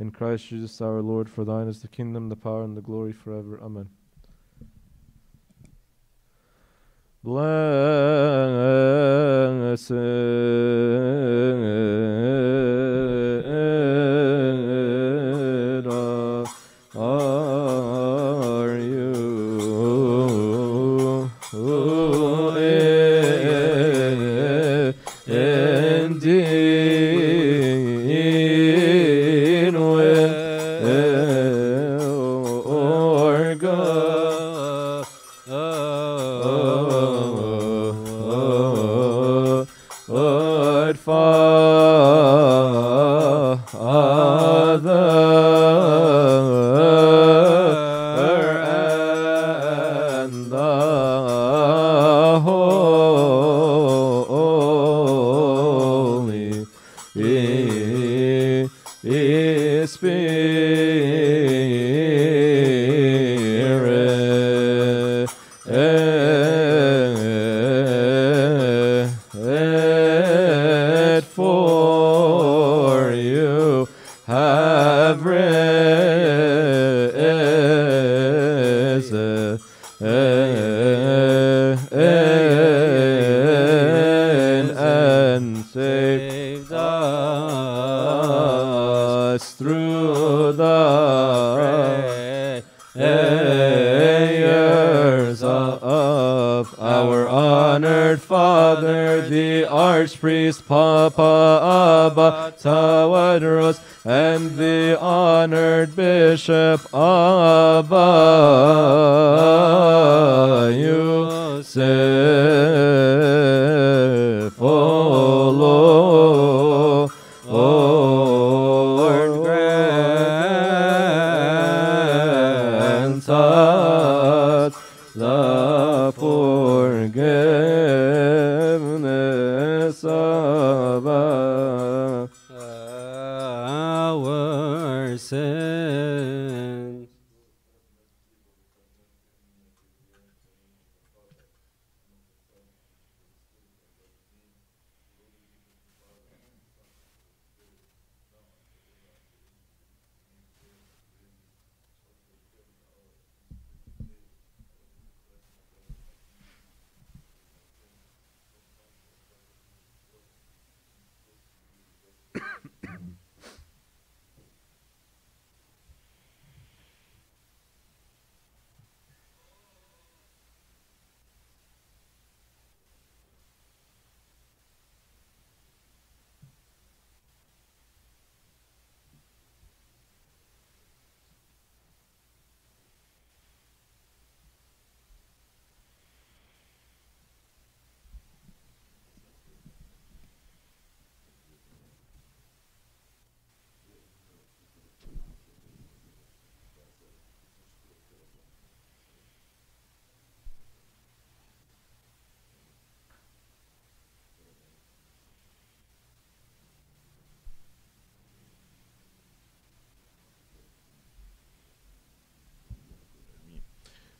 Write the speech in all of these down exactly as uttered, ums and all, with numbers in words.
in Christ Jesus our Lord, for thine is the kingdom, the power, and the glory forever. Amen. Blessed are you, Papa Abba Tawadros, and the honored Bishop Abba Youssef, O Lord, Lord, grant us the forgiveness of sins.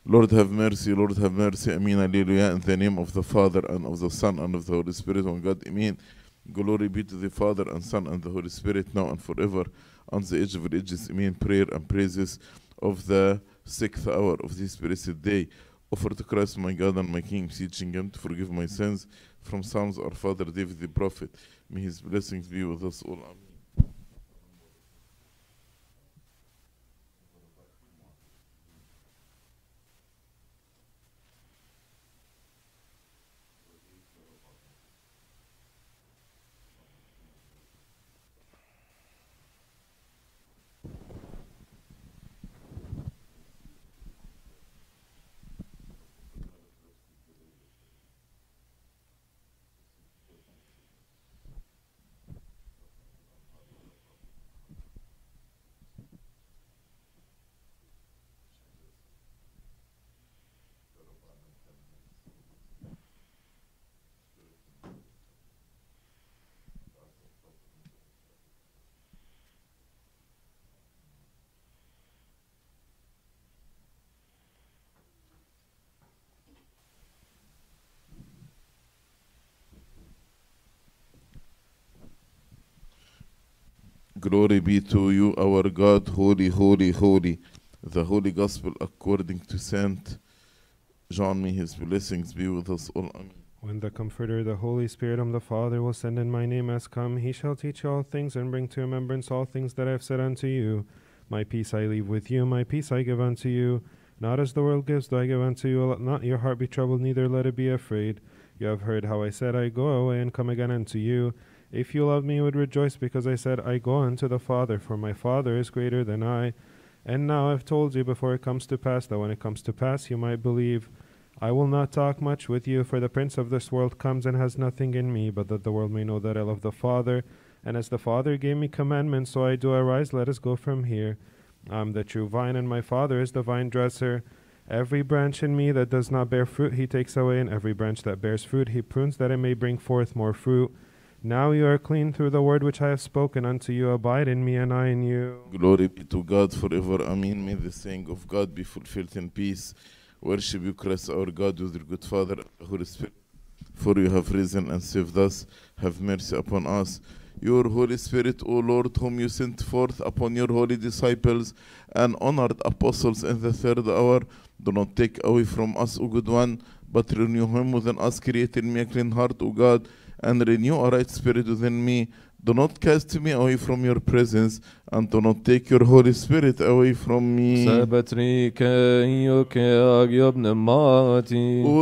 Lord have mercy, Lord have mercy, Amen, Alleluia, in the name of the Father, and of the Son, and of the Holy Spirit, one God, Amen. Glory be to the Father, and Son, and the Holy Spirit, now and forever, on the age of ages, Amen. Prayer and praises of the sixth hour of this blessed day. Offer to Christ my God and my King, beseeching Him to forgive my sins, from Psalms our father David the prophet. May His blessings be with us all. Amen. Glory be to you, our God, holy, holy, holy. The Holy Gospel according to Saint John. May his blessings be with us all. Amen. When the Comforter, the Holy Spirit of the Father, will send in my name as come, he shall teach you all things and bring to remembrance all things that I have said unto you. My peace I leave with you, my peace I give unto you. Not as the world gives do I give unto you. Let not your heart be troubled, neither let it be afraid. You have heard how I said, I go away and come again unto you. If you love me, you would rejoice, because I said, I go unto the Father, for my Father is greater than I. And now I have told you before it comes to pass, that when it comes to pass you might believe. I will not talk much with you, for the prince of this world comes and has nothing in me, but that the world may know that I love the Father. And as the Father gave me commandment, so I do. Arise, let us go from here. I am the true vine, and my Father is the vine dresser. Every branch in me that does not bear fruit he takes away, and every branch that bears fruit he prunes, that it may bring forth more fruit. Now you are clean through the word which I have spoken unto you. Abide in me, and I in you. Glory be to God forever. Amen. May the saying of God be fulfilled in peace. Worship you, Christ our God, with your good Father, the Holy Spirit. For you have risen and saved us. Have mercy upon us. Your Holy Spirit, O Lord, whom you sent forth upon your holy disciples and honored apostles in the third hour, do not take away from us, O good one, but renew him within us. Create in me a clean heart, O God, and renew a right spirit within me. Do not cast me away from your presence, and do not take your Holy Spirit away from me. O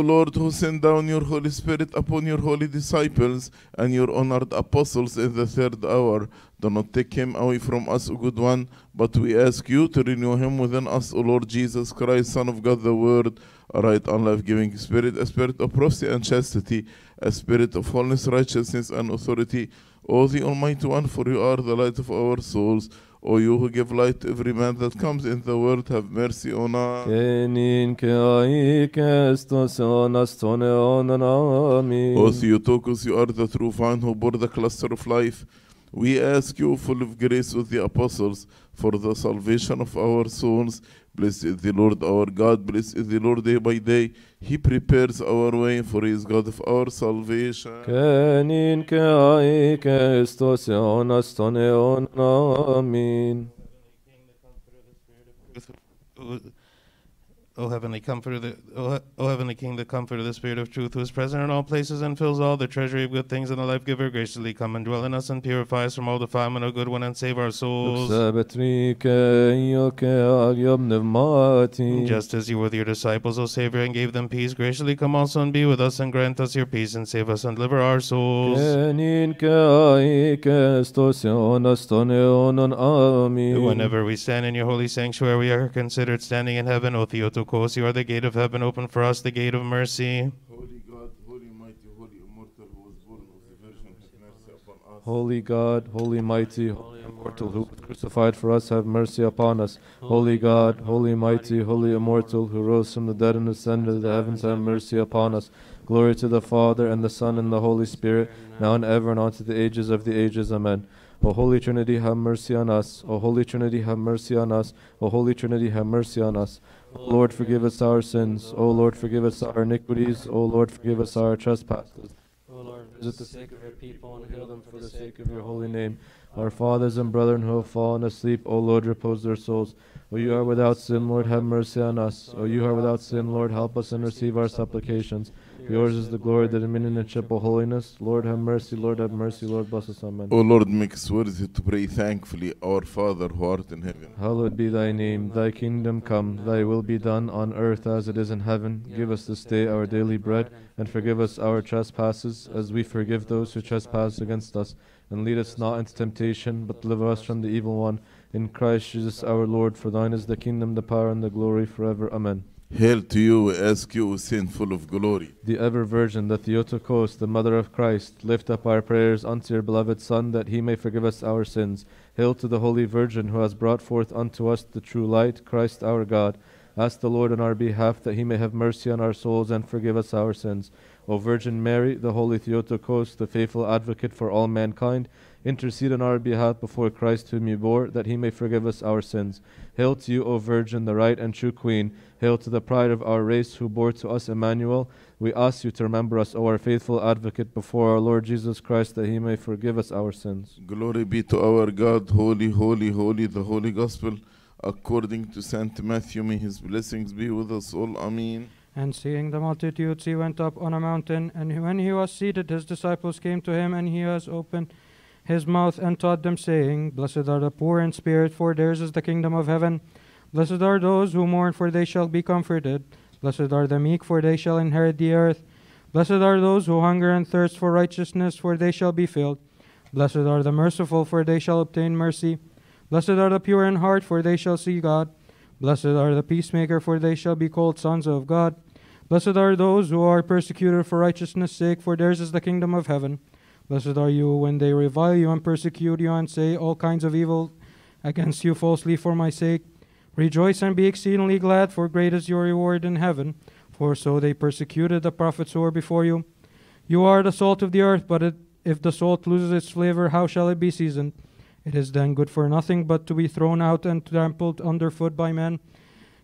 Lord, who sent down your Holy Spirit upon your holy disciples and your honored apostles in the third hour, do not take him away from us, O good one, but we ask you to renew him within us, O Lord Jesus Christ, Son of God the Word, a right and life-giving spirit, a spirit of prophecy and chastity, a spirit of holiness, righteousness, and authority. O the Almighty One, for you are the light of our souls. O you who give light to every man that comes in the world, have mercy on us. O Theotokos, you are the true vine who bore the cluster of life. We ask you, full of grace with the apostles, for the salvation of our souls. Blessed is the Lord our God, blessed is the Lord day by day. He prepares our way, for he is God of our salvation. O Heavenly Comforter, O Heavenly King, the Comforter, the Spirit of Truth, who is present in all places and fills all the treasury of good things, and the life-giver, graciously come and dwell in us and purify us from all defilement, O good one, and save our souls. Just as you were with your disciples, O Savior, and gave them peace, graciously come also and be with us, and grant us your peace, and save us and deliver our souls. Whenever we stand in your holy sanctuary, we are considered standing in heaven. O Theotokos, you are the gate of heaven, open for us the gate of mercy. Holy God, holy mighty, holy immortal, who was born of the Virgin, have mercy upon us. Holy God, holy mighty, holy immortal, who was crucified for us, have mercy upon us. Holy God, holy mighty, holy immortal, who rose from the dead and ascended to the heavens, have mercy upon us. Glory to the Father, and the Son, and the Holy Spirit, now and ever, and unto the ages of the ages. Amen. O Holy Trinity, have mercy on us. O Holy Trinity, have mercy on us. O Holy Trinity, have mercy on us. O Lord, forgive us our sins. O Lord, forgive us our iniquities. O Lord, forgive us our trespasses. O Lord, visit the sake of your people and heal them for the sake of your holy name. Our fathers and brethren who have fallen asleep, O Lord, repose their souls. O you are without sin, Lord, have mercy on us. O you are without sin, Lord, help us and receive our supplications. Yours is the glory, the dominion, and chip of holiness. Lord, have mercy. Lord, have mercy. Lord, bless us. Amen. O Lord, make us worthy to pray thankfully. Our Father, who art in heaven, hallowed be thy name. Thy kingdom come. Thy will be done on earth as it is in heaven. Give us this day our daily bread, and forgive us our trespasses, as we forgive those who trespass against us. And lead us not into temptation, but deliver us from the evil one. In Christ Jesus our Lord, for thine is the kingdom, the power, and the glory forever. Amen. Hail to you, we ask you, O Saint full of glory. The ever-Virgin, the Theotokos, the Mother of Christ, lift up our prayers unto your beloved Son, that he may forgive us our sins. Hail to the Holy Virgin, who has brought forth unto us the true light, Christ our God. Ask the Lord on our behalf, that he may have mercy on our souls and forgive us our sins. O Virgin Mary, the Holy Theotokos, the faithful advocate for all mankind, Intercede on our behalf before Christ whom you bore, that he may forgive us our sins. Hail to you, O Virgin, the right and true Queen. Hail to the pride of our race, who bore to us Emmanuel. We ask you to remember us, O our faithful advocate, before our Lord Jesus Christ, that he may forgive us our sins. Glory be to our God, holy, holy, holy, the Holy Gospel, according to Saint Matthew. May his blessings be with us all. Amen. And seeing the multitudes, he went up on a mountain, and when he was seated, his disciples came to him, and he has opened his mouth and taught them, saying, Blessed are the poor in spirit, for theirs is the kingdom of heaven. Blessed are those who mourn, for they shall be comforted. Blessed are the meek, for they shall inherit the earth. Blessed are those who hunger and thirst for righteousness, for they shall be filled. Blessed are the merciful, for they shall obtain mercy. Blessed are the pure in heart, for they shall see God. Blessed are the peacemaker, for they shall be called sons of God. Blessed are those who are persecuted for righteousness' sake, for theirs is the kingdom of heaven. Blessed are you when they revile you and persecute you and say all kinds of evil against you falsely for my sake. Rejoice and be exceedingly glad, for great is your reward in heaven. For so they persecuted the prophets who were before you. You are the salt of the earth, but it, if the salt loses its flavor, how shall it be seasoned? It is then good for nothing but to be thrown out and trampled underfoot by men.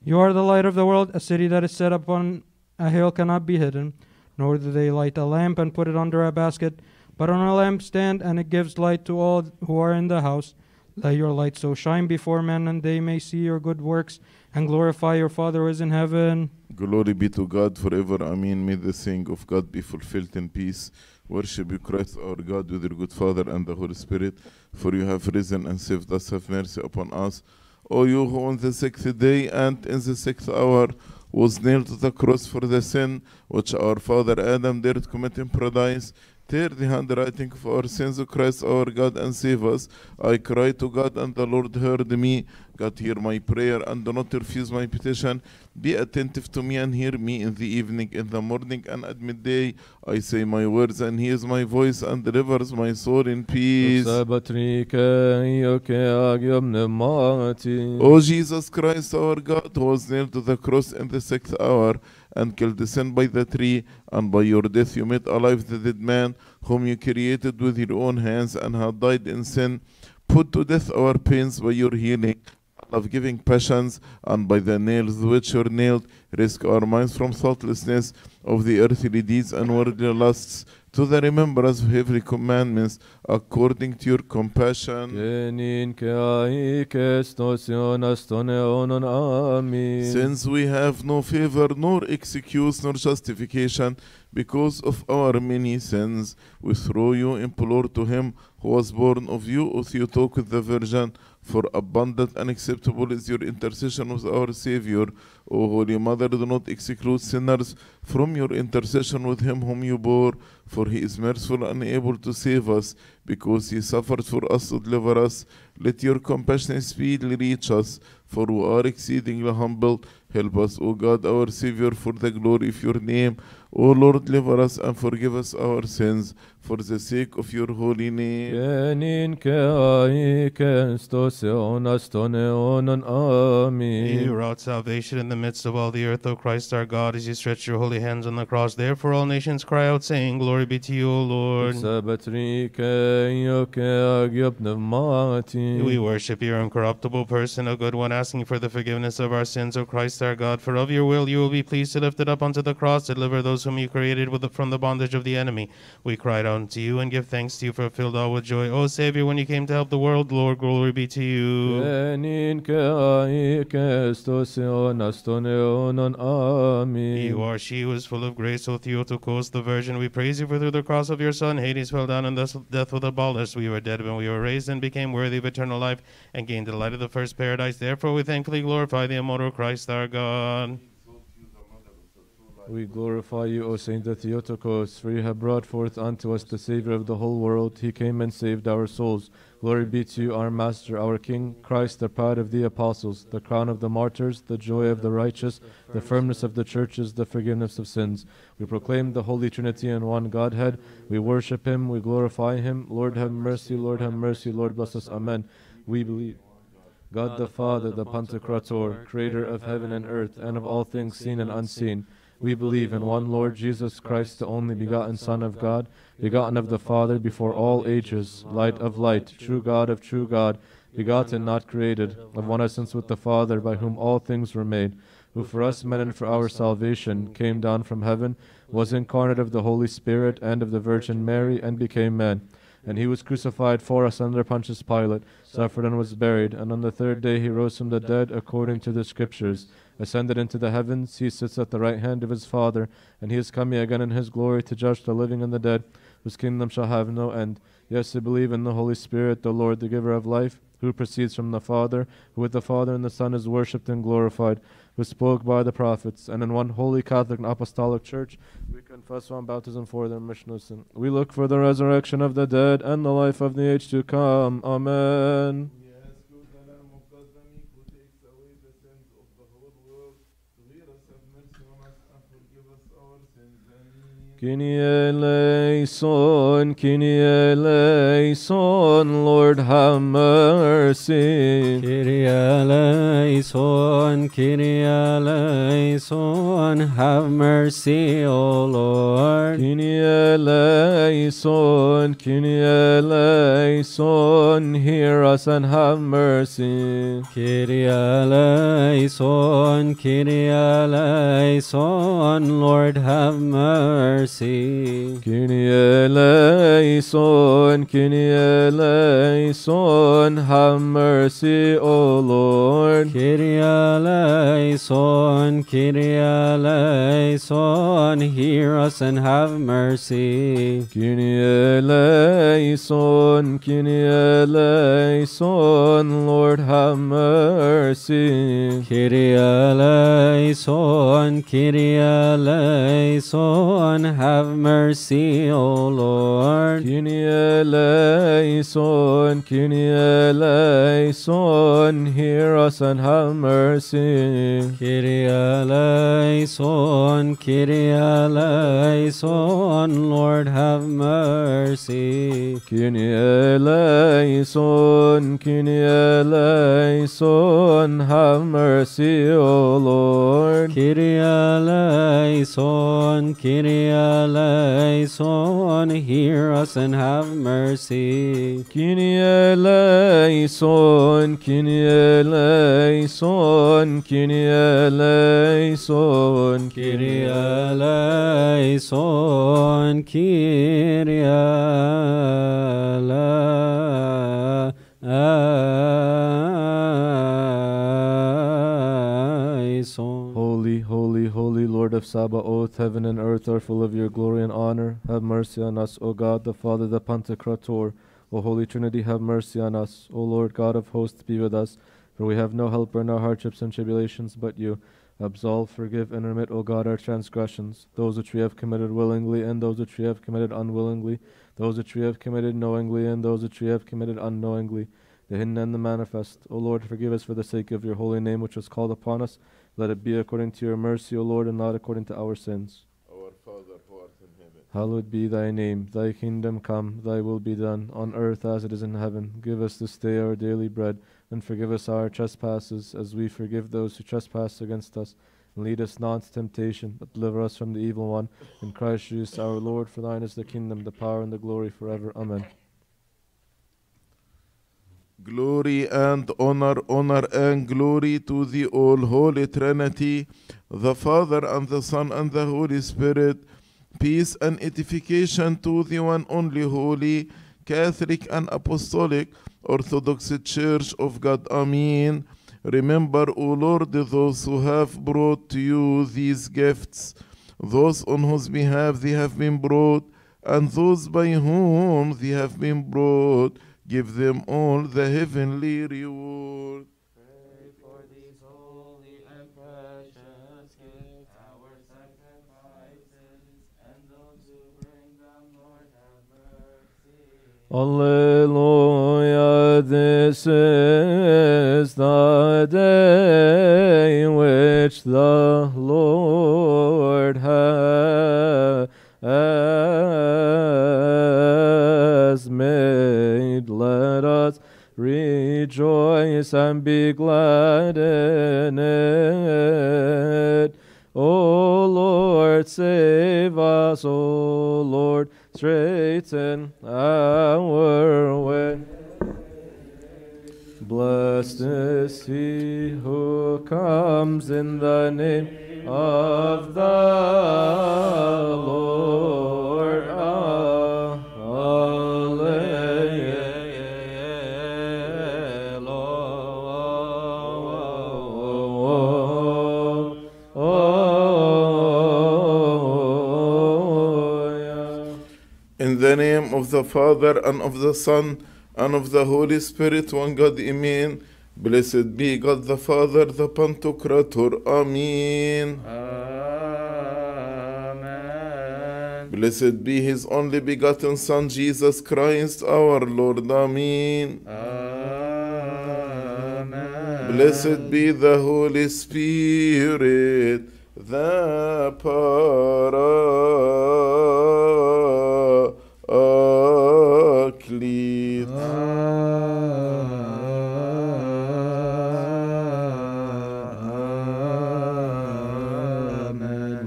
You are the light of the world. A city that is set upon a hill cannot be hidden, nor do they light a lamp and put it under a basket, but on a lampstand, and it gives light to all who are in the house. Let your light so shine before men, and they may see your good works and glorify your Father who is in heaven. Glory be to God forever. Amen. May the saying of God be fulfilled in peace. Worship you, Christ our God, with your good Father and the Holy Spirit, for you have risen and saved us. Have mercy upon us. O you who on the sixth day and in the sixth hour was nailed to the cross for the sin which our father Adam dared commit in paradise, tear the handwriting of our sins, O Christ our God, and save us. I cry to God, and the Lord heard me. God, hear my prayer, and do not refuse my petition. Be attentive to me, and hear me in the evening, in the morning, and at midday. I say my words, and hears my voice, and delivers my soul in peace. O Jesus Christ our God, who was nailed to the cross in the sixth hour, and killed the sin by the tree, and by your death you made alive the dead man, whom you created with your own hands, and had died in sin. Put to death our pains by your healing, love-giving passions, and by the nails which were nailed, rescue our minds from thoughtlessness of the earthly deeds and worldly lusts, to the remembrance of every commandments, according to your compassion. Since we have no favor, nor excuse, nor justification, because of our many sins, we throw you, implore to him who was born of you, O Theotokos the Virgin, for abundant and acceptable is your intercession with our Savior. O Holy Mother, do not exclude sinners from your intercession with him whom you bore, for he is merciful and able to save us, because he suffered for us to deliver us. Let your compassion speedily reach us, for we are exceedingly humble. Help us, O God, our Savior, for the glory of your name. O Lord, deliver us and forgive us our sins, for the sake of your holy name. You wrought salvation in the midst of all the earth, O Christ our God, as you stretch your holy hands on the cross. Therefore all nations cry out, saying, Glory be to you, O Lord. We worship your incorruptible person, O good one, asking for the forgiveness of our sins, O Christ our God. For of your will you will be pleased to lift it up onto the cross, deliver those whom you created with the, from the bondage of the enemy. We cried unto you and give thanks to you, for filled all with joy, O Savior, when you came to help the world. Lord, glory be to you. You are she who is full of grace, O Theotokos, the Virgin. We praise you, for through the cross of your Son, Hades fell down, and thus death was abolished. We were dead when we were raised, and became worthy of eternal life, and gained the light of the first paradise. Therefore we thankfully glorify the immortal Christ our God. We glorify you, O Saint Theotokos, for you have brought forth unto us the Savior of the whole world. He came and saved our souls. Glory be to you, our Master, our King, Christ, the pride of the apostles, the crown of the martyrs, the joy of the righteous, the firmness of the churches, the forgiveness of sins. We proclaim the Holy Trinity in one Godhead. We worship him. We glorify him. Lord, have mercy. Lord, have mercy. Lord, bless us. Amen. We believe God the Father, the Pantocrator, creator of heaven and earth, and of all things seen and unseen. We believe in one Lord Jesus Christ, the only begotten Son of God, begotten of the Father before all ages, light of light, true God of true God, begotten, not created, of one essence with the Father, by whom all things were made, who for us men and for our salvation came down from heaven, was incarnate of the Holy Spirit and of the Virgin Mary, and became man. And he was crucified for us under Pontius Pilate, suffered and was buried, and on the third day he rose from the dead according to the Scriptures, ascended into the heavens, he sits at the right hand of his Father, and he is coming again in his glory to judge the living and the dead, whose kingdom shall have no end. Yes, we believe in the Holy Spirit, the Lord, the giver of life, who proceeds from the Father, who with the Father and the Son is worshipped and glorified, who spoke by the prophets, and in one holy Catholic and Apostolic Church we confess one baptism for the remission of sin. We look for the resurrection of the dead and the life of the age to come. Amen. Kyrie eleison, Kyrie eleison, Lord have mercy. Kyrie eleison, Kyrie eleison, have mercy, O Lord. Kyrie eleison, Kyrie eleison, hear us and have mercy. Kyrie eleison, Kyrie eleison, Lord have mercy. Kyrie eleison, Kyrie eleison, have mercy, O Lord. Kyrie eleison, Kyrie eleison, hear us and have mercy. Kyrie eleison, Kyrie eleison, Lord have mercy. Kyrie eleison, Kyrie eleison, have mercy, O Lord. Kyrie eleison, Kyrie eleison, hear us and have mercy. Kyrie eleison, Kyrie eleison, Lord have mercy. Kyrie eleison, Kyrie eleison, have mercy, O Lord. Kyrie eleison, Kyrie eleison, hear us and have mercy. Kyrie eleison, Kyrie eleison, Kyrie eleison, Kyrie eleison, Kyrie eleison. Holy, holy, holy Lord of Sabaoth, heaven and earth are full of your glory and honor. Have mercy on us, O God, the Father, the Pantocrator. O Holy Trinity, have mercy on us. O Lord God of hosts, be with us, for we have no helper in our hardships and tribulations but you. Absolve, forgive, and remit, O God, our transgressions, those which we have committed willingly and those which we have committed unwillingly, those which we have committed knowingly and those which we have committed unknowingly, the hidden and the manifest. O Lord, forgive us for the sake of your holy name which was called upon us. Let it be according to your mercy, O Lord, and not according to our sins. Our Father, who art in heaven, hallowed be thy name. Thy kingdom come, thy will be done, on earth as it is in heaven. Give us this day our daily bread, and forgive us our trespasses, as we forgive those who trespass against us. And lead us not into temptation, but deliver us from the evil one. In Christ Jesus our Lord, for thine is the kingdom, the power, and the glory forever. Amen. Glory and honor, honor and glory to the all-holy Trinity, the Father and the Son and the Holy Spirit. Peace and edification to the one only holy, Catholic and Apostolic, Orthodox Church of God. Amen. Remember, O Lord, those who have brought to you these gifts, those on whose behalf they have been brought, and those by whom they have been brought. Give them all the heavenly reward. Pray for these holy and precious gifts, our sacrifices, and those who bring them, Lord, have mercy. Alleluia, this is the day which the Lord has made. Let us rejoice and be glad in it. O Lord, save us, O Lord, straighten our way. Blessed is he who comes in the name of the Lord. In the name of the Father, and of the Son, and of the Holy Spirit, one God, Amen. Blessed be God the Father, the Pantocrator, Amen. Amen. Blessed be His only begotten Son, Jesus Christ, our Lord, Amen. Amen. Blessed be the Holy Spirit, the Paraclete. Amen.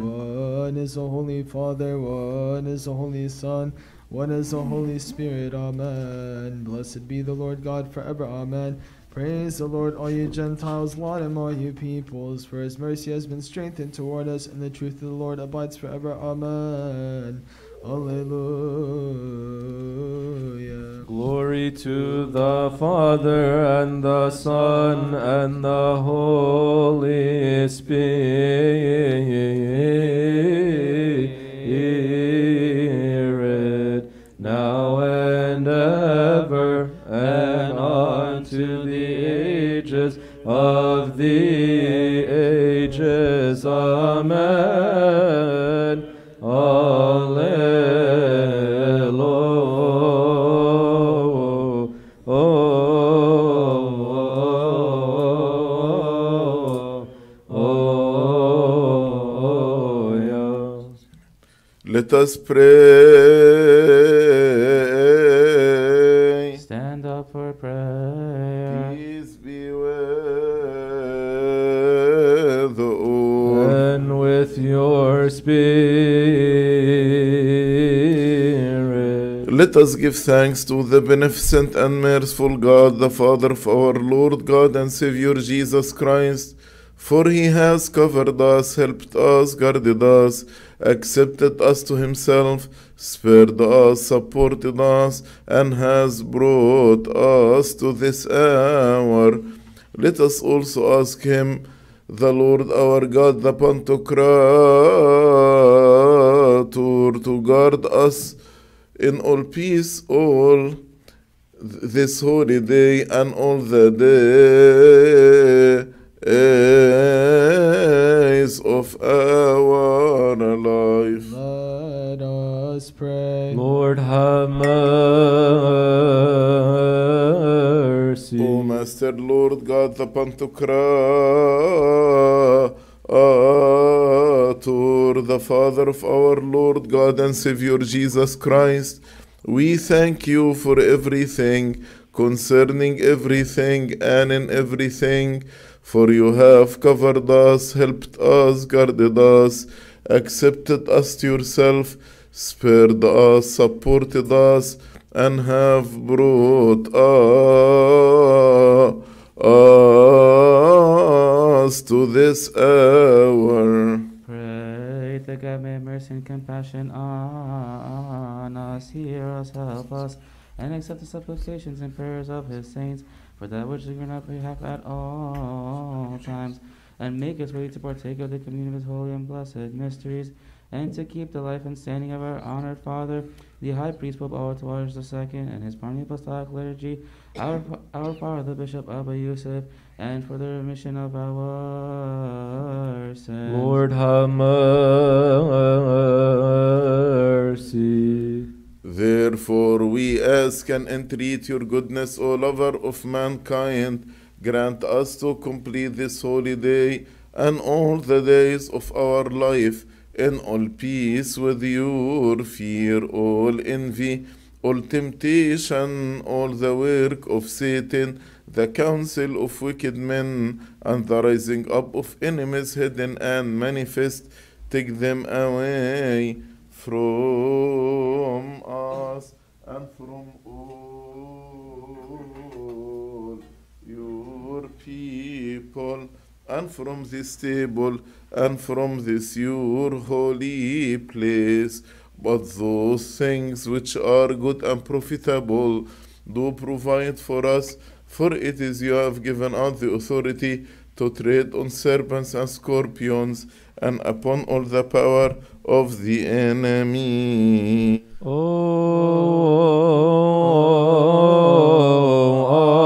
One is the Holy Father, one is the Holy Son, one is the Holy Spirit. Amen. Blessed be the Lord God forever. Amen. Praise the Lord, all you Gentiles, laud him, all you peoples, for his mercy has been strengthened toward us, and the truth of the Lord abides forever. Amen. Alleluia. Glory to the Father, and the Son, and the Holy Spirit, now and ever, and unto the ages of the ages. Amen. Alleluia. Let us pray. Your Spirit. Let us give thanks to the beneficent and merciful God, the Father of our Lord God and Savior Jesus Christ, for He has covered us, helped us, guarded us, accepted us to Himself, spared us, supported us, and has brought us to this hour. Let us also ask Him, the Lord our God, the Pantocrator, to guard us in all peace, all this holy day and all the days of our life. Let us pray. Lord, have mercy. O Master, Lord God, the Pantocrator, the Father of our Lord God and Savior Jesus Christ, we thank you for everything, concerning everything and in everything, for you have covered us, helped us, guarded us, accepted us to yourself, spared us, supported us, and have brought us to this hour. Pray that God may have mercy and compassion on us, hear us, help us, and accept the supplications and prayers of His saints, for that which we cannot have at all times, and make us ready to partake of the communion of His holy and blessed mysteries, and to keep the life and standing of our honored Father, the High Priest Pope Tawadros the Second, and his Prominent Apostolic Liturgy, our, our Father, Bishop Abba Youssef, and for the remission of our sins. Lord, have mercy. Therefore we ask and entreat your goodness, O Lover of mankind, grant us to complete this holy day and all the days of our life in all peace, with your fear, all envy, all temptation, all the work of Satan, the counsel of wicked men, and the rising up of enemies hidden and manifest, take them away from us and from all your people, and from this table, and from this your holy place. But those things which are good and profitable do provide for us, for it is you have given us the authority to tread on serpents and scorpions, and upon all the power of the enemy. Oh, oh, oh, oh.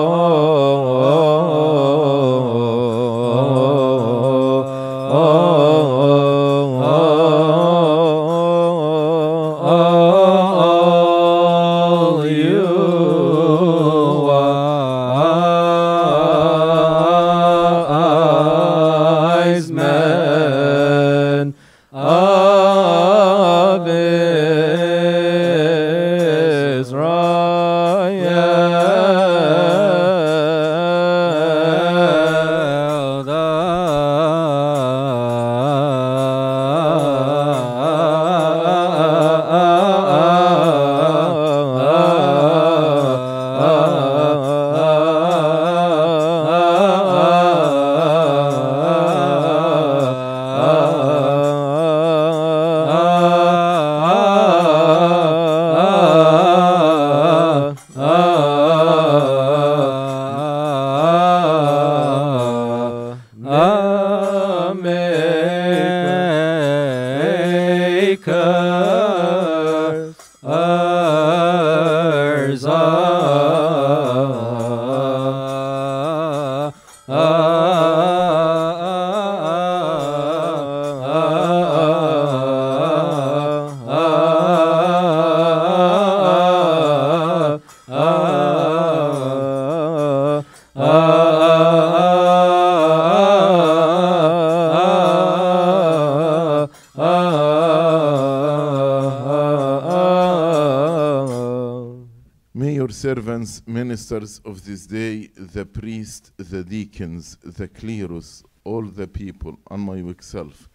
Servants, ministers of this day, the priests, the deacons, the clerus, all the people, and my weak self,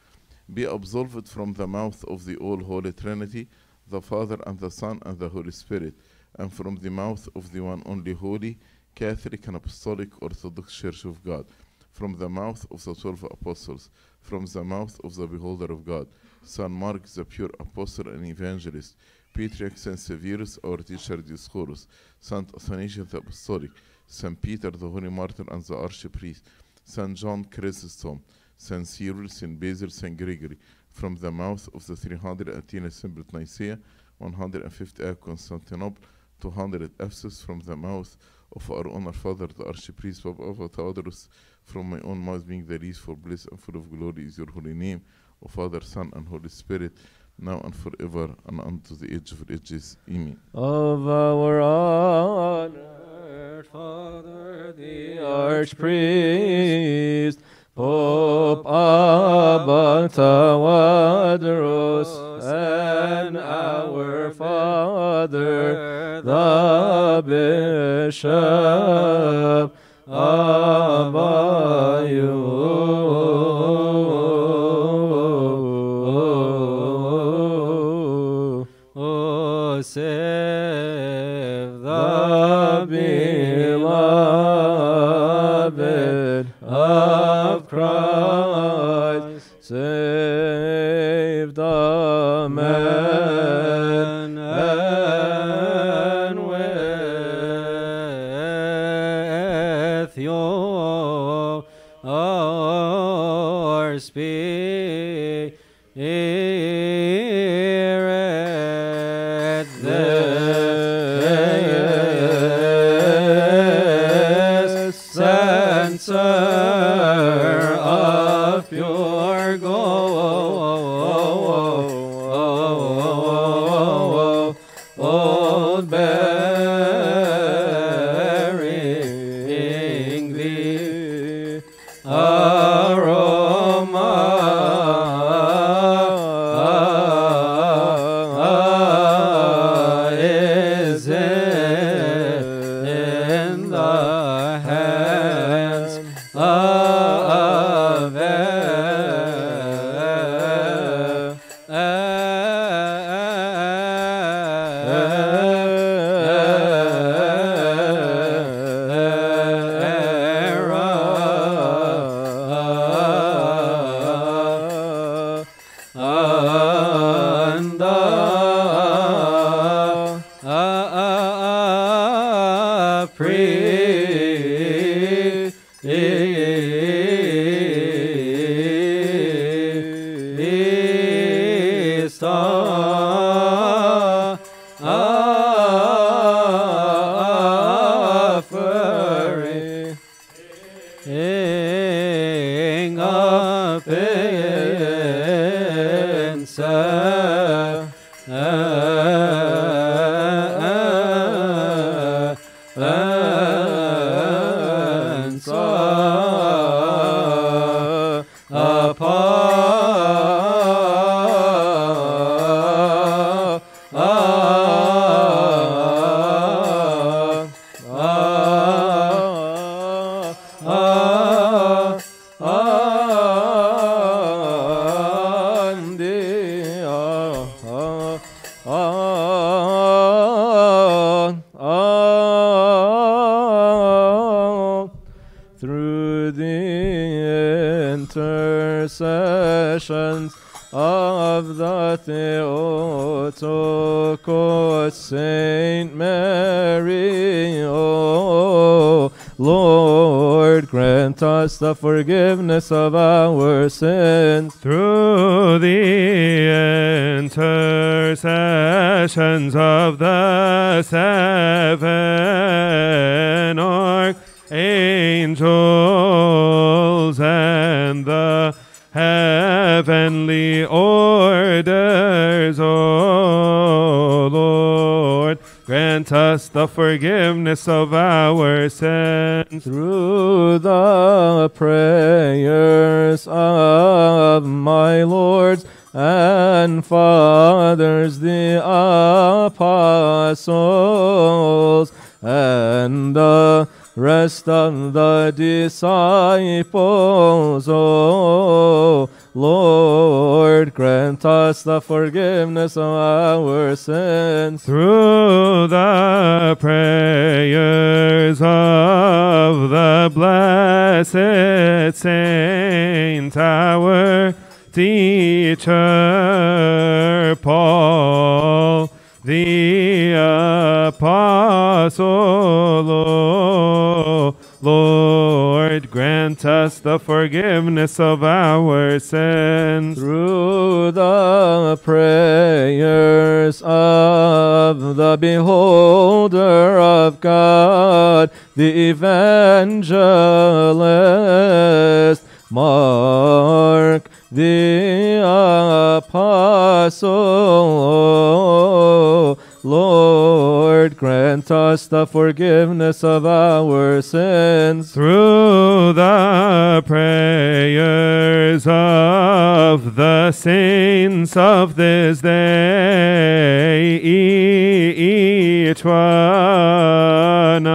be absolved from the mouth of the all-holy Trinity, the Father and the Son and the Holy Spirit, and from the mouth of the one only holy, Catholic and Apostolic Orthodox Church of God, from the mouth of the twelve apostles, from the mouth of the beholder of God, Saint Mark, the pure apostle and evangelist, Patriarch Saint Severus, our teacher Dioscorus, Saint Athanasius the Apostolic, Saint Peter the Holy Martyr and the Archpriest, Saint John Chrysostom, Saint Cyril, Saint Basil, Saint Gregory, from the mouth of the three hundred eighteenth assembled Nicaea, one hundred fifty Constantinople, two hundred Ephesus, from the mouth of our own Father, the Archpriest Pope Abba Tawadros, from my own mouth, being the least for bliss and full of glory is your holy name, O Father, Son, and Holy Spirit, now and forever, and unto the age of ages. Amen. Of our honored Father, the Archpriest, Pope Abba Tawadros, and our Father, the Bishop Abba Youssef, save the beloved of Christ, save the man and with your spirit. In the head. of the Theotokos, Saint Mary, O Lord, grant us the forgiveness of our sins through the intercessions of the seven archangels and the heavenly orders, O Lord, grant us the forgiveness of our sins through the prayers of my lords and fathers, the apostles, and the rest of the disciples, O Lord, grant us the forgiveness of our sins through the prayers of the blessed saint, our teacher Paul, the Apostle, Lord, grant us the forgiveness of our sins through the prayers of the beholder of God, the evangelist Mark, the Apostle, Lord, grant us the forgiveness of our sins through the prayers of the saints of this day, each one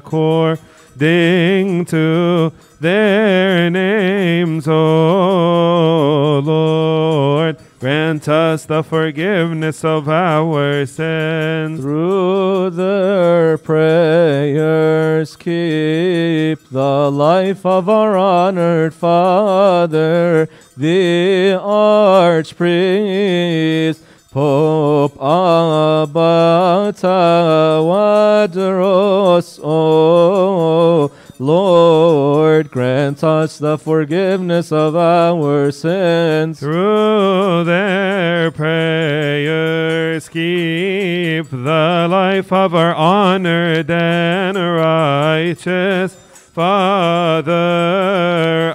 according to their names, O Lord, grant us the forgiveness of our sins through their prayers. Keep the life of our honored father, the archpriest Pope Abba Tawadros, O Lord, grant us the forgiveness of our sins through their prayers. Keep the life of our honored and righteous father,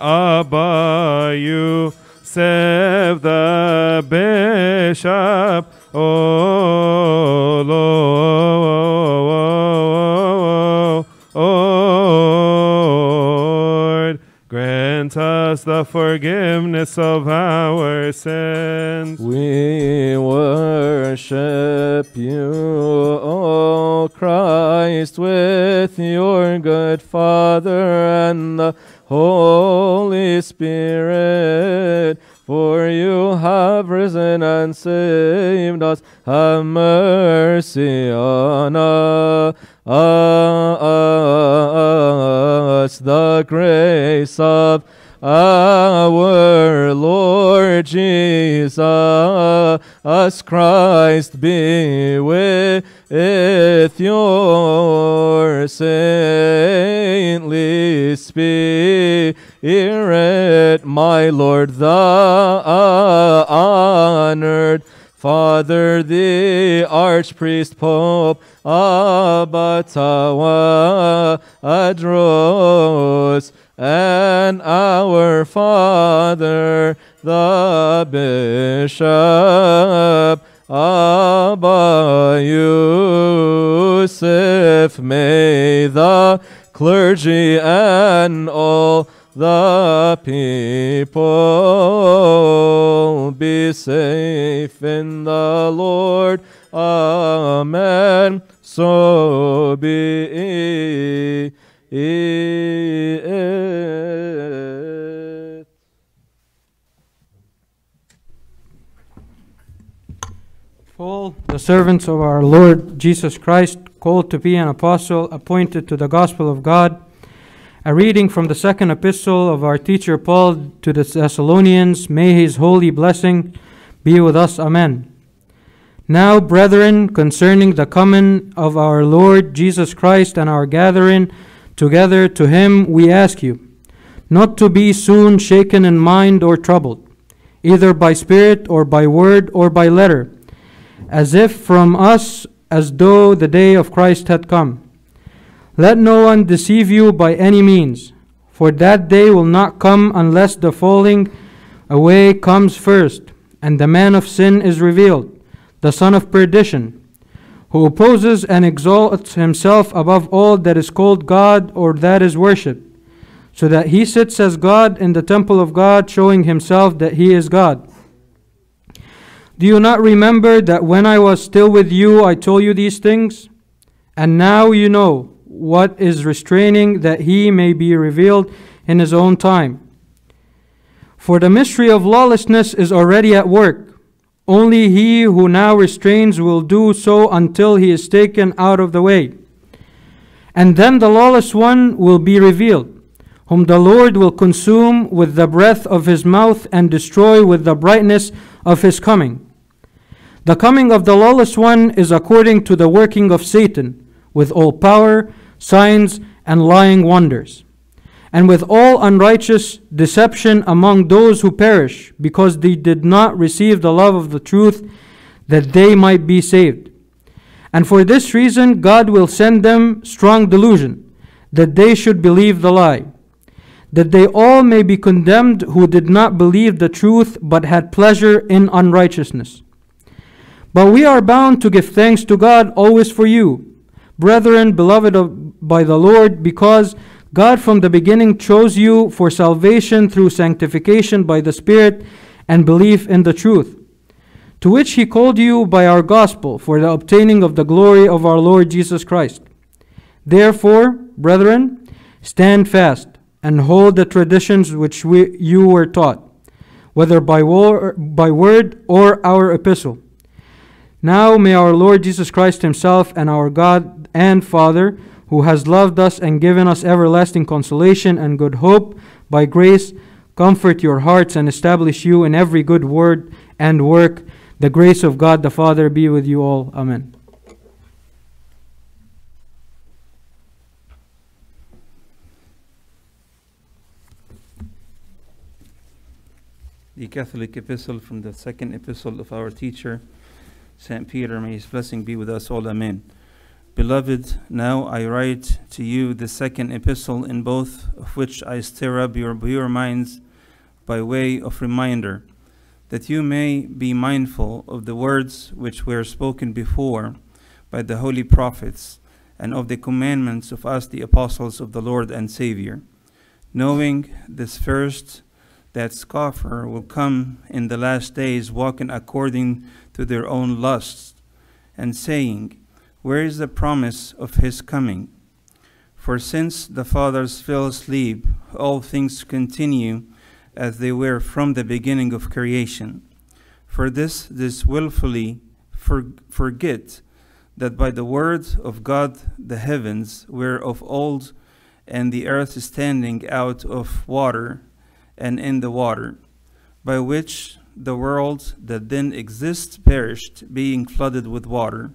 Abba Youssef, the Bishop, O Lord. Grant us the forgiveness of our sins. We worship you, O Christ, with your good Father and the Holy Holy Spirit, for you have risen and saved us, have mercy on us. The grace of our Lord Jesus Christ be with your saintly spirit, my Lord, the honored Father, the Archpriest Pope Abba Tawadros, and our father, the Bishop Abba Youssef, may the clergy and all the people be safe in the Lord. Amen. So be it. Paul, the servants of our Lord Jesus Christ, called to be an apostle, appointed to the gospel of God. A reading from the second epistle of our teacher Paul to the Thessalonians. May his holy blessing be with us. Amen. Now, brethren, concerning the coming of our Lord Jesus Christ and our gathering together to him, we ask you, not to be soon shaken in mind or troubled, either by spirit or by word or by letter, as if from us, as though the day of Christ had come. Let no one deceive you by any means, for that day will not come unless the falling away comes first, and the man of sin is revealed, the son of perdition, who opposes and exalts himself above all that is called God or that is worshipped, so that he sits as God in the temple of God, showing himself that he is God. Do you not remember that when I was still with you, I told you these things? And now you know what is restraining, that he may be revealed in his own time. For the mystery of lawlessness is already at work. Only he who now restrains will do so until he is taken out of the way. And then the lawless one will be revealed, whom the Lord will consume with the breath of his mouth and destroy with the brightness of his coming. The coming of the lawless one is according to the working of Satan, with all power, signs, and lying wonders, and with all unrighteous deception among those who perish, because they did not receive the love of the truth, that they might be saved. And for this reason God will send them strong delusion, that they should believe the lie, that they all may be condemned who did not believe the truth, but had pleasure in unrighteousness. But we are bound to give thanks to God always for you, brethren, beloved of, by the Lord, because God from the beginning chose you for salvation through sanctification by the Spirit and belief in the truth, to which he called you by our gospel for the obtaining of the glory of our Lord Jesus Christ. Therefore, brethren, stand fast and hold the traditions which we, you were taught, whether by, war, by word or our epistle. Now may our Lord Jesus Christ himself and our God and Father, who has loved us and given us everlasting consolation and good hope by grace, comfort your hearts and establish you in every good word and work. The grace of God the Father be with you all. Amen. The Catholic Epistle from the second epistle of our teacher Saint Peter, may his blessing be with us all. Amen. Beloved, now I write to you the second epistle, in both of which I stir up your, your minds by way of reminder, that you may be mindful of the words which were spoken before by the holy prophets, and of the commandments of us, the apostles of the Lord and Savior, knowing this first, that scoffer will come in the last days, walking according to their own lusts, and saying, where is the promise of his coming? For since the fathers fell asleep, all things continue as they were from the beginning of creation. For this, this willfully for, forget that by the word of God the heavens were of old, and the earth standing out of water and in the water, by which the world that then exists perished, being flooded with water.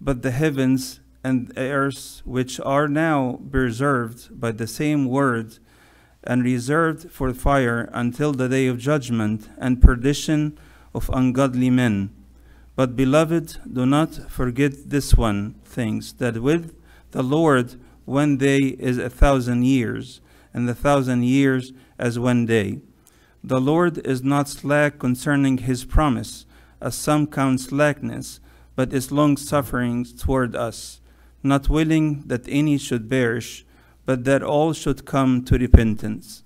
But the heavens and the earth, which are now preserved by the same word, and reserved for fire until the day of judgment and perdition of ungodly men. But beloved, do not forget this one things, that with the Lord one day is a thousand years, and the thousand years as one day. The Lord is not slack concerning his promise, as some count slackness, but is long-suffering toward us, not willing that any should perish, but that all should come to repentance.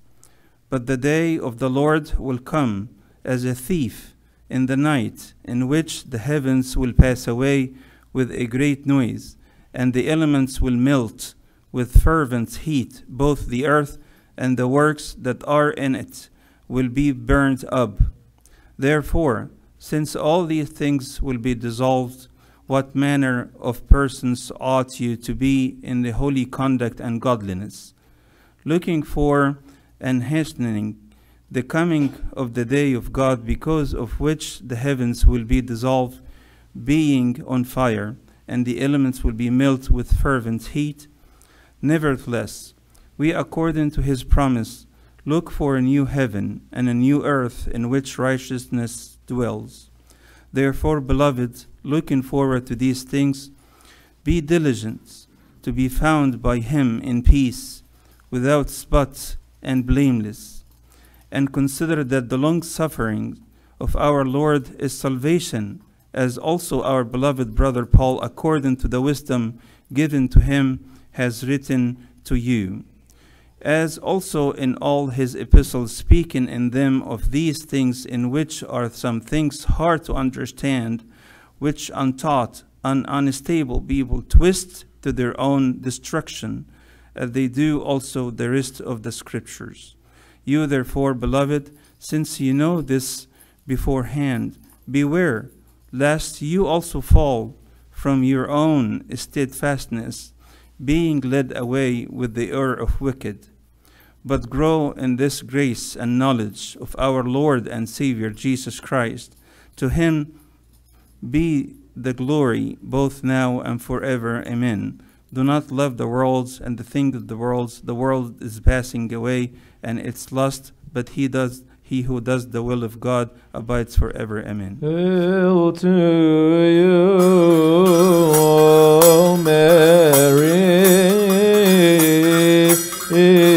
But the day of the Lord will come as a thief in the night, in which the heavens will pass away with a great noise, and the elements will melt with fervent heat. Both the earth and the works that are in it will be burnt up. Therefore, since all these things will be dissolved, what manner of persons ought you to be in the holy conduct and godliness, looking for and hastening the coming of the day of God, because of which the heavens will be dissolved, being on fire, and the elements will be melted with fervent heat? Nevertheless, we, according to his promise, look for a new heaven and a new earth, in which righteousness dwells. Therefore, beloved, looking forward to these things, be diligent to be found by him in peace, without spot and blameless. And consider that the long suffering of our Lord is salvation, as also our beloved brother Paul, according to the wisdom given to him, has written to you, as also in all his epistles, speaking in them of these things, in which are some things hard to understand, which untaught and unstable people twist to their own destruction, as they do also the rest of the Scriptures. You therefore, beloved, since you know this beforehand, beware, lest you also fall from your own steadfastness, being led away with the error of wicked. But grow in this grace and knowledge of our Lord and Savior Jesus Christ. To him be the glory, both now and forever. Amen. Do not love the worlds and the things of the worlds. The world is passing away and its lust, but he does he who does the will of God abides forever. Amen. Hail to you, O Mary, oh,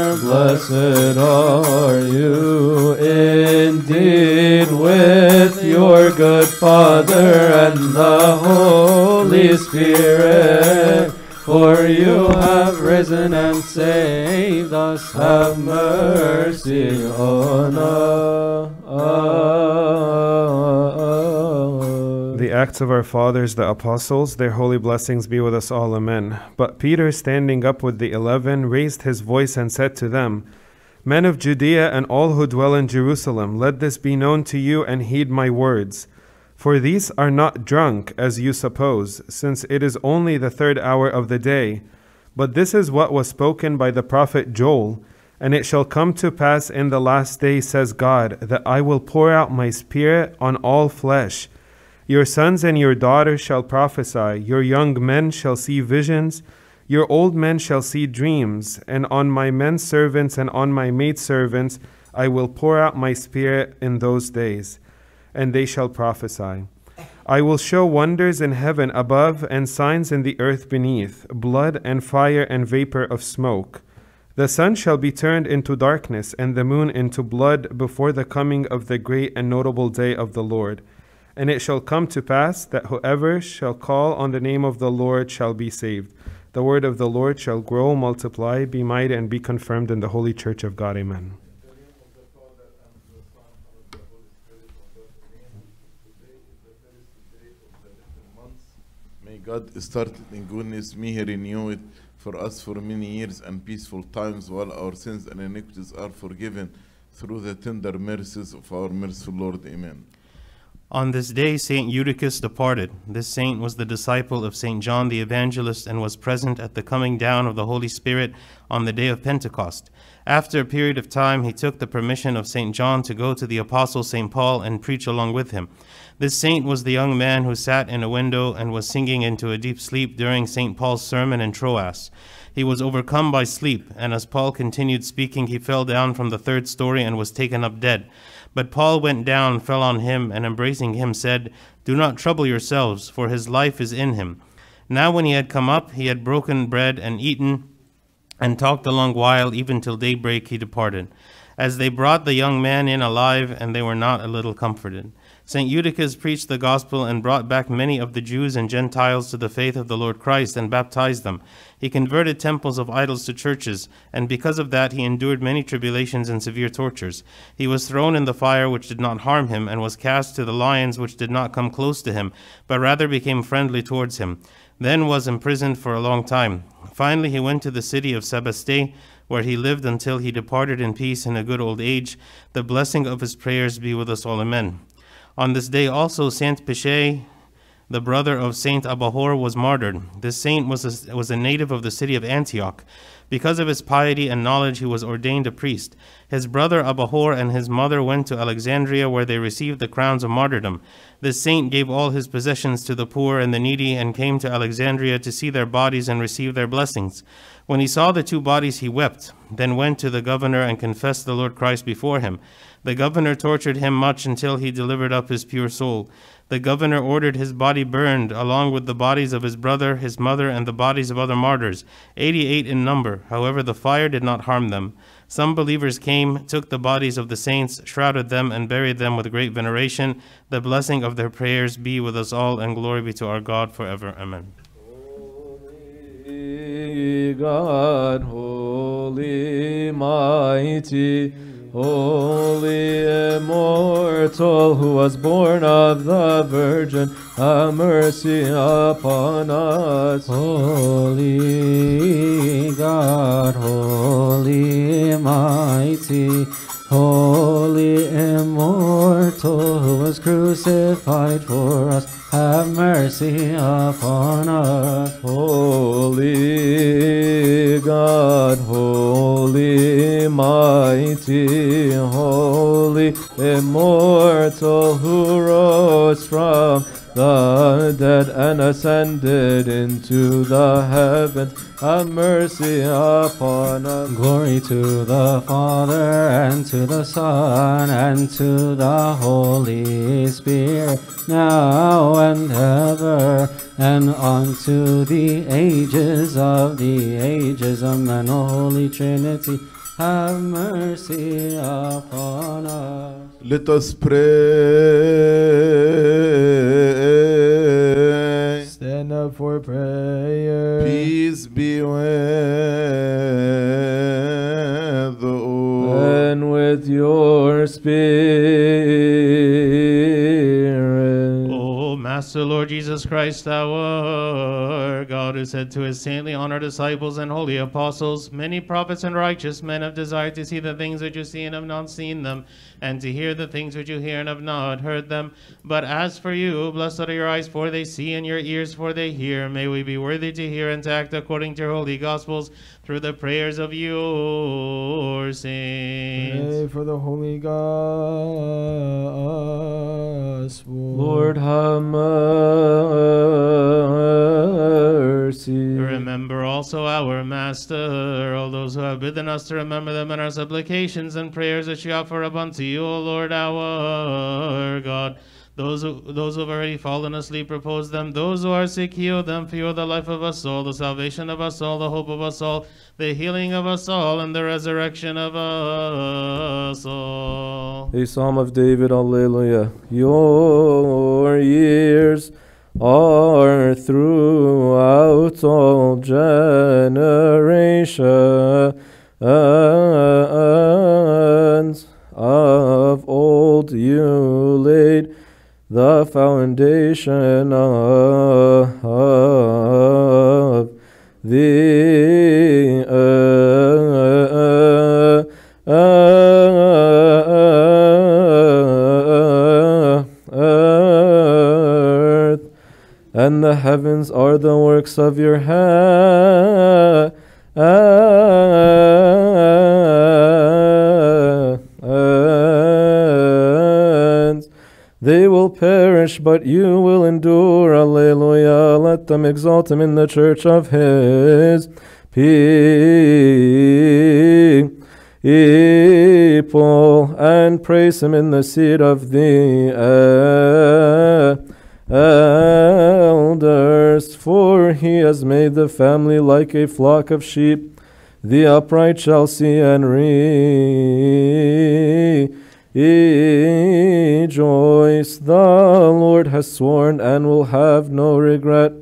Lamb, blessed are you indeed, with your good Father and the Holy Spirit. For you have risen and saved us, have mercy on us. The acts of our fathers, the apostles, their holy blessings be with us all, amen. But Peter, standing up with the eleven, raised his voice and said to them, Men of Judea and all who dwell in Jerusalem, let this be known to you and heed my words. For these are not drunk, as you suppose, since it is only the third hour of the day. But this is what was spoken by the prophet Joel, and it shall come to pass in the last day, says God, that I will pour out my spirit on all flesh. Your sons and your daughters shall prophesy, your young men shall see visions, your old men shall see dreams, and on my men servants and on my maidservants I will pour out my spirit in those days. And they shall prophesy. I will show wonders in heaven above and signs in the earth beneath, blood and fire and vapor of smoke. The sun shall be turned into darkness and the moon into blood before the coming of the great and notable day of the Lord. And it shall come to pass that whoever shall call on the name of the Lord shall be saved. The word of the Lord shall grow, multiply, be mighty, and be confirmed in the holy church of God. Amen. God started in goodness, may He renew it for us for many years and peaceful times, while our sins and iniquities are forgiven through the tender mercies of our merciful Lord. Amen. On this day, Saint Eutychus departed. This saint was the disciple of Saint John the Evangelist and was present at the coming down of the Holy Spirit on the day of Pentecost. After a period of time, he took the permission of Saint John to go to the apostle Saint Paul and preach along with him. This saint was the young man who sat in a window and was sinking into a deep sleep during Saint Paul's sermon in Troas. He was overcome by sleep, and as Paul continued speaking, he fell down from the third story and was taken up dead. But Paul went down, fell on him, and embracing him said, Do not trouble yourselves, for his life is in him. Now when he had come up, he had broken bread and eaten, and talked a long while, even till daybreak he departed. As they brought the young man in alive, and they were not a little comforted. Saint Eutychus preached the gospel and brought back many of the Jews and Gentiles to the faith of the Lord Christ and baptized them. He converted temples of idols to churches, and because of that he endured many tribulations and severe tortures. He was thrown in the fire which did not harm him, and was cast to the lions which did not come close to him, but rather became friendly towards him. Then was imprisoned for a long time. Finally he went to the city of Sebaste, where he lived until he departed in peace in a good old age. The blessing of his prayers be with us all, amen. On this day also, Saint Pichet, the brother of Saint Abahor, was martyred. This saint was a, was a native of the city of Antioch. Because of his piety and knowledge, he was ordained a priest. His brother Abahor and his mother went to Alexandria, where they received the crowns of martyrdom. This saint gave all his possessions to the poor and the needy and came to Alexandria to see their bodies and receive their blessings. When he saw the two bodies, he wept, then went to the governor and confessed the Lord Christ before him. The governor tortured him much until he delivered up his pure soul. The governor ordered his body burned, along with the bodies of his brother, his mother, and the bodies of other martyrs, eighty-eight in number. However, the fire did not harm them. Some believers came, took the bodies of the saints, shrouded them, and buried them with great veneration. The blessing of their prayers be with us all, and glory be to our God forever. Amen. Holy God, holy, mighty, holy, immortal, who was born of the Virgin, have mercy upon us. Holy God, holy, mighty, holy, immortal, who was crucified for us, have mercy upon us. Holy God, holy, mighty, holy, immortal, who rose from the dead and ascended into the heavens, have mercy upon us. Glory to the Father, and to the Son, and to the Holy Spirit, now and ever, and unto the ages of the ages. Amen. O Holy Trinity, have mercy upon us. Let us pray. Stand up for prayer. Peace be with you. And with your spirit. O Master Lord Jesus Christ, our God, who said to his saintly honored disciples and holy apostles, many prophets and righteous men have desired to see the things which you see and have not seen them, and to hear the things which you hear and have not heard them. But as for you, blessed are your eyes, for they see, and your ears, for they hear. May we be worthy to hear and to act according to your holy gospels, through the prayers of your saints. Pray for the holy gospel. Lord, have mercy. Remember also our Master, all those who have bidden us to remember them in our supplications and prayers that you offer up unto you, O Lord our God. Those who, those who have already fallen asleep, repose them. Those who are sick, heal them. For you are the life of us all, the salvation of us all, the hope of us all, the healing of us all, and the resurrection of us all. A Psalm of David, Alleluia. Your years are throughout all generations. Of old you laid the foundation of the earth, and the heavens are the works of your hands. They will perish, but you will endure. Alleluia. Let them exalt him in the church of his people, and praise him in the seat of the elders. For he has made the family like a flock of sheep. The upright shall see and rejoice. Rejoice, the Lord has sworn and will have no regret.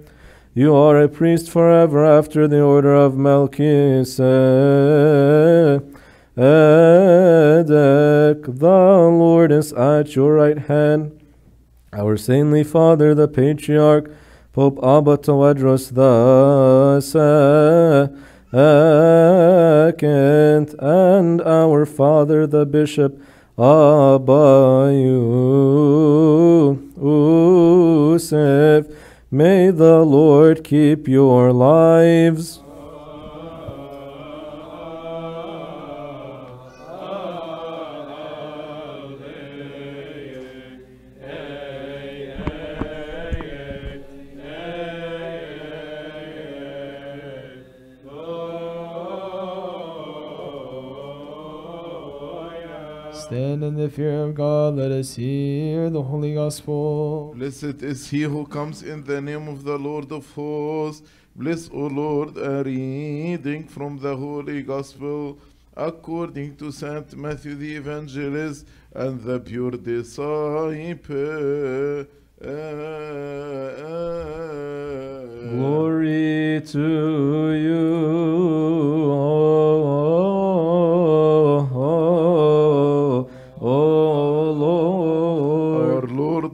You are a priest forever after the order of Melchizedek. The Lord is at your right hand. Our saintly father, the Patriarch, Pope Abba Tawadros the Second, and our father, the Bishop Abba Youssef, may the Lord keep your lives. Stand in the fear of God, let us hear the holy gospel. Blessed is he who comes in the name of the Lord of hosts. Bless, O Lord, a reading from the holy gospel according to Saint Matthew the evangelist and the pure disciple. Glory to you, O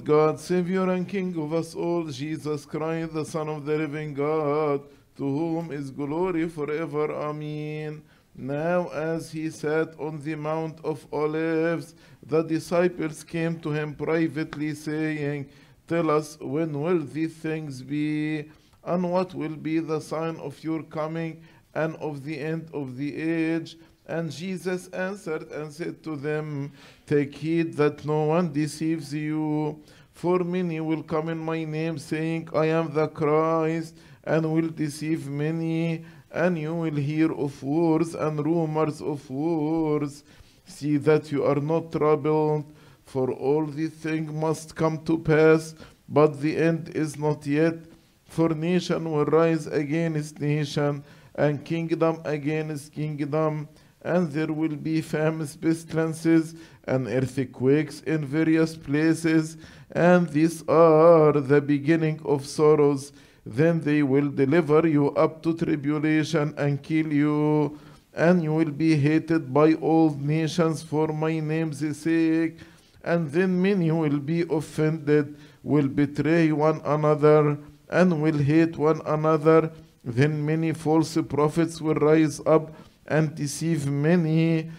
God, Savior and King of us all, Jesus Christ, the Son of the living God, to whom is glory forever. Amen. Now as he sat on the Mount of Olives, the disciples came to him privately, saying, "Tell us, when will these things be? And what will be the sign of your coming and of the end of the age?" And Jesus answered and said to them, "Take heed that no one deceives you. For many will come in my name, saying, 'I am the Christ,' and will deceive many. And you will hear of wars and rumors of wars. See that you are not troubled, for all these things must come to pass, but the end is not yet. For nation will rise against nation, and kingdom against kingdom, and there will be famines, pestilences, and earthquakes in various places, and these are the beginning of sorrows. Then they will deliver you up to tribulation and kill you, and you will be hated by all nations for my name's sake. And then many will be offended, will betray one another, and will hate one another. Then many false prophets will rise up and deceive many.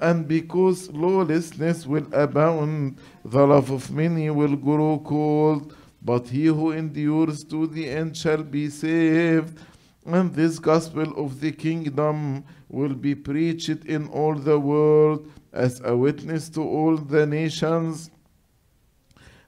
And because lawlessness will abound, the love of many will grow cold. But he who endures to the end shall be saved. And this gospel of the kingdom will be preached in all the world as a witness to all the nations,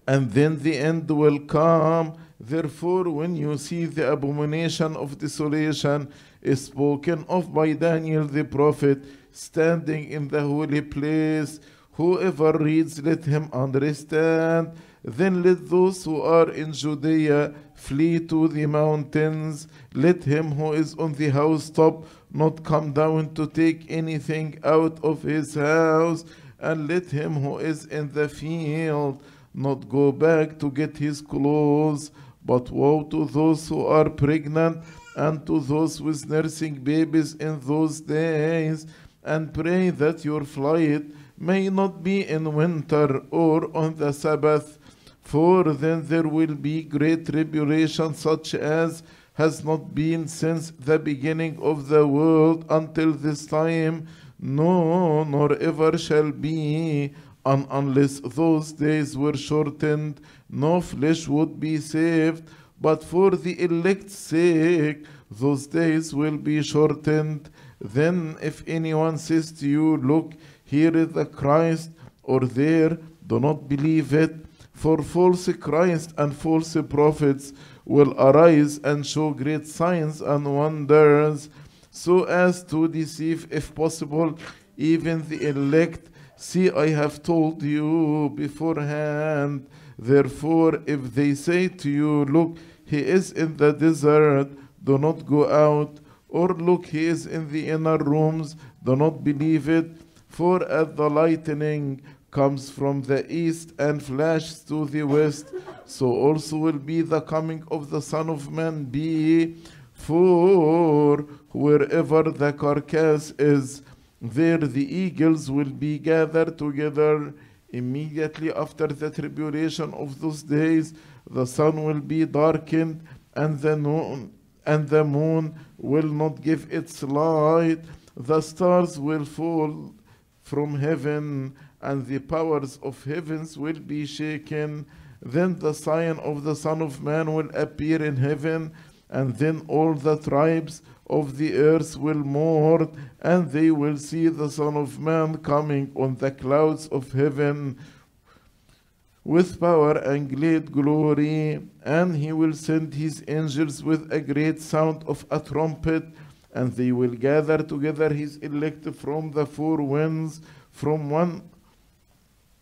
and then the end will come. Therefore, when you see the abomination of desolation is spoken of by Daniel the prophet standing in the holy place, whoever reads, let him understand. Then let those who are in Judea flee to the mountains. Let him who is on the housetop not come down to take anything out of his house, and let him who is in the field not go back to get his clothes. But woe to those who are pregnant and to those with nursing babies in those days, and pray that your flight may not be in winter or on the Sabbath. For then there will be great tribulation, such as has not been since the beginning of the world until this time, no, nor ever shall be, and unless those days were shortened, no flesh would be saved. But for the elect's sake, those days will be shortened. Then if anyone says to you, look, here is the Christ, or there, do not believe it. For false Christ and false prophets will arise and show great signs and wonders, so as to deceive, if possible, even the elect. See, I have told you beforehand. Therefore, if they say to you, look, he is in the desert, do not go out, or look, he is in the inner rooms, do not believe it. For at the lightning comes from the east and flashes to the west, so also will be the coming of the Son of Man be. For wherever the carcass is, there the eagles will be gathered together. Immediately after the tribulation of those days, the sun will be darkened, and the moon, and the moon will not give its light. The stars will fall from heaven, and the powers of heavens will be shaken. Then the sign of the Son of Man will appear in heaven, and then all the tribes of the earth will mourn, and they will see the Son of Man coming on the clouds of heaven with power and great glory. And he will send his angels with a great sound of a trumpet, and they will gather together his elect from the four winds, from one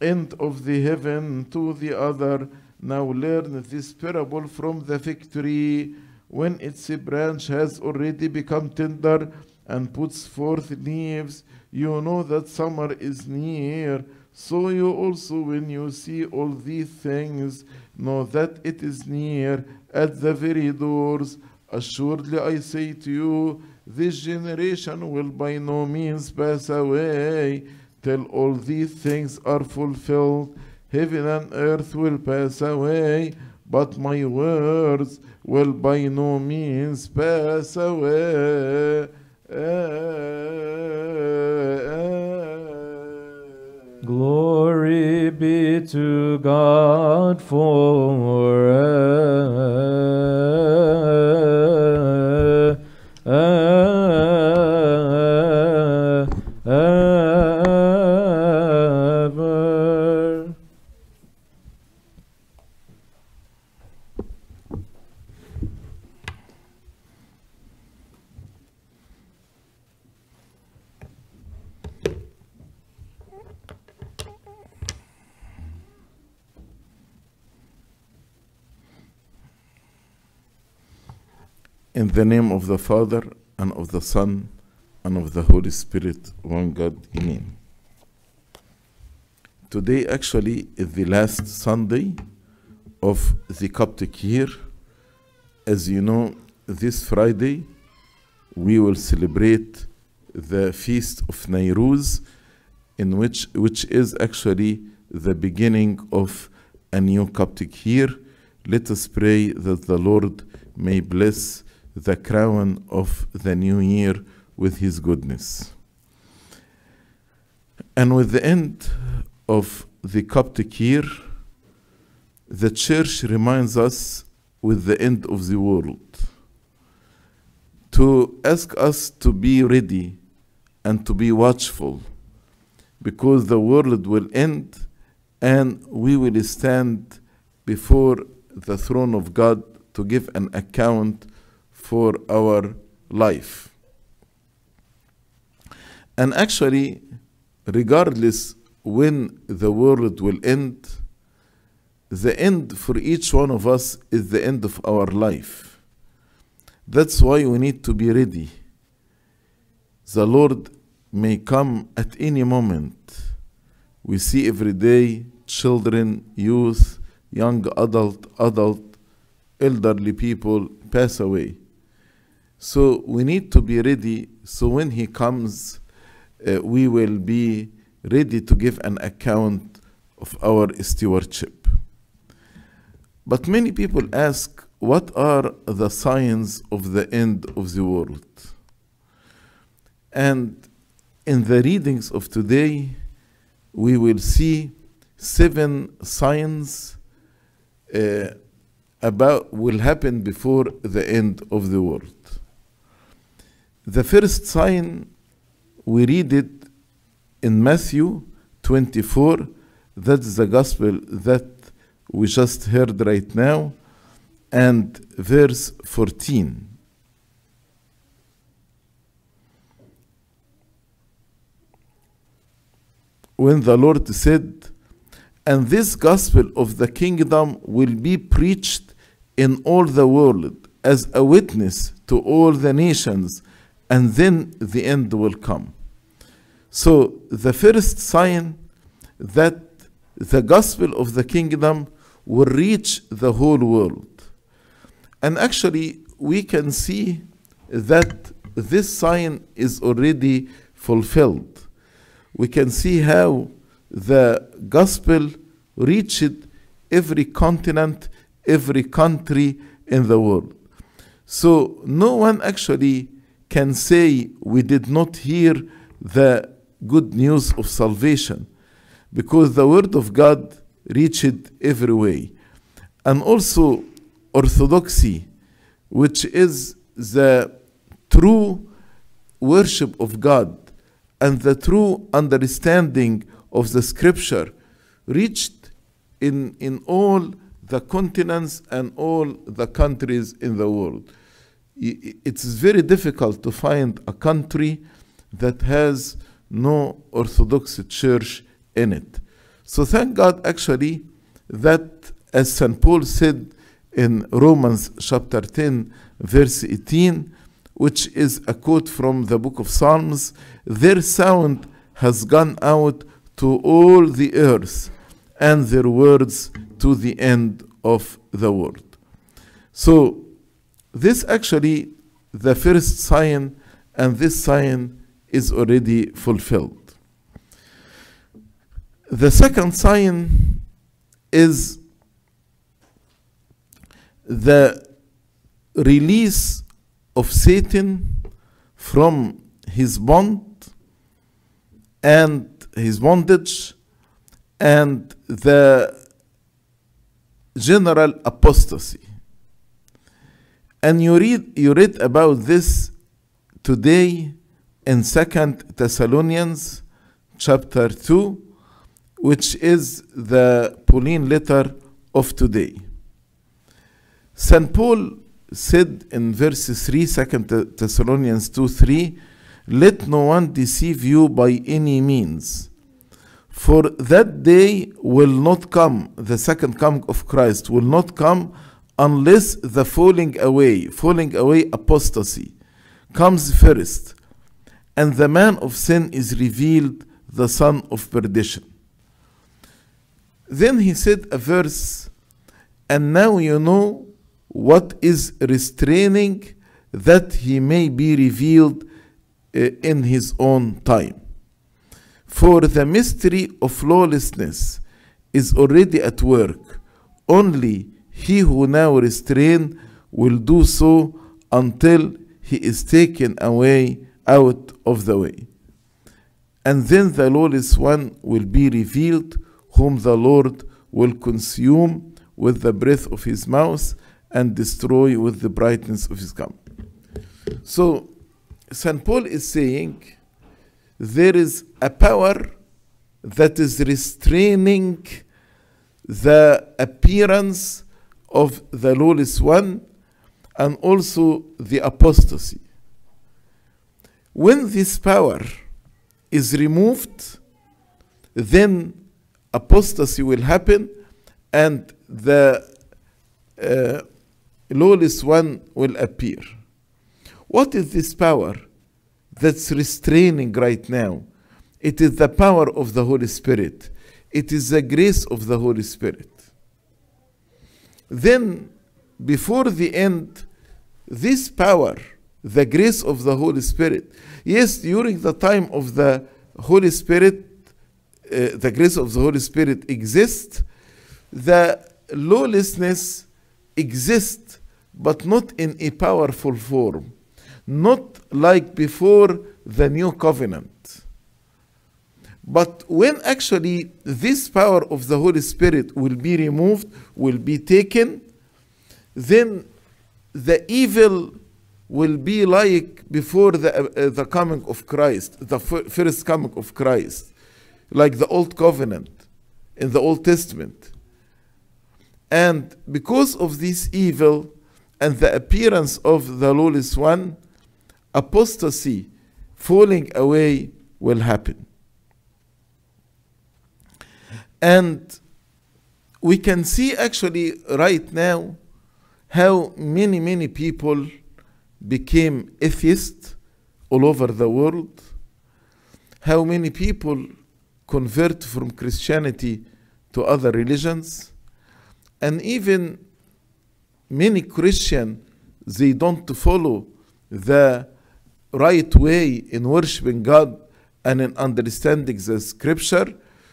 end of the heaven to the other. Now learn this parable from the fig tree. When its branch has already become tender and puts forth leaves, you know that summer is near. So you also, when you see all these things, know that it is near, at the very doors. Assuredly I say to you, this generation will by no means pass away till all these things are fulfilled. Heaven and earth will pass away, but my words will by no means pass away. Glory be to God forever. In the name of the Father, and of the Son, and of the Holy Spirit, one God, Amen. Today actually is the last Sunday of the Coptic year. As you know, this Friday we will celebrate the feast of Nairuz, in which which is actually the beginning of a new Coptic year. Let us pray that the Lord may bless the crown of the new year with his goodness. And with the end of the Coptic year, the Church reminds us with the end of the world to ask us to be ready and to be watchful, because the world will end and we will stand before the throne of God to give an account for our life. And actually, regardless when the world will end, the end for each one of us is the end of our life. That's why we need to be ready. The Lord may come at any moment. We see every day children, youth, young adult, adult, elderly people pass away. So we need to be ready, so when he comes, uh, we will be ready to give an account of our stewardship. But many people ask, what are the signs of the end of the world? And in the readings of today, we will see seven signs uh, about will happen before the end of the world. The first sign, we read it in Matthew twenty-four, that's the gospel that we just heard right now, and verse fourteen. When the Lord said, "And this gospel of the kingdom will be preached in all the world as a witness to all the nations, and then the end will come." So the first sign that the gospel of the kingdom will reach the whole world. And actually we can see that this sign is already fulfilled. We can see how the gospel reached every continent, every country in the world. So no one actually can say we did not hear the good news of salvation, because the word of God reached every way. And also Orthodoxy, which is the true worship of God and the true understanding of the scripture, reached in, in all the continents and all the countries in the world. It's very difficult to find a country that has no Orthodox church in it. So thank God actually that, as Saint Paul said in Romans chapter ten verse eighteen, which is a quote from the book of Psalms, "Their sound has gone out to all the earth, and their words to the end of the world." So this actually the first sign, and this sign is already fulfilled. The second sign is the release of Satan from his bond and his bondage, and the general apostasy. And you read you read about this today in Second Thessalonians chapter two, which is the Pauline letter of today. Saint Paul said in verse three, Second Thessalonians two three, "Let no one deceive you by any means, for that day will not come," the second coming of Christ will not come, "unless the falling away, falling away apostasy comes first, and the man of sin is revealed, the son of perdition. Then he said a verse, and now you know what is restraining, that he may be revealed uh, in his own time. For the mystery of lawlessness is already at work, only he who now restrains will do so until he is taken away out of the way. And then the lawless one will be revealed, whom the Lord will consume with the breath of his mouth and destroy with the brightness of his coming. So Saint Paul is saying there is a power that is restraining the appearance of the lawless one and also the apostasy. When this power is removed, then apostasy will happen and the uh, lawless one will appear. What is this power that's restraining right now? It is the power of the Holy Spirit. It is the grace of the Holy Spirit. Then, before the end, this power, the grace of the Holy Spirit, yes, during the time of the Holy Spirit, uh, the grace of the Holy Spirit exists, the lawlessness exists, but not in a powerful form. Not like before the new covenant. But when actually this power of the Holy Spirit will be removed, will be taken, then the evil will be like before the, uh, the coming of Christ, the first coming of Christ, like the Old Covenant in the Old Testament. And because of this evil and the appearance of the lawless one, apostasy, falling away, will happen. And we can see actually right now how many, many people became atheists all over the world, how many people convert from Christianity to other religions, and even many Christians, they don't follow the right way in worshiping God and in understanding the scripture.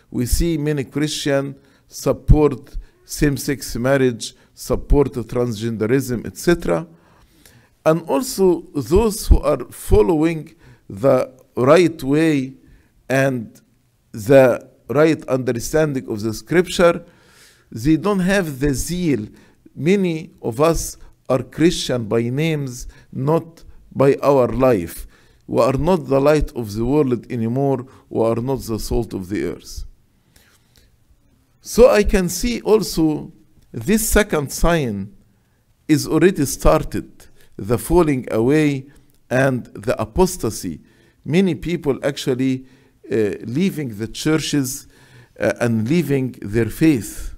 We see many Christians support same-sex marriage, support transgenderism, et cetera. And also those who are following the right way and the right understanding of the scripture, they don't have the zeal. Many of us are Christian by names, not by our life. We are not the light of the world anymore. We are not the salt of the earth. So I can see also this second sign is already started, the falling away and the apostasy. Many people actually uh, leaving the churches uh, and leaving their faith.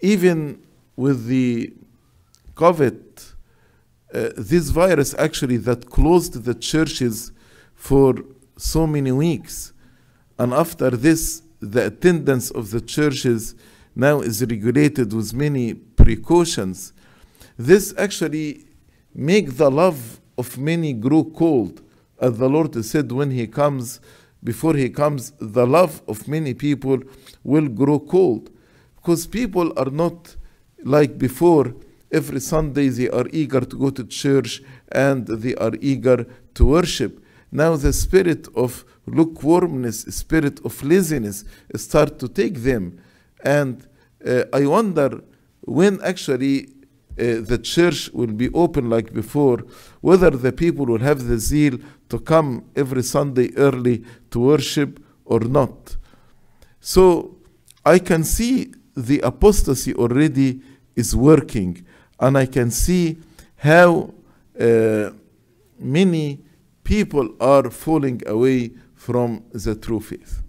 Even with the COVID, Uh, this virus actually that closed the churches for so many weeks, and after this the attendance of the churches now is regulated with many precautions. This actually make the love of many grow cold, as the Lord said when he comes, before he comes, the love of many people will grow cold, because people are not like before. Every Sunday they are eager to go to church and they are eager to worship. Now the spirit of lukewarmness, spirit of laziness start to take them. And uh, I wonder when actually uh, the church will be open like before, whether the people will have the zeal to come every Sunday early to worship or not. So I can see the apostasy already is working. And I can see how uh, many people are falling away from the true faith.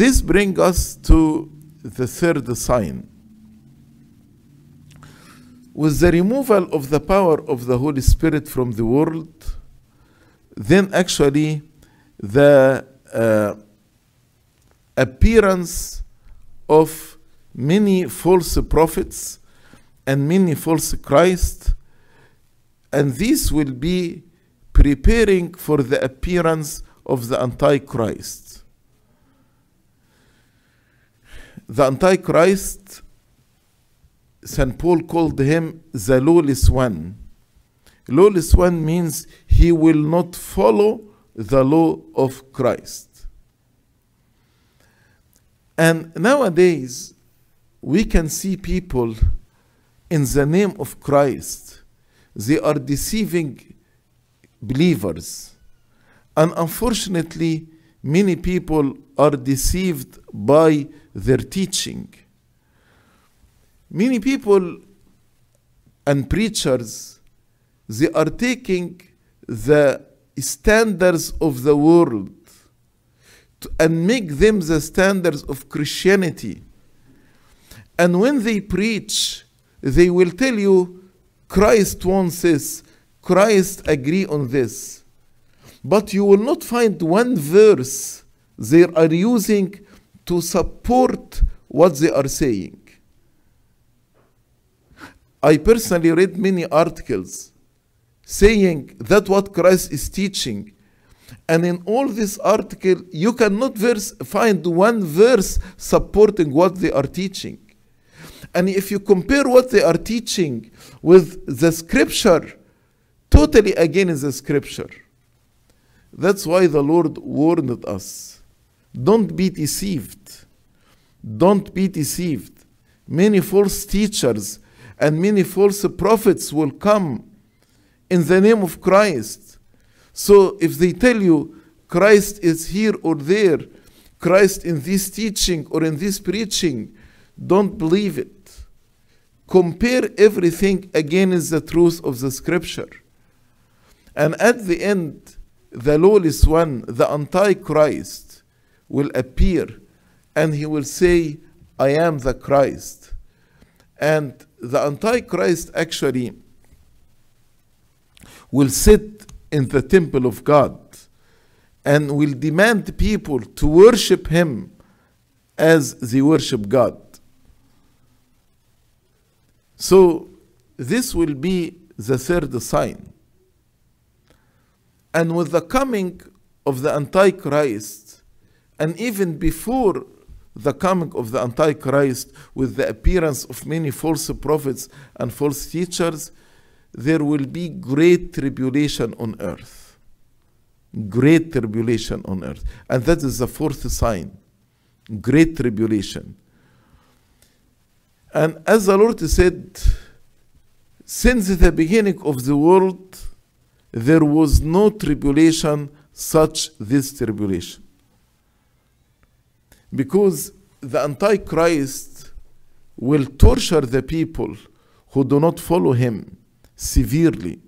This brings us to the third sign. With the removal of the power of the Holy Spirit from the world, then actually the uh, appearance of many false prophets and many false Christ, and this will be preparing for the appearance of the Antichrist. The Antichrist, Saint Paul called him the lawless one. Lawless one means he will not follow the law of Christ. And nowadays, we can see people in the name of Christ. They are deceiving believers. And unfortunately, many people are deceived by their teaching. Many people and preachers, they are taking the standards of the world to, and make them the standards of Christianity. And when they preach, they will tell you, Christ wants this, Christ agree on this. But you will not find one verse they are using to support what they are saying. I personally read many articles saying that what Christ is teaching, and in all this article you cannot verse, find one verse supporting what they are teaching. And if you compare what they are teaching with the scripture, totally again is the scripture. That's why the Lord warned us, don't be deceived. Don't be deceived. Many false teachers and many false prophets will come in the name of Christ. So if they tell you Christ is here or there, Christ in this teaching or in this preaching, don't believe it. Compare everything again is the truth of the scripture. And at the end, the lawless one, the Antichrist, will appear and he will say, I am the Christ. And the Antichrist actually will sit in the temple of God and will demand people to worship him as they worship God. So this will be the third sign. And with the coming of the Antichrist, and even before the coming of the Antichrist, with the appearance of many false prophets and false teachers, there will be great tribulation on earth. Great tribulation on earth. And that is the fourth sign. Great tribulation. And as the Lord said, since the beginning of the world, there was no tribulation such this tribulation. Because the Antichrist will torture the people who do not follow him severely.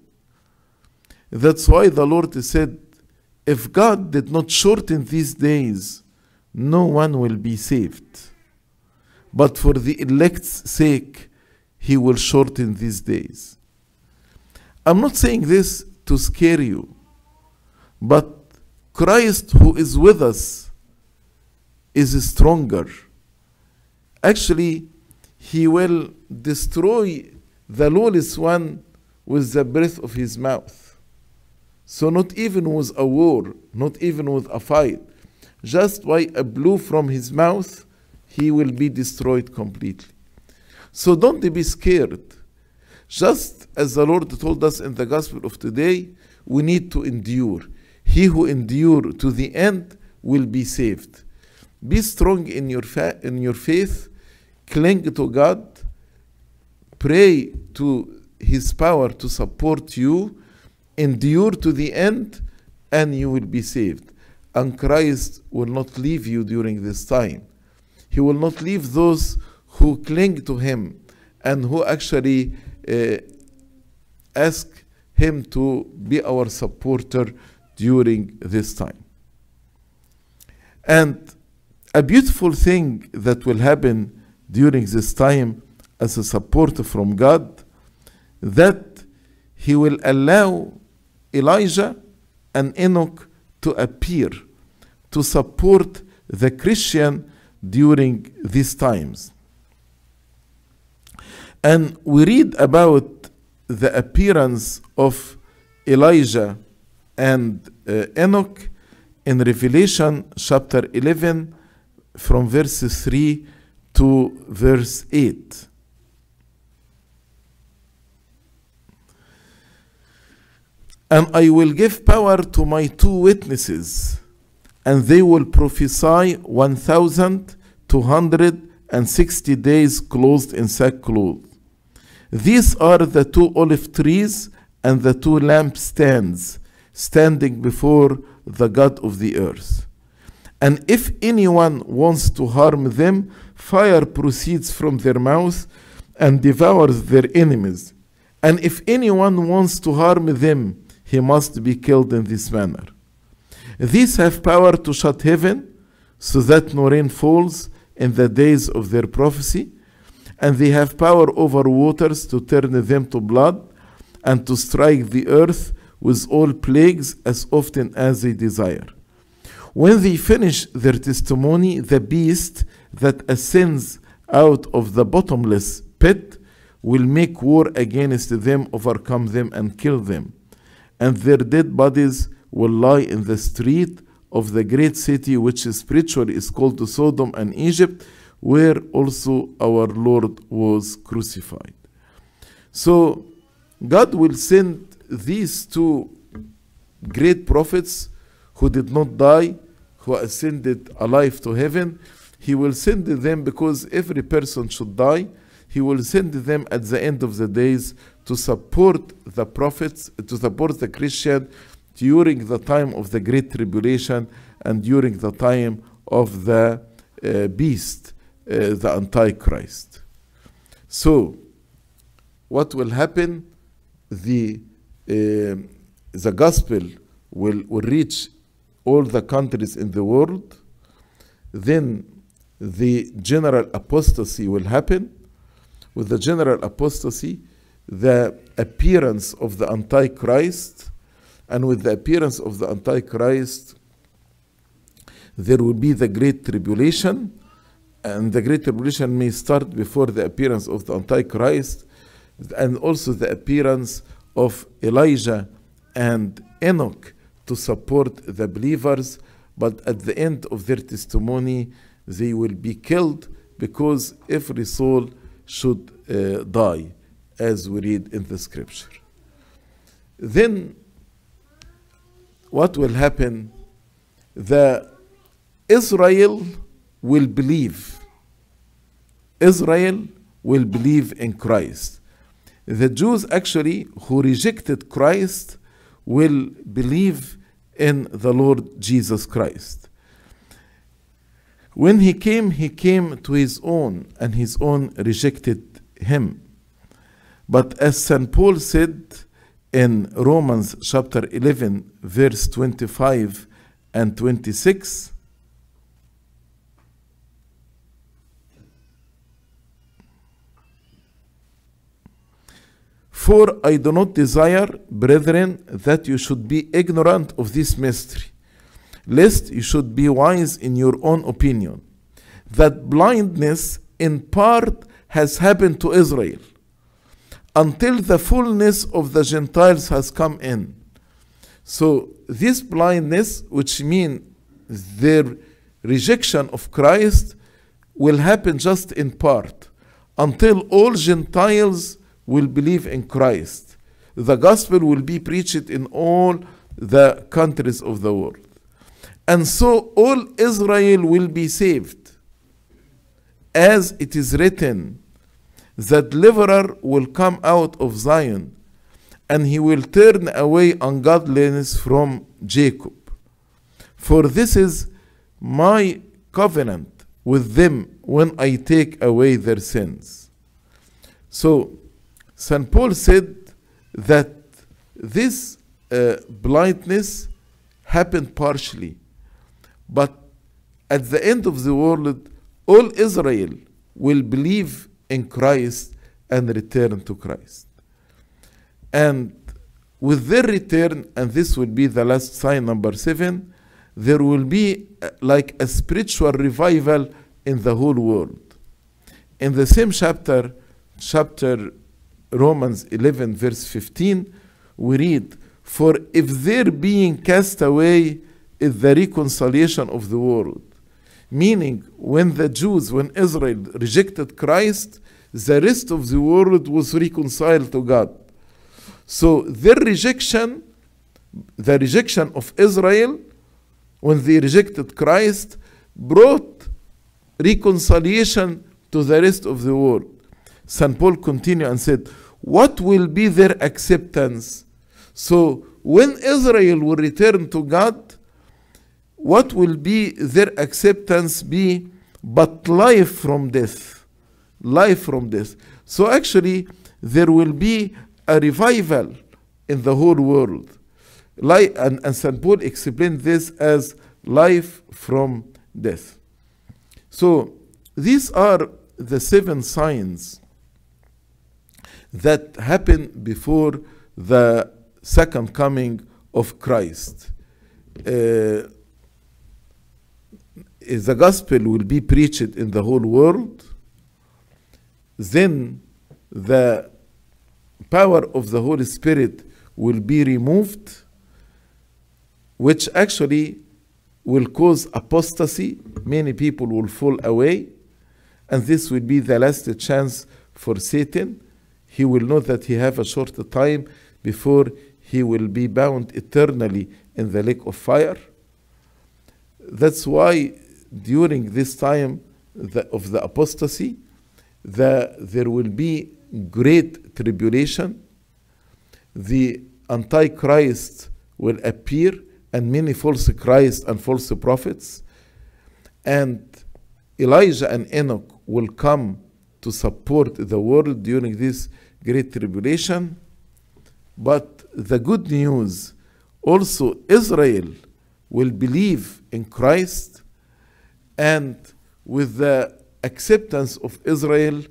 That's why the Lord said, if God did not shorten these days, no one will be saved. But for the elect's sake, he will shorten these days. I'm not saying this to scare you, but Christ who is with us is stronger. Actually, he will destroy the lawless one with the breath of his mouth. So not even with a war, not even with a fight, just by a blow from his mouth, he will be destroyed completely. So don't be scared. Just as the Lord told us in the gospel of today, we need to endure. He who endures to the end will be saved. Be strong in your, fa in your faith. Cling to God. Pray to his power to support you. Endure to the end and you will be saved. And Christ will not leave you during this time. He will not leave those who cling to him and who actually uh, ask him to be our supporter during this time. And a beautiful thing that will happen during this time as a support from God, that he will allow Elijah and Enoch to appear to support the Christian during these times. And we read about the appearance of Elijah and uh, Enoch in Revelation chapter eleven from verses three to verse eight. And I will give power to my two witnesses, and they will prophesy one thousand two hundred sixty days clothed in sackcloth. These are the two olive trees and the two lampstands standing before the God of the earth. And if anyone wants to harm them, fire proceeds from their mouth and devours their enemies. And if anyone wants to harm them, he must be killed in this manner. These have power to shut heaven, so that no rain falls in the days of their prophecy, and they have power over waters to turn them to blood, and to strike the earth with all plagues as often as they desire. When they finish their testimony, the beast that ascends out of the bottomless pit will make war against them, overcome them, and kill them. And their dead bodies will lie in the street of the great city, which spiritually is called Sodom and Egypt, where also our Lord was crucified. So God will send these two great prophets who did not die, who ascended alive to heaven. He will send them, because every person should die. He will send them at the end of the days to support the prophets, to support the Christian during the time of the Great Tribulation and during the time of the uh, beast, uh, the Antichrist. So, what will happen? The, uh, the gospel will, will reach all the countries in the world. Then the general apostasy will happen. With the general apostasy, the appearance of the Antichrist, and with the appearance of the Antichrist, there will be the Great Tribulation, and the Great Tribulation may start before the appearance of the Antichrist, and also the appearance of Elijah and Enoch to support the believers, but at the end of their testimony, they will be killed, because every soul should uh, die, as we read in the scripture. Then what will happen? The Israel will believe. Israel will believe in Christ. The Jews actually who rejected Christ will believe in the Lord Jesus Christ. When he came, he came to his own, and his own rejected him. But as Saint Paul said in Romans chapter eleven, verse twenty-five and twenty-six, "For I do not desire, brethren, that you should be ignorant of this mystery, lest you should be wise in your own opinion, that blindness in part has happened to Israel, until the fullness of the Gentiles has come in." So this blindness, which means their rejection of Christ, will happen just in part, until all Gentiles will believe in Christ. The gospel will be preached in all the countries of the world. And so all Israel will be saved, as it is written, "The deliverer will come out of Zion, and he will turn away ungodliness from Jacob. For this is my covenant with them when I take away their sins." So Saint Paul said that this uh, blindness happened partially. But at the end of the world, all Israel will believe in Christ and return to Christ. And With their return, and this will be the last sign, number seven, there will be like a spiritual revival in the whole world. In the same chapter, chapter Romans eleven, verse fifteen, we read, "For if their being cast away is the reconciliation of the world." Meaning, when the Jews, when Israel rejected Christ, the rest of the world was reconciled to God. So their rejection, the rejection of Israel, when they rejected Christ, brought reconciliation to the rest of the world. Saint Paul continued and said, "What will be their acceptance?" So when Israel will return to God, what will be their acceptance be but life from death? Life from death. So actually, there will be a revival in the whole world. Life, and, and Saint Paul explained this as life from death. So these are the seven signs that happened before the second coming of Christ. Uh, the gospel will be preached in the whole world. Then the power of the Holy Spirit will be removed, which actually will cause apostasy. Many people will fall away, and this will be the last chance for Satan. He will know that he have a short time before he will be bound eternally in the lake of fire. That's why during this time the, of the apostasy, the, there will be great tribulation. The Antichrist will appear, and many false Christs and false prophets. And Elijah and Enoch will come to support the world during this great tribulation. But the good news, also Israel will believe in Christ, and with the acceptance of Israel,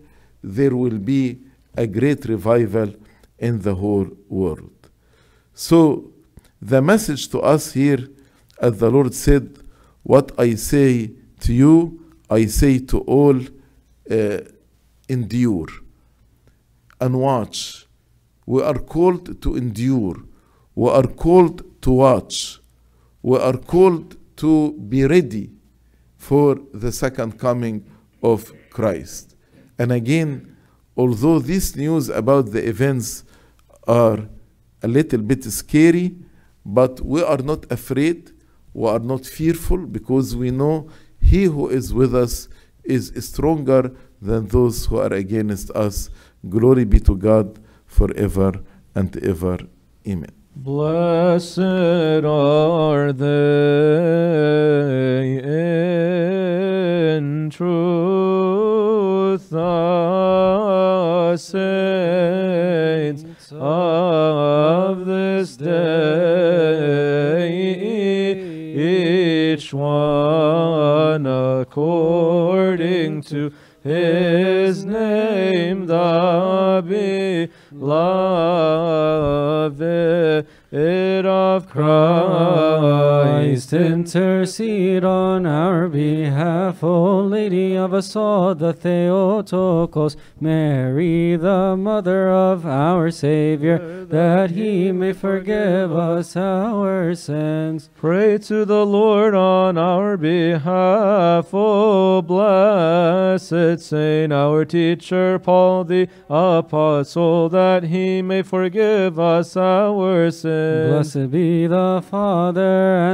there will be a great revival in the whole world. So the message to us here, as the Lord said, "What I say to you, I say to all, uh, endure and watch." We are called to endure. We are called to watch. We are called to be ready for the second coming of Christ. And again, although these news about the events are a little bit scary, but we are not afraid, we are not fearful, because we know He who is with us is stronger than those who are against us. Glory be to God forever and ever. Amen. Blessed are they in truth, the saints of this day, each one according to His name, the beloved of Christ. Intercede on our behalf, O Lady of us all, the Theotokos, Mary, the Mother of our Savior, that He may forgive us our sins. Pray to the Lord on our behalf, O blessed Saint, our teacher Paul the Apostle, that he may forgive us our sins. Blessed be the Father,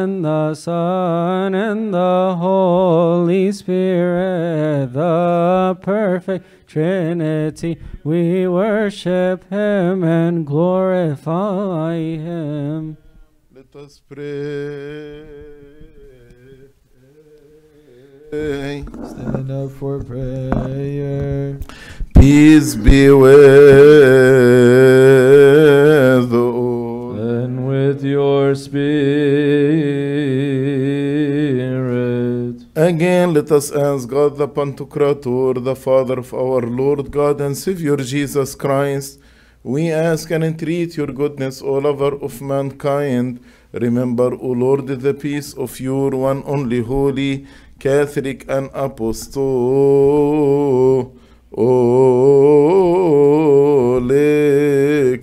and the Son, and the Holy Spirit, the perfect Trinity. We worship Him and glorify Him. Let us pray. Stand up for prayer. Peace be with all, and with your spirit. Again, let us ask God the Pantocrator, the Father of our Lord God and Savior Jesus Christ, We ask and entreat your goodness, O lover of mankind. Remember, O Lord, the peace of your one only holy, Catholic and Apostolic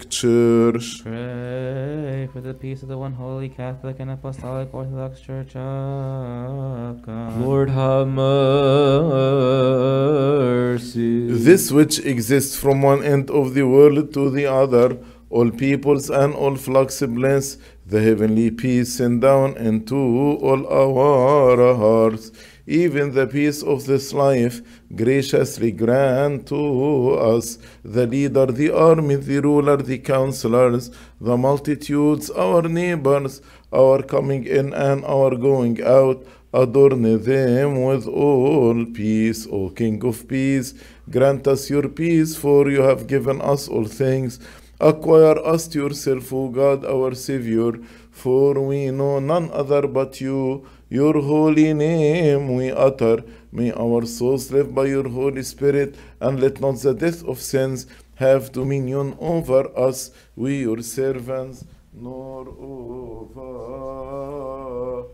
Church. Pray for the peace of the one holy, Catholic and Apostolic Orthodox Church of God. Lord, have mercy. This which exists from one end of the world to the other, all peoples and all flocks bless, the heavenly peace send down into all our hearts, even the peace of this life, graciously grant to us, the leader, the army, the ruler, the counselors, the multitudes, our neighbors, our coming in and our going out, adorn them with all peace. O King of Peace, grant us your peace, for you have given us all things. Acquire us to yourself, O God, our Savior, for we know none other but you. Your holy name we utter. May our souls live by your Holy Spirit, and let not the death of sins have dominion over us, we your servants, nor over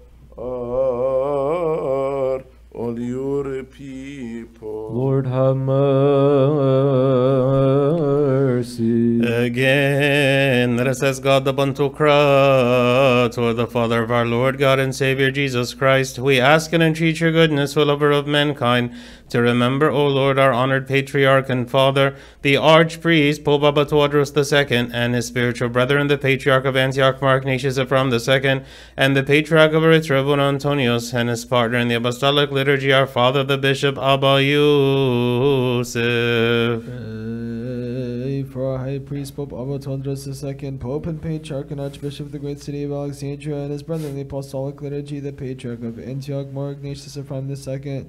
all your people. Lord, have mercy. Again, let us ask God the Pantocrator, the Father of our Lord God and Savior Jesus Christ. We ask and entreat your goodness, O lover of mankind, to remember, O Lord, our honored Patriarch and Father, the Archpriest Pope Abba Tawadros the Second, and his spiritual brethren, the Patriarch of Antioch, Mark Ignatius Ephraim the Second, and the Patriarch of Eritrea, Antonios, and his partner in the Apostolic Liturgy, our Father, the Bishop Abba Youssef. Pray for our High Priest Pope Abba Tawadros the Second, Pope and Patriarch and Archbishop of the great city of Alexandria, and his brother in the Apostolic Liturgy, the Patriarch of Antioch, Mark Ignatius Ephraim the Second,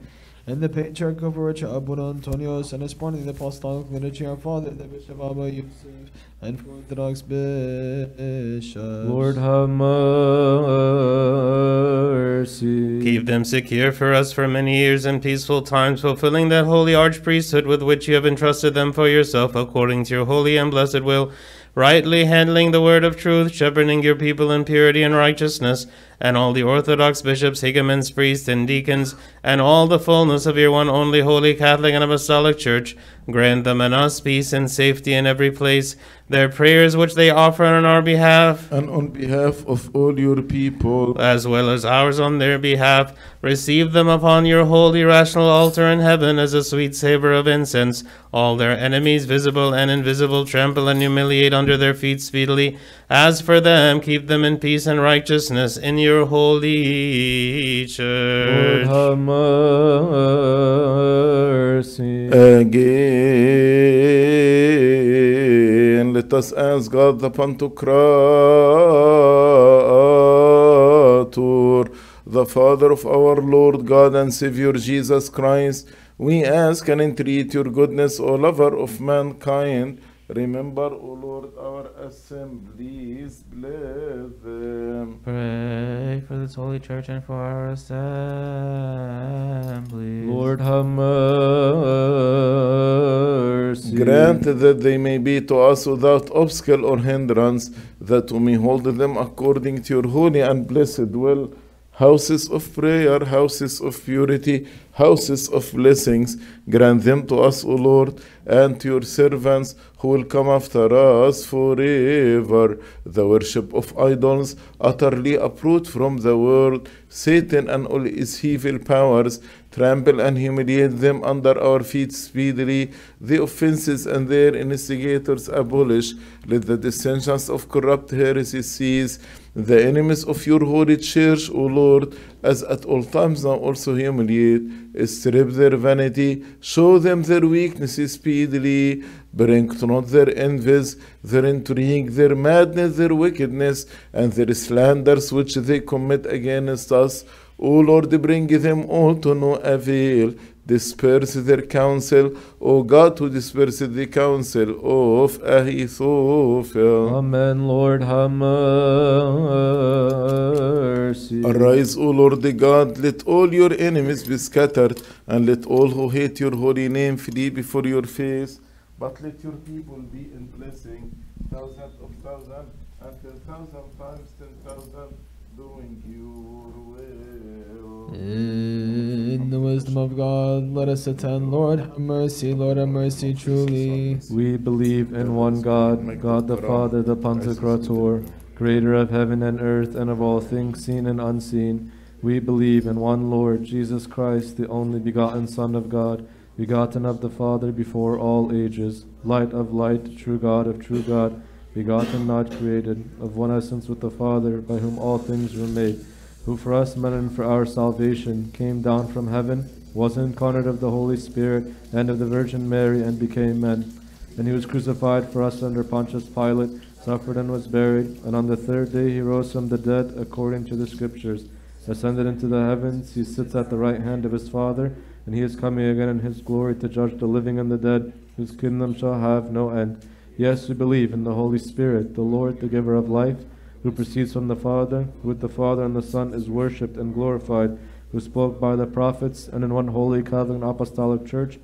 and the Patriarch of Eritrea, Abba Antonios, and his partner in the Apostolic Liturgy, our Father, the Bishop Abba Youssef, and for Orthodox bishops. Lord, have mercy. Keep them secure for us for many years and peaceful times, fulfilling that holy archpriesthood with which you have entrusted them for yourself, according to your holy and blessed will, rightly handling the word of truth, shepherding your people in purity and righteousness, and all the Orthodox bishops, higumens, priests, and deacons, and all the fullness of your one only holy, Catholic and Apostolic Church. Grant them and us peace and safety in every place. Their prayers which they offer on our behalf and on behalf of all your people, as well as ours on their behalf, receive them upon your holy rational altar in heaven as a sweet savor of incense. All their enemies, visible and invisible, trample and humiliate under their feet speedily. As for them, keep them in peace and righteousness in your holy church. Lord, have mercy. Again, let us ask God the Pantocrator, the Father of our Lord God and Savior Jesus Christ. We ask and entreat your goodness, O lover of mankind. Remember, O Lord, our assemblies, bless them. Pray for this holy church and for our assemblies. Lord, have mercy. Grant that they may be to us without obstacle or hindrance, that we may hold them according to your holy and blessed will. Houses of prayer, houses of purity, houses of blessings, grant them to us, O Lord, and to your servants who will come after us forever. The worship of idols, utterly uproot from the world, Satan and all his evil powers, trample and humiliate them under our feet speedily. The offenses and their instigators abolish. Let the dissensions of corrupt heresies cease. The enemies of your holy church, O Lord, as at all times now also humiliate, strip their vanity, show them their weaknesses speedily, bring to naught their envies, their intrigue, their madness, their wickedness, and their slanders which they commit against us. O Lord, bring them all to no avail. Disperse their counsel, O God, who disperses the counsel of Ahithophel. Amen. Lord, have mercy. Arise, O Lord God, let all your enemies be scattered, and let all who hate your holy name flee before your face. But let your people be in blessing, thousand of thousand, until thousand times ten thousand, doing your will. In the wisdom of God, let us attend. Lord, have mercy. Lord, have mercy, truly. We believe in one God, God the Father, the Pantocrator, creator of heaven and earth and of all things seen and unseen. We believe in one Lord, Jesus Christ, the only begotten Son of God, begotten of the Father before all ages, light of light, true God of true God, begotten, not created, of one essence with the Father, by whom all things were made, who for us men and for our salvation came down from heaven, was incarnate of the Holy Spirit and of the Virgin Mary, and became man. And he was crucified for us under Pontius Pilate, suffered and was buried, and on the third day he rose from the dead according to the Scriptures, ascended into the heavens, he sits at the right hand of his Father, and he is coming again in his glory to judge the living and the dead, whose kingdom shall have no end. Yes, we believe in the Holy Spirit, the Lord, the giver of life, who proceeds from the Father, who with the Father and the Son is worshipped and glorified, who spoke by the prophets, and in one holy Catholic and apostolic church,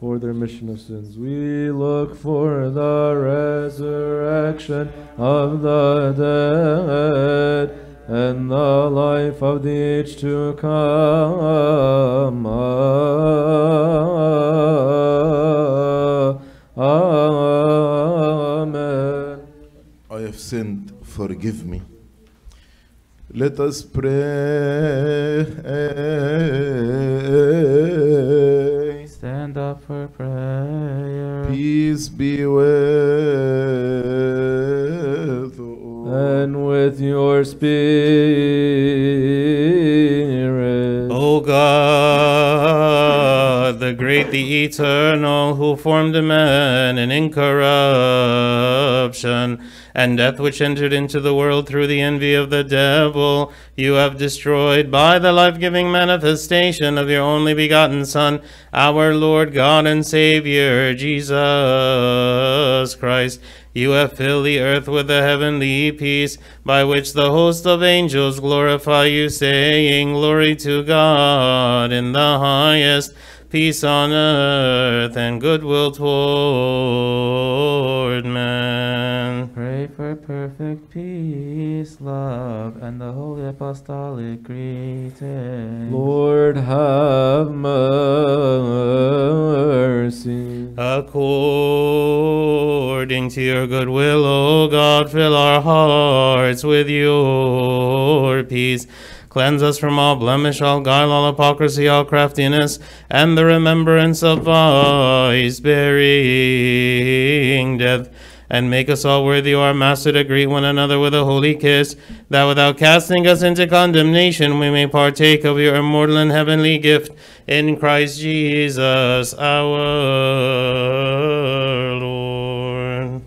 for the remission of sins. We look for the resurrection of the dead, and the life of the age to come. Amen. I have sinned, forgive me. Let us pray. Stand up for prayer. Peace be with you. And with your spirit. O God, the great, the eternal, who formed man in incorruption, and death which entered into the world through the envy of the devil, you have destroyed by the life-giving manifestation of your only begotten Son, our Lord God and Savior, Jesus Christ. You have filled the earth with a heavenly peace, by which the host of angels glorify you, saying, Glory to God in the highest, peace on earth and goodwill toward men. Pray for perfect peace, love, and the holy apostolic greeting. Lord, have mercy. According to your good will, O God, fill our hearts with your peace. Cleanse us from all blemish, all guile, all hypocrisy, all craftiness, and the remembrance of vice bearing death. And make us all worthy, O our Master, to greet one another with a holy kiss, that without casting us into condemnation, we may partake of your immortal and heavenly gift in Christ Jesus our Lord.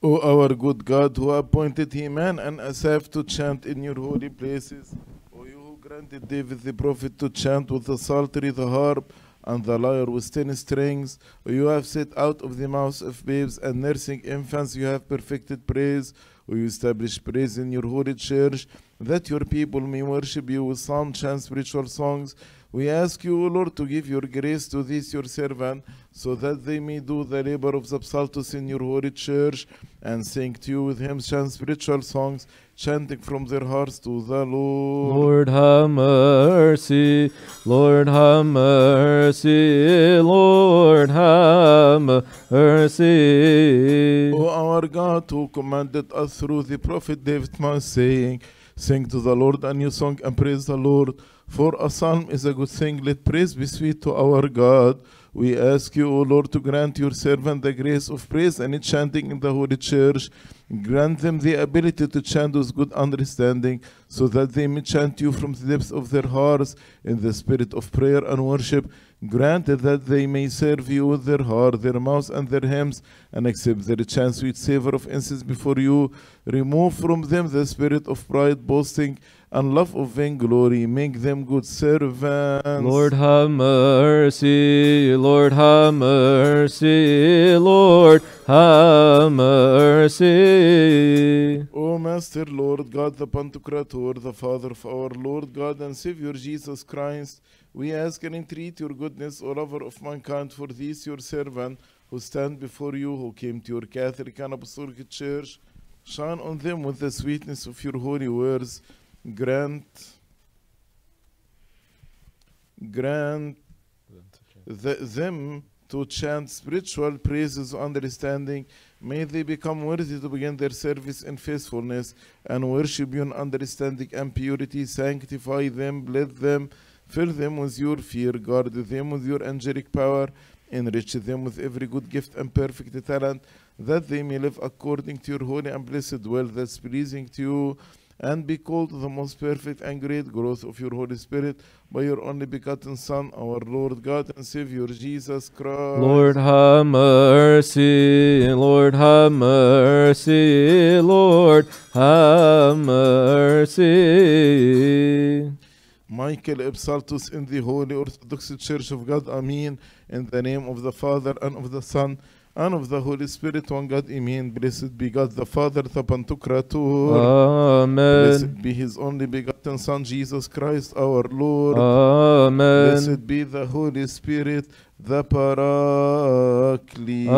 O our good God, who appointed him man and Asaph to chant in your holy places, O you who granted David the prophet to chant with the psaltery, the harp, and the lyre with ten strings, O you have set out of the mouths of babes and nursing infants, you have perfected praise, O you establish praise in your holy church, that your people may worship you with sound chants, spiritual songs. We ask you, O Lord, to give your grace to these your servants, so that they may do the labor of the Psaltus in your holy church, and sing to you with hymns, chant spiritual songs, chanting from their hearts to the Lord. Lord, have mercy. Lord, have mercy. Lord, have mercy. O our God, who commanded us through the prophet David, my saying, sing to the Lord a new song and praise the Lord. For a psalm is a good thing, let praise be sweet to our God. We ask you, O Lord, to grant your servant the grace of praise and chanting in the holy church. Grant them the ability to chant with good understanding, so that they may chant you from the depths of their hearts in the spirit of prayer and worship. Grant that they may serve you with their heart, their mouths, and their hymns, and accept their chant sweet savor of incense before you. Remove from them the spirit of pride, boasting, and love of vainglory. Make them good servants. Lord, have mercy. Lord, have mercy. Lord, have mercy. O O Master, Lord God, the Pantocrator, the Father of our Lord God and Savior Jesus Christ, we ask and entreat your goodness, O lover of mankind, for these your servant, who stand before you, who came to your Catholic and Apostolic Church. Shine on them with the sweetness of your holy words. Grant, grant the, them to chant spiritual praises of understanding. May they become worthy to begin their service in faithfulness and worship you in understanding and purity. Sanctify them, bless them, fill them with your fear, guard them with your angelic power, enrich them with every good gift and perfect talent, that they may live according to your holy and blessed will that's pleasing to you, and be called to the most perfect and great growth of your Holy Spirit by your only begotten Son, our Lord God and Savior Jesus Christ. Lord have mercy, Lord have mercy, Lord have mercy. Michael, Absaltus in the Holy Orthodox Church of God, Amen. In the name of the Father, and of the Son, and of the Holy Spirit, one God, Amen. Blessed be God the Father, the Pantocrator. Amen. Blessed be His only begotten Son, Jesus Christ, our Lord. Amen. Blessed be the Holy Spirit, the Paraclete.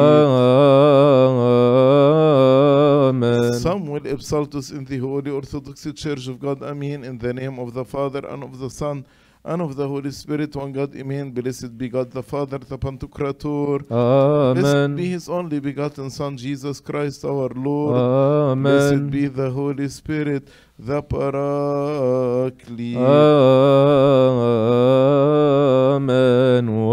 Amen. Some will exalt us in the Holy Orthodox Church of God, Amen. In the name of the Father, and of the Son, and of the Holy Spirit, one God, Amen. Blessed be God the Father, the Pantocrator. Amen. Blessed be His only begotten Son, Jesus Christ, our Lord. Amen. Blessed be the Holy Spirit, the Paraclete. Amen.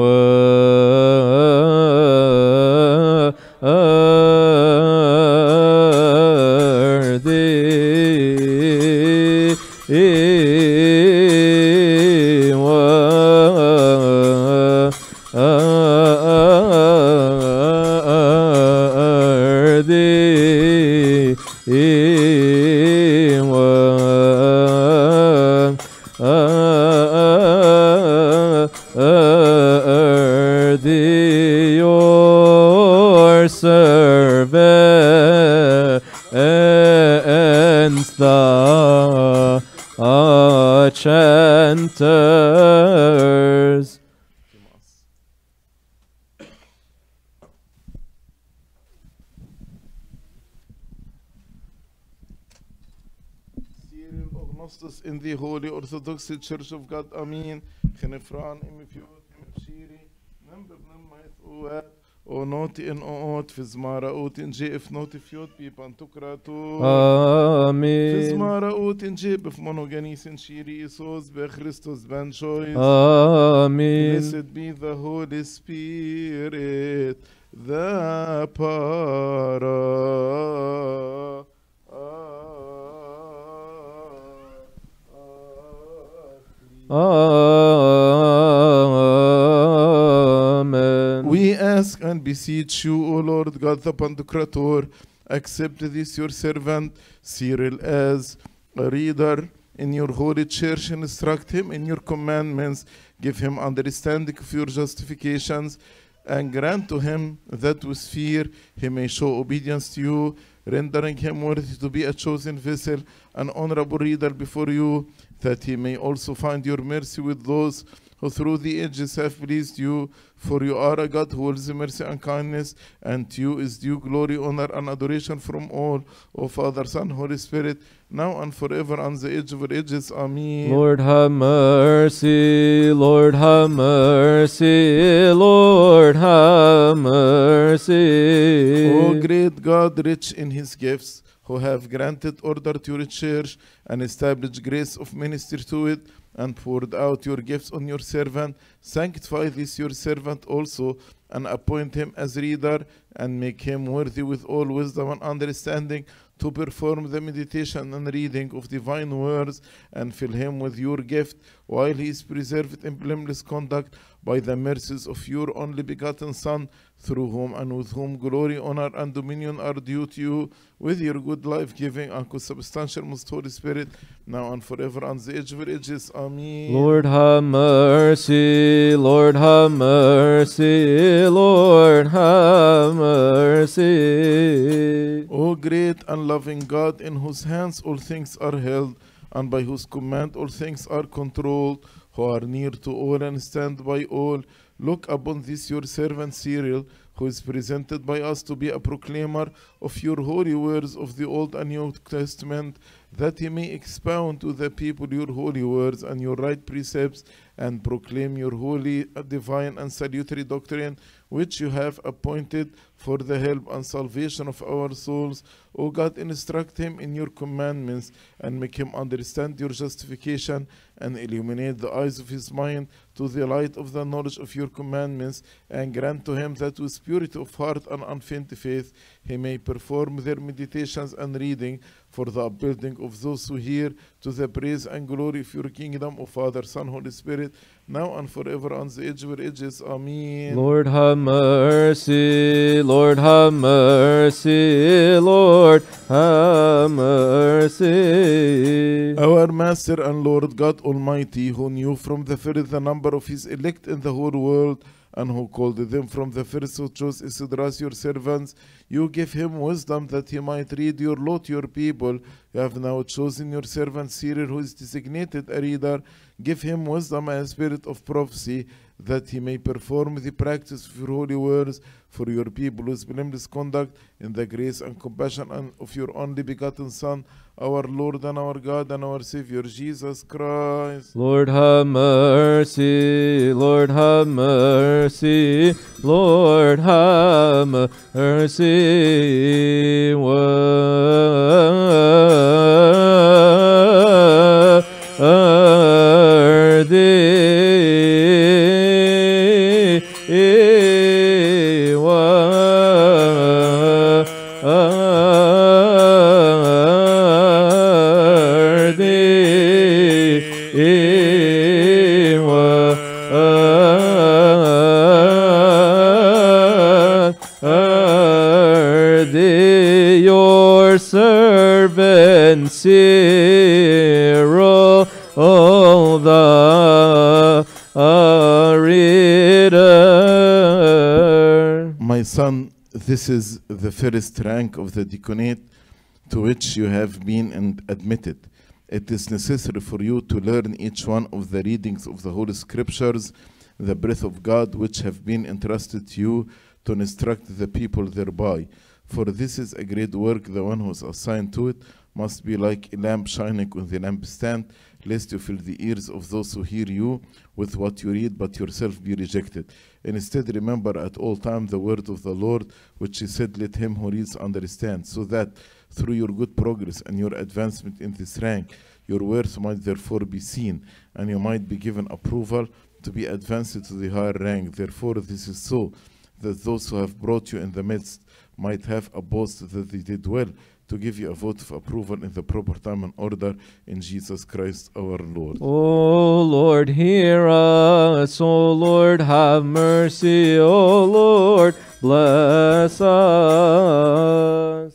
In the Holy Orthodox Church of God, Amen. Genefran, Imifjord, Imifshiri, Number Nummait, Oat, O Noti in Oat, Fizmara Oat in J, if not if Yod, Pantocrator. Amen. Fizmara Oat in J, if Monogenis in Shiri, Isos, Be Christos, Ben Chois. Amen. Blessed be the Holy Spirit, the Para. Amen. We ask and beseech you, O Lord God the Pantocrator, accept this your servant Cyril as a reader in your holy church. Instruct him in your commandments, give him understanding of your justifications, and grant to him that with fear he may show obedience to you, rendering him worthy to be a chosen vessel, an honorable reader before you, that he may also find your mercy with those who through the ages have pleased you. For you are a God who holds mercy and kindness, and to you is due glory, honor, and adoration from all, O Father, Son, Holy Spirit, now and forever, and the age of ages. Amen. Lord have mercy, Lord have mercy, Lord have mercy. O great God, rich in His gifts, who have granted order to your church and established grace of ministry to it, and poured out your gifts on your servant, sanctify this your servant also, and appoint him as reader, and make him worthy with all wisdom and understanding to perform the meditation and reading of divine words, and fill him with your gift, while he is preserved in blameless conduct by the mercies of your only begotten Son, through whom and with whom glory, honor, and dominion are due to you, with your good life-giving and consubstantial most Holy Spirit, now and forever, and the age of ages. Amen. Lord have mercy, Lord have mercy, Lord have mercy. O great and loving God, in whose hands all things are held, and by whose command all things are controlled, who are near to all and stand by all, look upon this your servant Cyril, who is presented by us to be a proclaimer of your holy words of the Old and New Testament, that he may expound to the people your holy words and your right precepts, and proclaim your holy, divine, and salutary doctrine, which you have appointed for the help and salvation of our souls. O God, instruct him in your commandments, and make him understand your justification, and illuminate the eyes of his mind to the light of the knowledge of your commandments, and grant to him that with purity of heart and unfeigned faith he may perform their meditations and reading, for the upbuilding of those who hear, to the praise and glory of your kingdom, O Father, Son, Holy Spirit, now and forever, on the age of ages. Amen. Lord have mercy, Lord have mercy, Lord have mercy. Our Master and Lord God Almighty, who knew from the first the number of his elect in the whole world, and who called them from the first who chose Esdras your servants, you gave him wisdom that he might read your law to your people. You have now chosen your servant Cyril, who is designated a reader. Give him wisdom and a spirit of prophecy, that he may perform the practice of your holy words for your people with blameless conduct, in the grace and compassion of your only begotten Son, our Lord and our God and our Savior, Jesus Christ. Lord have mercy, Lord have mercy, Lord have mercy. Cyril, oh, the uh, reader. My son, this is the first rank of the deaconate to which you have been and admitted. It is necessary for you to learn each one of the readings of the Holy Scriptures, the breath of God, which have been entrusted to you to instruct the people thereby. For this is a great work, the one who is assigned to it must be like a lamp shining on the lampstand, lest you fill the ears of those who hear you with what you read, but yourself be rejected. Instead, remember at all times the word of the Lord, which he said, let him who reads understand, so that through your good progress and your advancement in this rank, your worth might therefore be seen, and you might be given approval to be advanced to the higher rank. Therefore, this is so, that those who have brought you in the midst might have a boast that they did well, to give you a vote of approval in the proper time and order, in Jesus Christ our Lord. O Lord, hear us. O Lord, have mercy. O Lord, bless us.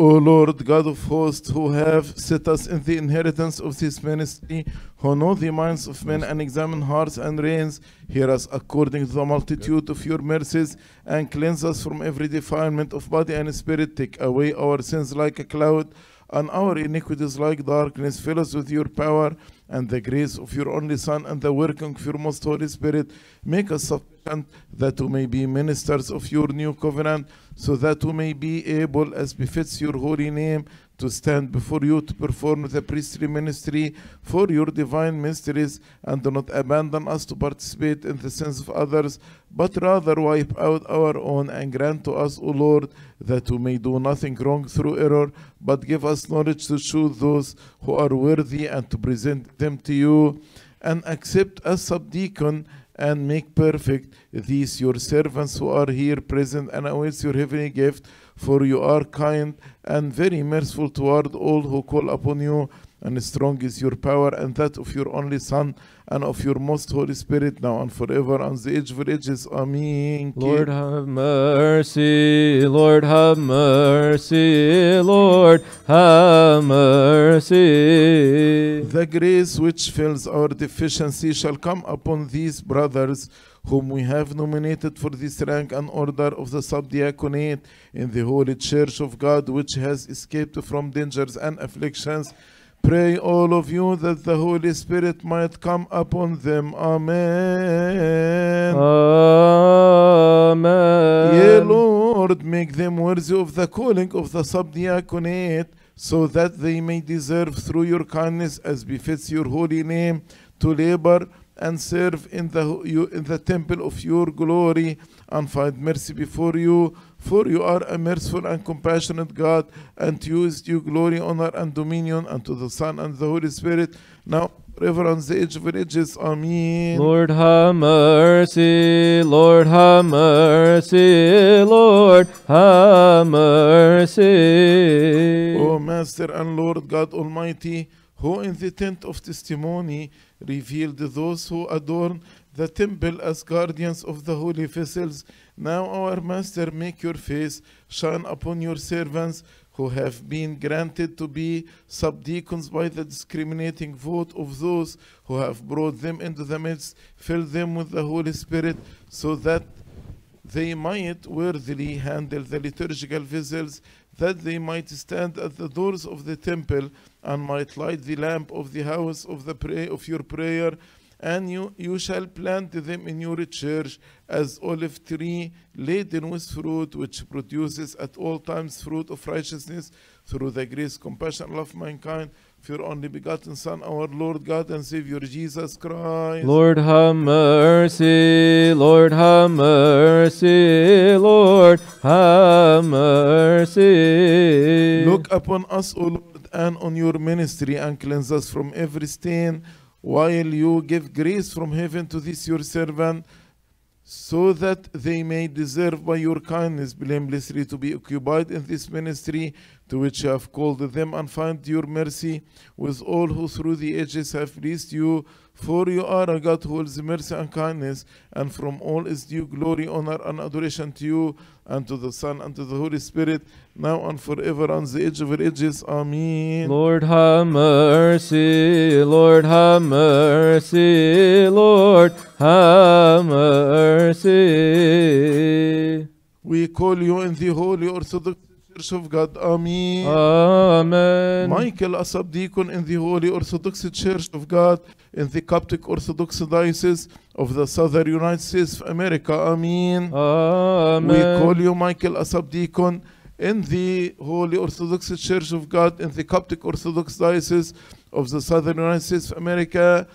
O Lord God of hosts, who have set us in the inheritance of this ministry, who know the minds of men and examine hearts and reins, hear us according to the multitude of your mercies, and cleanse us from every defilement of body and spirit. Take away our sins like a cloud, and our iniquities like darkness. Fill us with your power and the grace of your only Son, and the working of your most Holy Spirit. Make us sufficient, that we may be ministers of your new covenant, so that we may be able, as befits your holy name, to stand before you, to perform the priestly ministry for your divine mysteries, and do not abandon us to participate in the sins of others, but rather wipe out our own, and grant to us, O Lord, that we may do nothing wrong through error, but give us knowledge to choose those who are worthy and to present them to you, and accept as subdeacon and make perfect these your servants who are here present and awaits your heavenly gift. For you are kind and very merciful toward all who call upon you, and strong is your power, and that of your only Son, and of your most Holy Spirit, now and forever, and the age of ages. Amen. Lord have mercy, Lord have mercy, Lord have mercy. The grace which fills our deficiency shall come upon these brothers, whom we have nominated for this rank and order of the subdiaconate in the Holy Church of God, which has escaped from dangers and afflictions. Pray, all of you, that the Holy Spirit might come upon them. Amen. Amen. Yea, Lord, make them worthy of the calling of the subdiaconate, so that they may deserve through your kindness, as befits your holy name, to labor and serve in the, you, in the temple of your glory, and find mercy before you. For you are a merciful and compassionate God, and to you is due glory, honor, and dominion, and to the Son and the Holy Spirit, now forever, and the age of ages. Amen. Lord have mercy, Lord have mercy, Lord have mercy. O Master and Lord God Almighty, who in the tent of testimony revealed those who adorn the temple as guardians of the holy vessels, now our Master, make your face shine upon your servants, who have been granted to be subdeacons by the discriminating vote of those who have brought them into the midst. Fill them with the Holy Spirit, so that they might worthily handle the liturgical vessels, that they might stand at the doors of the temple, and might light the lamp of the house of the pray of your prayer. And you, you shall plant them in your church as olive tree laden with fruit, which produces at all times fruit of righteousness, through the grace, compassion, and love of mankind, for your only begotten Son, our Lord God and Savior, Jesus Christ. Lord have mercy, Lord have mercy, Lord have mercy. Look upon us, O Lord, and on your ministry, and cleanse us from every stain, while you give grace from heaven to this your servant, so that they may deserve by your kindness blamelessly to be occupied in this ministry to which you have called them, and find your mercy with all who through the ages have pleased you. For you are a God who holds mercy and kindness, and from all is due glory, honor, and adoration to you, and to the Son, and to the Holy Spirit, now and forever, and the age of ages. Amen. Lord have mercy, Lord have mercy, Lord have mercy. We call you in the Holy Orthodox Church of God. Amen. Amen. Michael, a subdeacon in the Holy Orthodox Church of God, in the Coptic Orthodox Diocese of the Southern United States of America. Amen. Amen. We call you, Michael, a subdeacon in the Holy Orthodox Church of God, in the Coptic Orthodox Diocese of the Southern United States of America.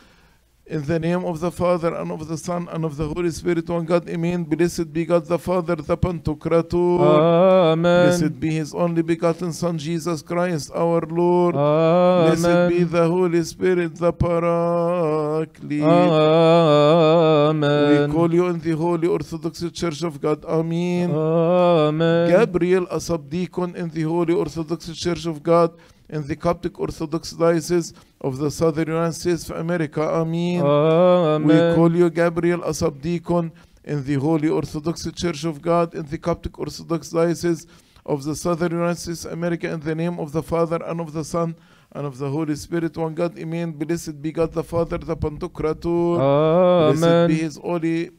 In the name of the Father, and of the Son, and of the Holy Spirit, one God. Amen. Blessed be God the Father, the Pantocrator. Amen. Blessed be His only begotten Son, Jesus Christ, our Lord. Amen. Blessed be the Holy Spirit, the Paraclete. Amen. We call you in the Holy Orthodox Church of God. Amen. Amen. Gabriel, a subdeacon in the Holy Orthodox Church of God, in the Coptic Orthodox Diocese of the Southern United States of America. Amen. Amen. We call you, Gabriel, a subdeacon in the Holy Orthodox Church of God, in the Coptic Orthodox Diocese of the Southern United States of America. In the name of the Father, and of the Son, and of the Holy Spirit, one God. Amen. Blessed be God the Father, the Pantocrator. Amen. Blessed be His only,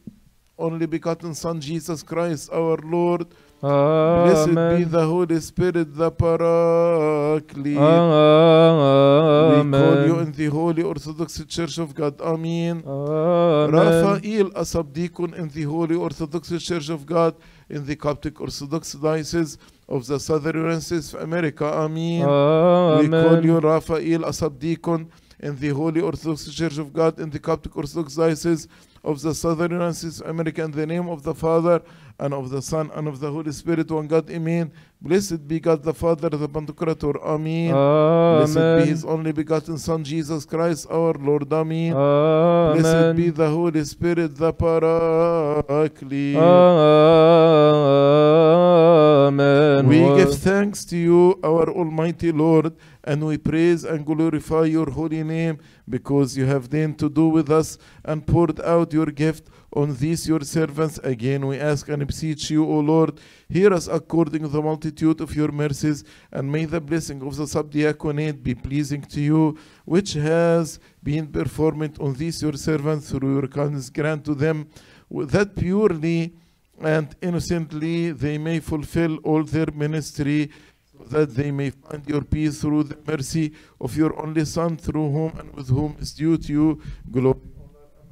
only begotten Son, Jesus Christ, our Lord. Amen. Blessed be the Holy Spirit, the Paraclete. Amen. We call you in the Holy Orthodox Church of God. Amen. Amen. Raphael, a subdeacon in the Holy Orthodox Church of God, in the Coptic Orthodox Diocese of the Southern United States of America. Amen. Amen. We call you, Raphael, a subdeacon in the Holy Orthodox Church of God, in the Coptic Orthodox Diocese of the Southern United States of America. In the name of the Father, and of the Son, and of the Holy Spirit, one God. Amen. Blessed be God the Father, the Pantocrator. Amen. Amen. Blessed be His only begotten Son, Jesus Christ, our Lord. Amen. Amen. Blessed be the Holy Spirit, the Paraclete. Amen. Amen. We give thanks to you, our Almighty Lord, and we praise and glorify your holy name, because you have deigned to do with us and poured out your gift on these your servants. Again we ask and beseech you, O Lord, hear us according to the multitude of your mercies, and may the blessing of the subdiaconate be pleasing to you, which has been performed on these your servants through your kindness. Grant to them that purely and innocently they may fulfill all their ministry, so that they may find your peace through the mercy of your only Son, through whom and with whom is due to you glory,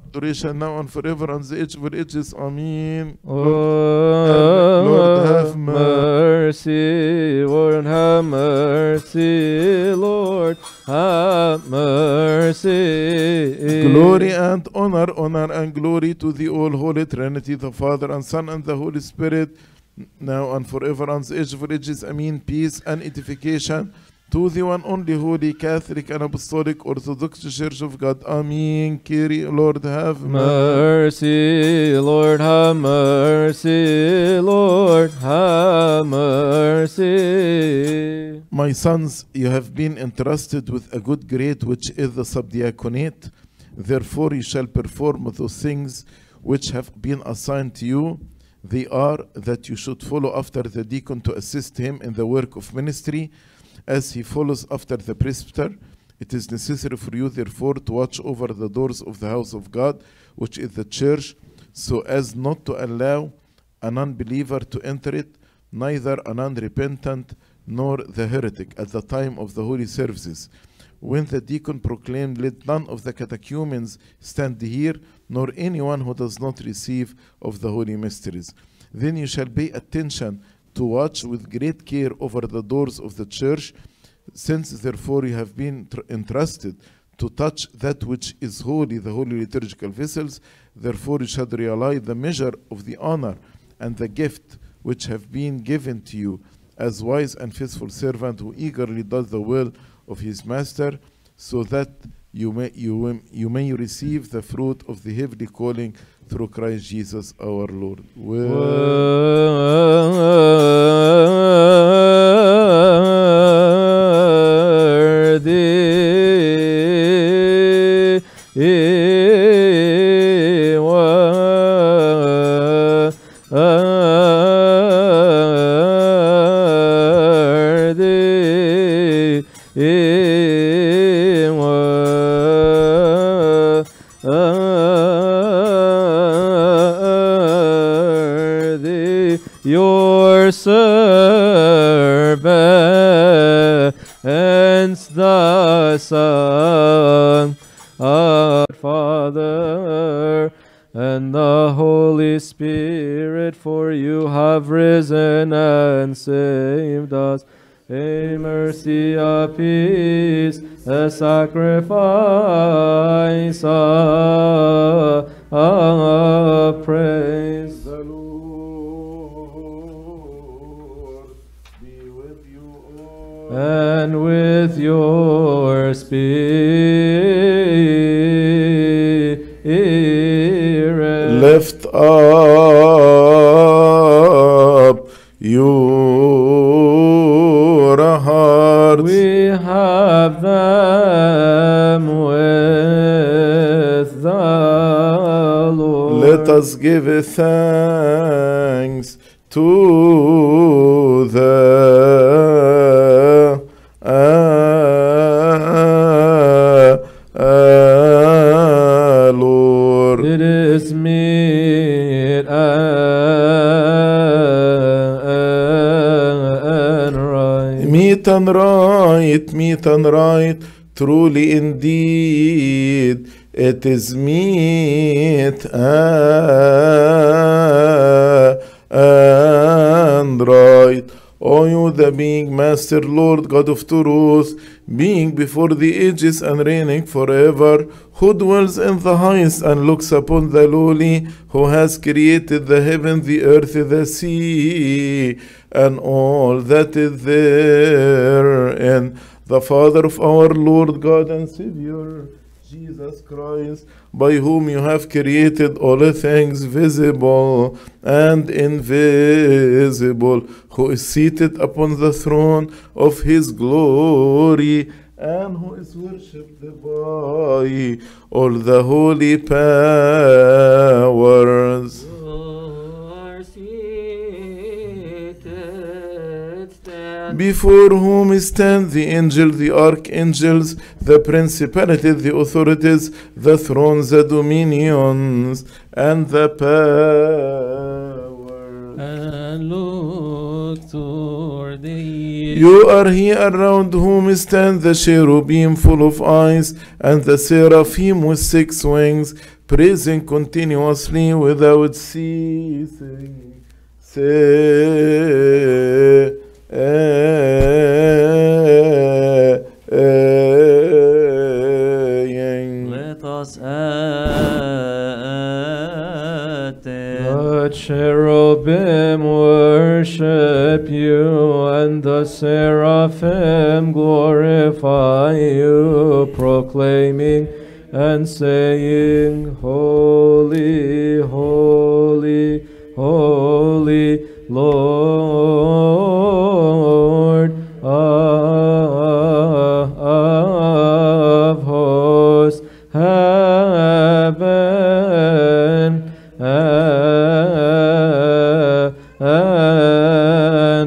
adoration, now and forever, and the age of ages. Amen. Lord, Lord have mercy. Lord have mercy. Lord have mercy. Glory and honor, honor and glory to the all holy Trinity, the Father and Son and the Holy Spirit, now and forever, and the age of ages. Amen. Peace and edification to the one only holy Catholic and Apostolic Orthodox Church of God. Amen. Kyrie, Lord have mercy. Lord have mercy. Lord have mercy. My sons, you have been entrusted with a good grade, which is the subdiaconate. Therefore you shall perform those things which have been assigned to you. They are that you should follow after the deacon to assist him in the work of ministry, as he follows after the presbyter. It is necessary for you, therefore, to watch over the doors of the house of God, which is the church, so as not to allow an unbeliever to enter it, neither an unrepentant nor the heretic, at the time of the holy services. When the deacon proclaimed, let none of the catechumens stand here, nor anyone who does not receive of the holy mysteries. Then you shall pay attention to watch with great care over the doors of the church, since therefore you have been entrusted to touch that which is holy, the holy liturgical vessels. Therefore you shall realize the measure of the honor and the gift which have been given to you, as wise and faithful servant who eagerly does the will of his master, so that you may, you, you may receive the fruit of the heavenly calling through Christ Jesus our Lord. Well, worthy, your servants, the Son, our Father, and the Holy Spirit, for you have risen and saved us. A mercy, a peace, a sacrifice, a, a praise. And with your spirit, lift up your hearts. We have them with the Lord. Let us give thanks to the and right, meet and right, truly indeed, it is meet and right. O you, the being Master, Lord, God of truth, being before the ages and reigning forever, who dwells in the highest and looks upon the lowly, who has created the heaven, the earth, the sea, and all that is therein, the Father of our Lord God and Savior, Jesus Christ, by whom you have created all things visible and invisible, who is seated upon the throne of his glory, and who is worshipped by all the holy powers. Before whom stand the angels, the archangels, the principalities, the authorities, the thrones, the dominions, and the powers. And look toward the east. You are he around whom stand the cherubim full of eyes, and the seraphim with six wings, praising continuously without ceasing. Say, let us add the cherubim worship you, and the seraphim glorify you, proclaiming and saying, Holy, holy, holy, Lord of hosts, heaven and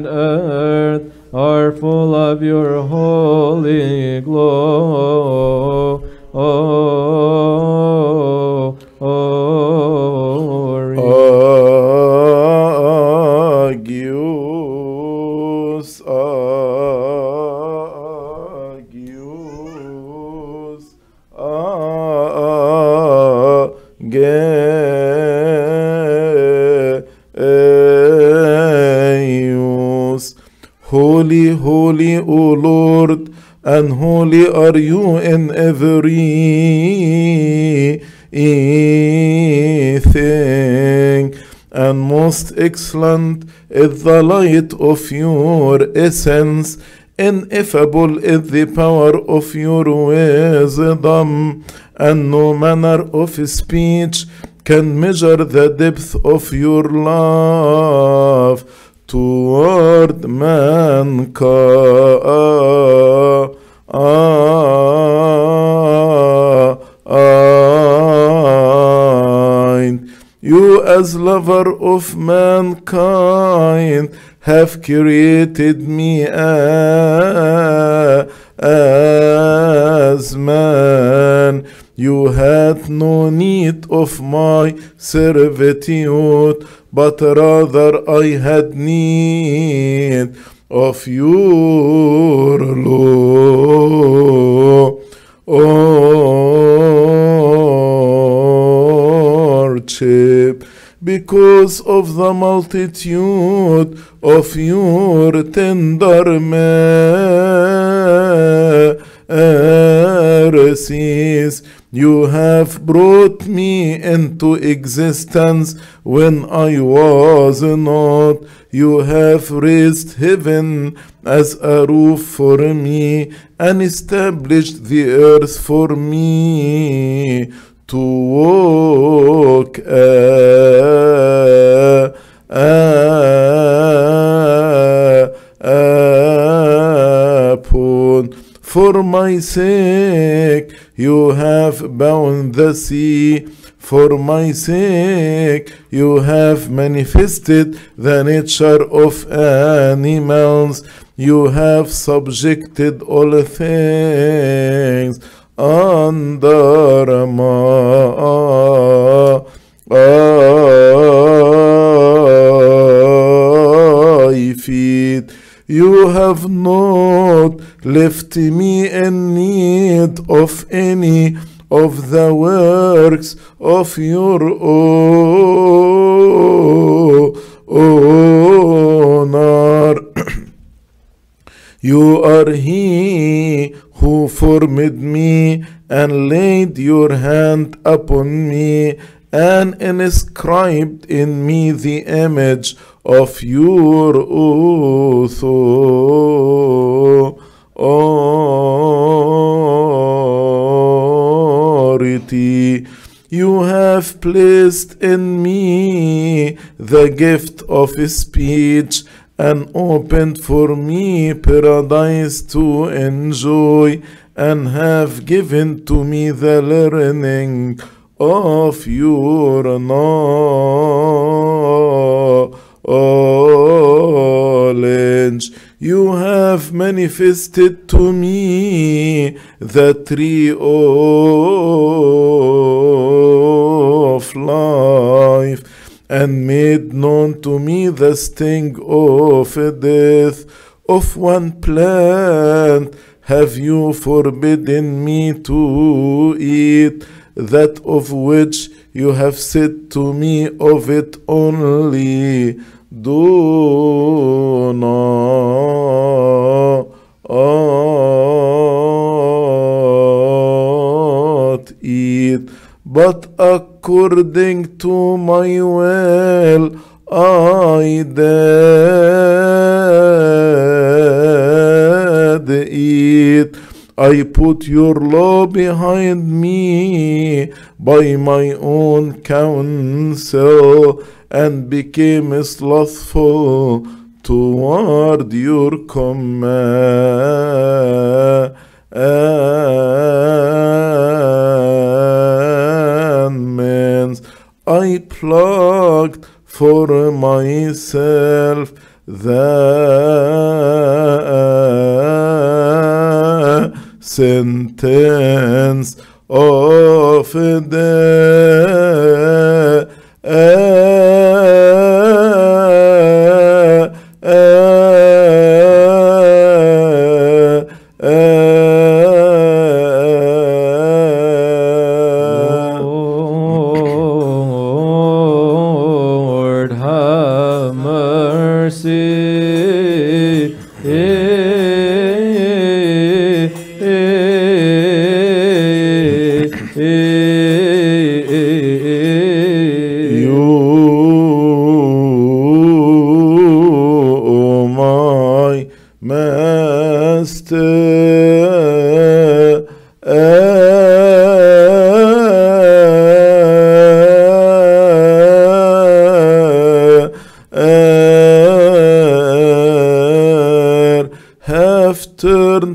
earth are full of your holy glory. Holy, holy, O Lord, and holy are you in everything, and most excellent is the light of your essence, ineffable is the power of your wisdom, and no manner of speech can measure the depth of your love toward mankind. You, as lover of mankind, have created me as man. You had no need of my servitude, but rather I had need of your lordship. Because of the multitude of your tender mercies, you have brought me into existence when I was not. You have raised heaven as a roof for me, and established the earth for me to walk uh, uh, uh, upon. For my sake you have bound the sea, for my sake you have manifested the nature of animals, you have subjected all things under my feet. You have not left me in need of any of the works of your honor. You are he who formed me and laid your hand upon me, and inscribed in me the image of your authority. you have placed in me the gift of speech, and opened for me paradise to enjoy, and have given to me the learning of your knowledge. You have manifested to me the tree of life, and made known to me the sting of death. Of one plant have you forbidden me to eat, that of which you have said to me, of it only do not eat, but according to my will I did eat. I put your law behind me by my own counsel, and became slothful toward your commandments. I plucked for myself the sentence of death.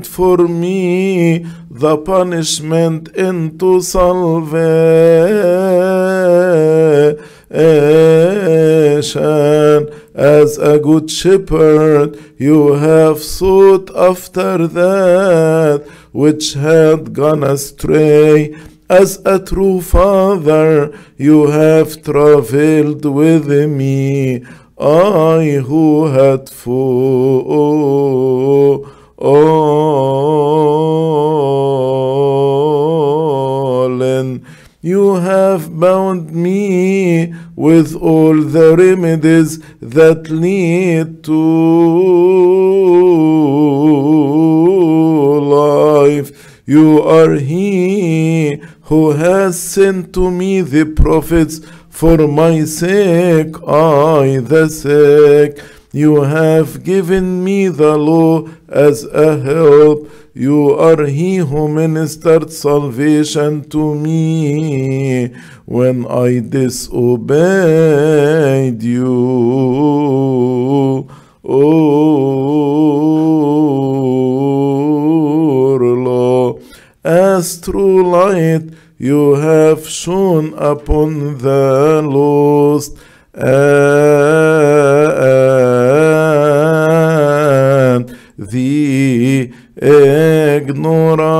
For me the punishment into salvation. As a good shepherd, you have sought after that which had gone astray. As a true father, you have travailed with me, I who had foe. Olin. You have bound me with all the remedies that lead to life. You are he who has sent to me the prophets for my sake, I the sick. You have given me the law as a help. You are he who ministered salvation to me when I disobeyed you, O law. As true light, you have shone upon the lost, and the ignorant.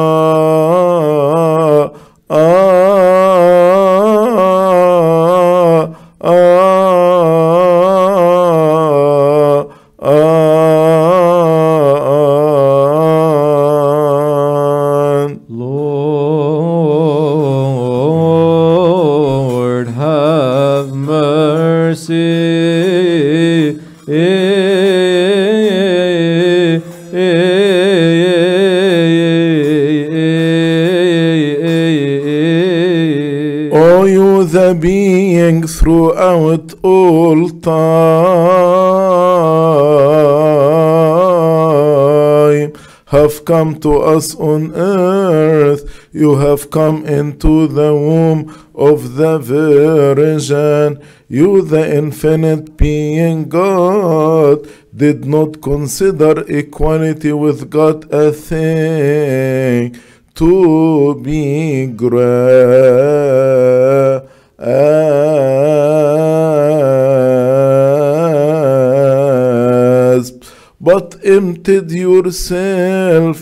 Being throughout all time, have come to us on earth. You have come into the womb of the Virgin. You, the infinite being God, did not consider equality with God a thing to be grasped. But emptied yourself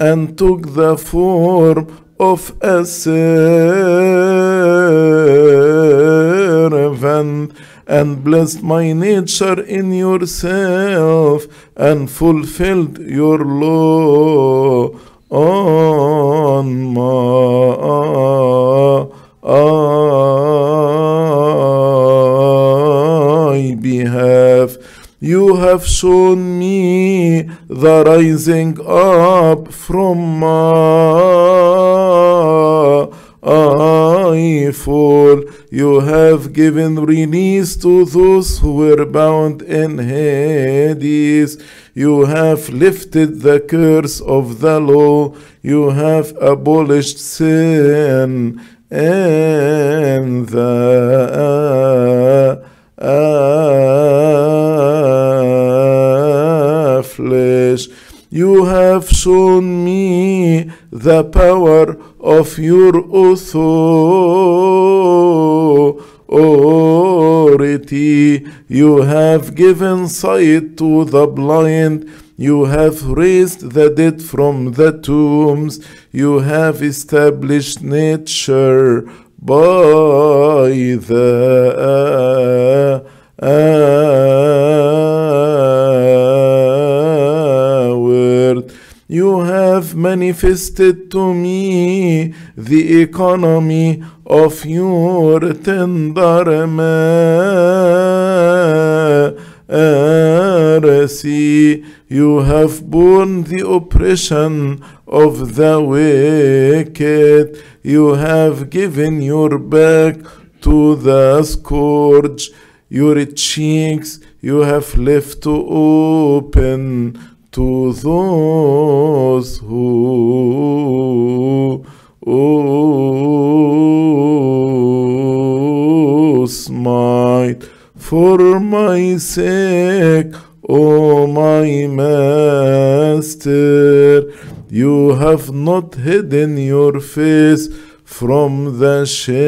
and took the form of a servant, and blessed my nature in yourself, and fulfilled your law on my behalf. You have shown me the rising up from my fall. You have given release to those who were bound in Hades. You have lifted the curse of the law. You have abolished sin and the flesh. You have shown me the power of your authority. You have given sight to the blind. You have raised the dead from the tombs. You have established nature by the word. You have manifested to me the economy of your tender mercy. You have borne the oppression of the wicked. You have given your back to the scourge, your cheeks you have left to open to those who oh, smite for my sake, O my Master. You have not hidden your face from the shame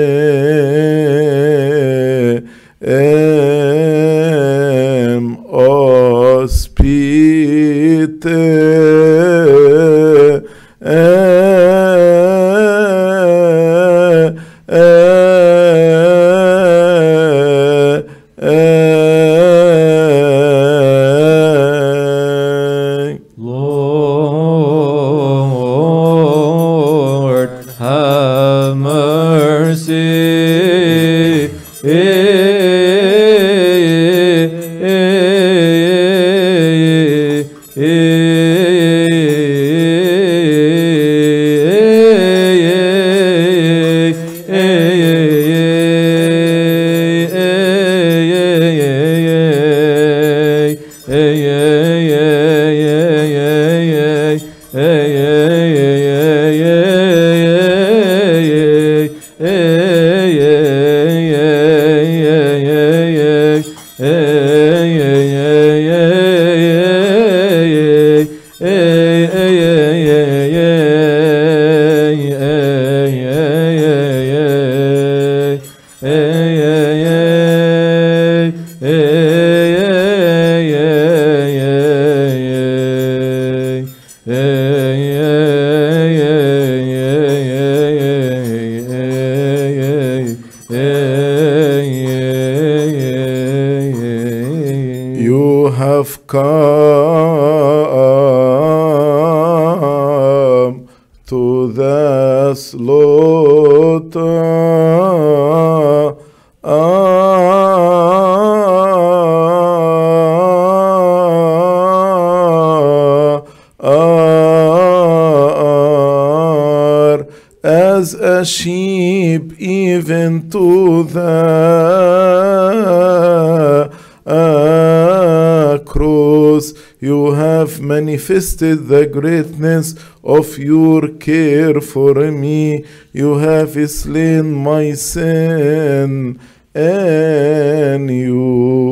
manifested the greatness of your care for me. You have slain my sin, and you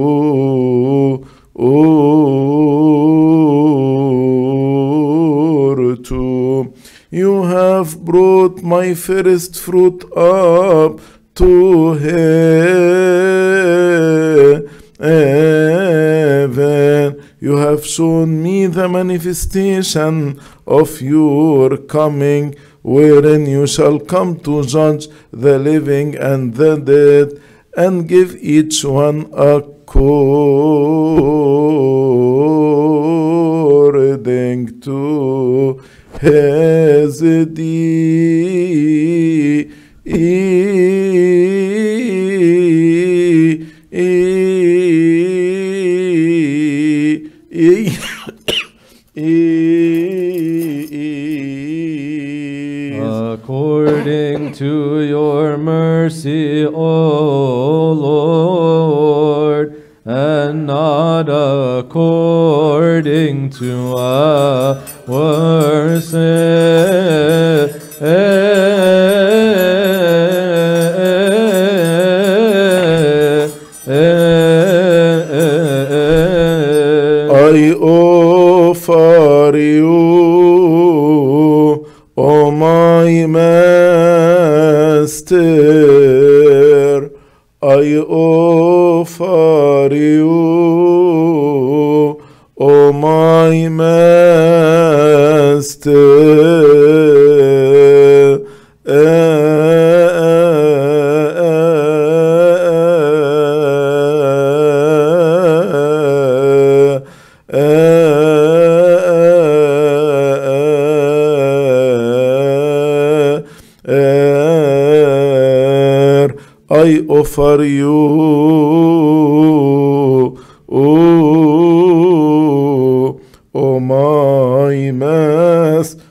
or to you have brought my first fruit up to heaven. You have shown me the manifestation of your coming, wherein you shall come to judge the living and the dead, and give each one according to his deeds. According to your mercy, O Lord, and not according to our sin. I offer you, O my Master, I offer you, O my Master, I offer you, O, O my Master,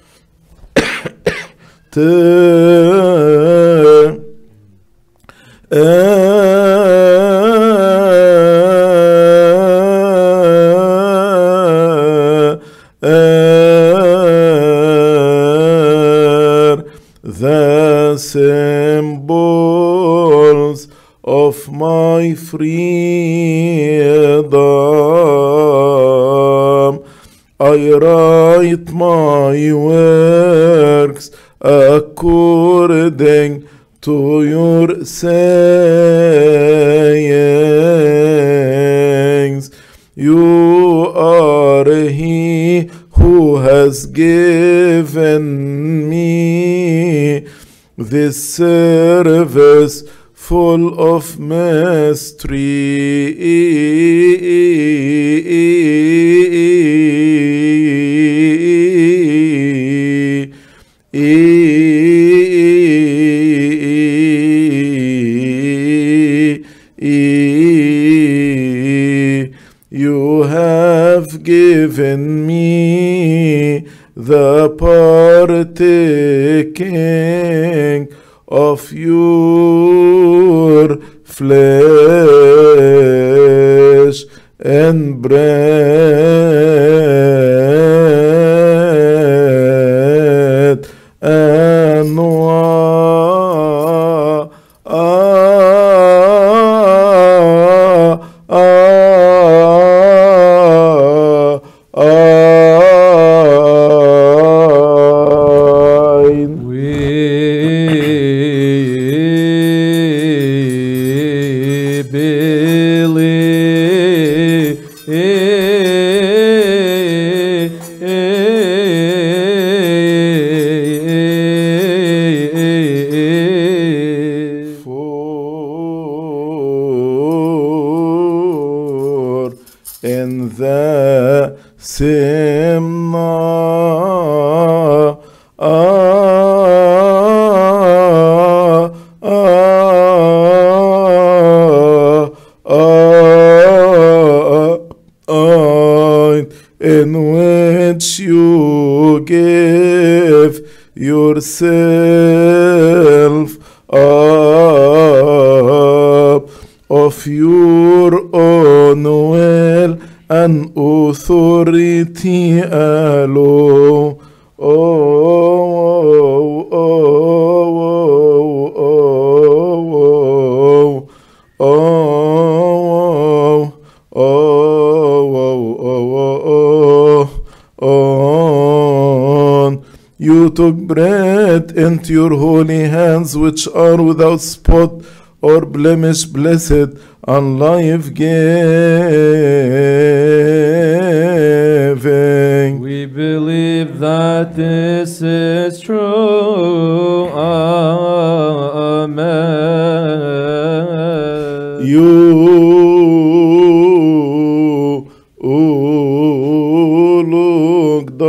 the symbols of my freedom. I write my works according to your sayings. You are he who has given me this service full of mystery. You have given me the partaking of your flesh and bread and wine. Yourself up of your own will an authority alone. Oh, oh, oh, oh, oh, oh, oh, oh, oh, you took bread into your holy hands, which are without spot or blemish, blessed, and life giving. We believe that this is true. Amen. You, oh, looked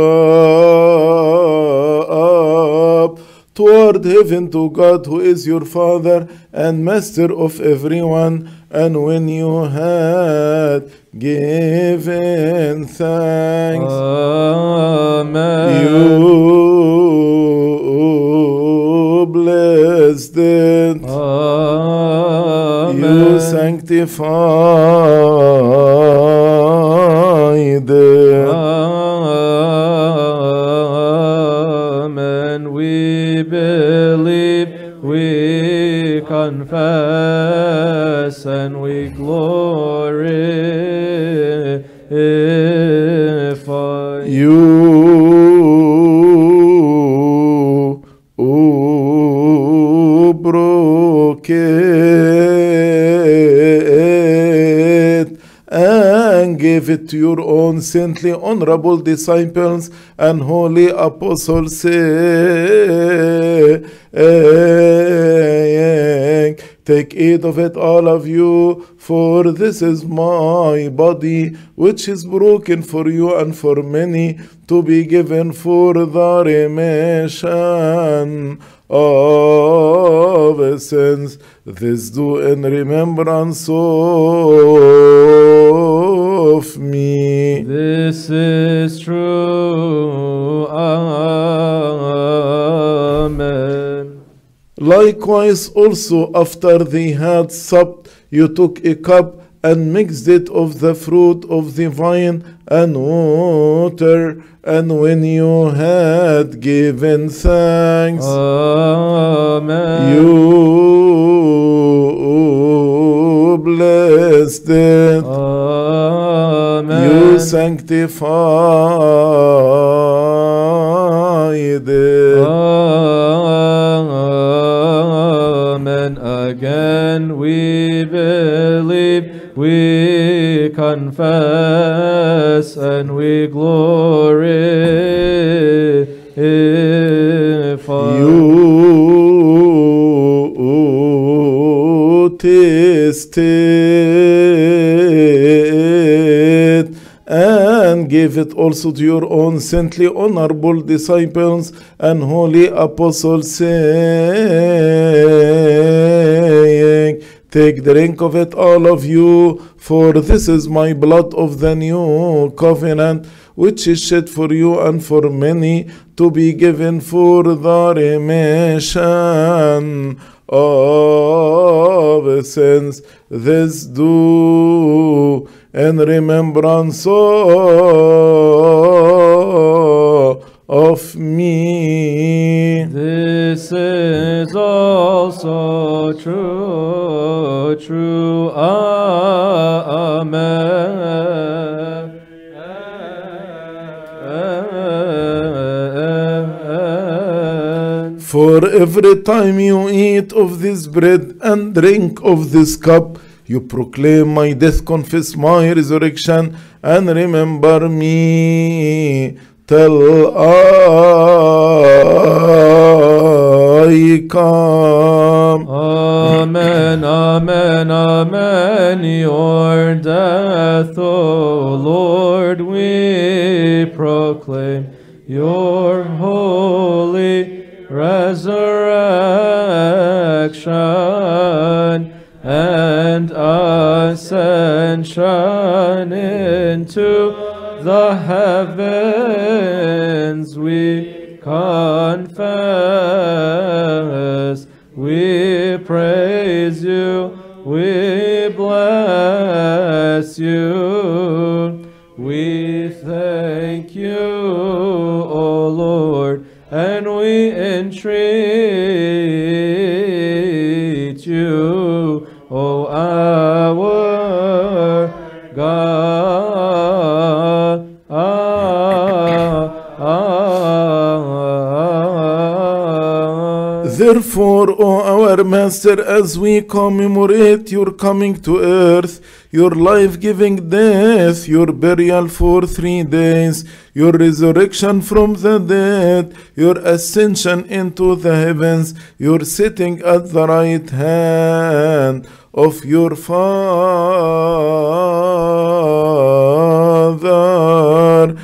up toward heaven to God, who is your Father and Master of everyone. And when you had given thanks, Amen, you blessed it, Amen, you sanctified it, Amen. We believe, we confess, and we glorify you, who broke it and gave it to your own saintly, honorable disciples and holy apostles, saying, take heed of it, all of you, for this is my body, which is broken for you and for many, to be given for the remission of sins. This do in remembrance of me. This is true. Amen. Likewise also, after they had supped, you took a cup, and mixed it of the fruit of the vine and water, and when you had given thanks, Amen, you blessed it, Amen, you sanctified it, Amen. Again we believe, we confess, and we glorify. You tasted and gave it also to your own saintly, honorable disciples and holy apostles, saying, take drink of it, all of you, for this is my blood of the new covenant, which is shed for you and for many, to be given for the remission of sins. This do in remembrance of me. This is also true, true. Amen. For every time you eat of this bread and drink of this cup, you proclaim my death, confess my resurrection, and remember me till I come. Amen, amen, amen. Your death, O Lord, we proclaim. Your holy resurrection and ascension into the heavens, we confess, we praise you, we bless you, entreat you, O our God. Therefore, O our Master, as we commemorate your coming to earth, your life-giving death, your burial for three days, your resurrection from the dead, your ascension into the heavens, your sitting at the right hand of your Father,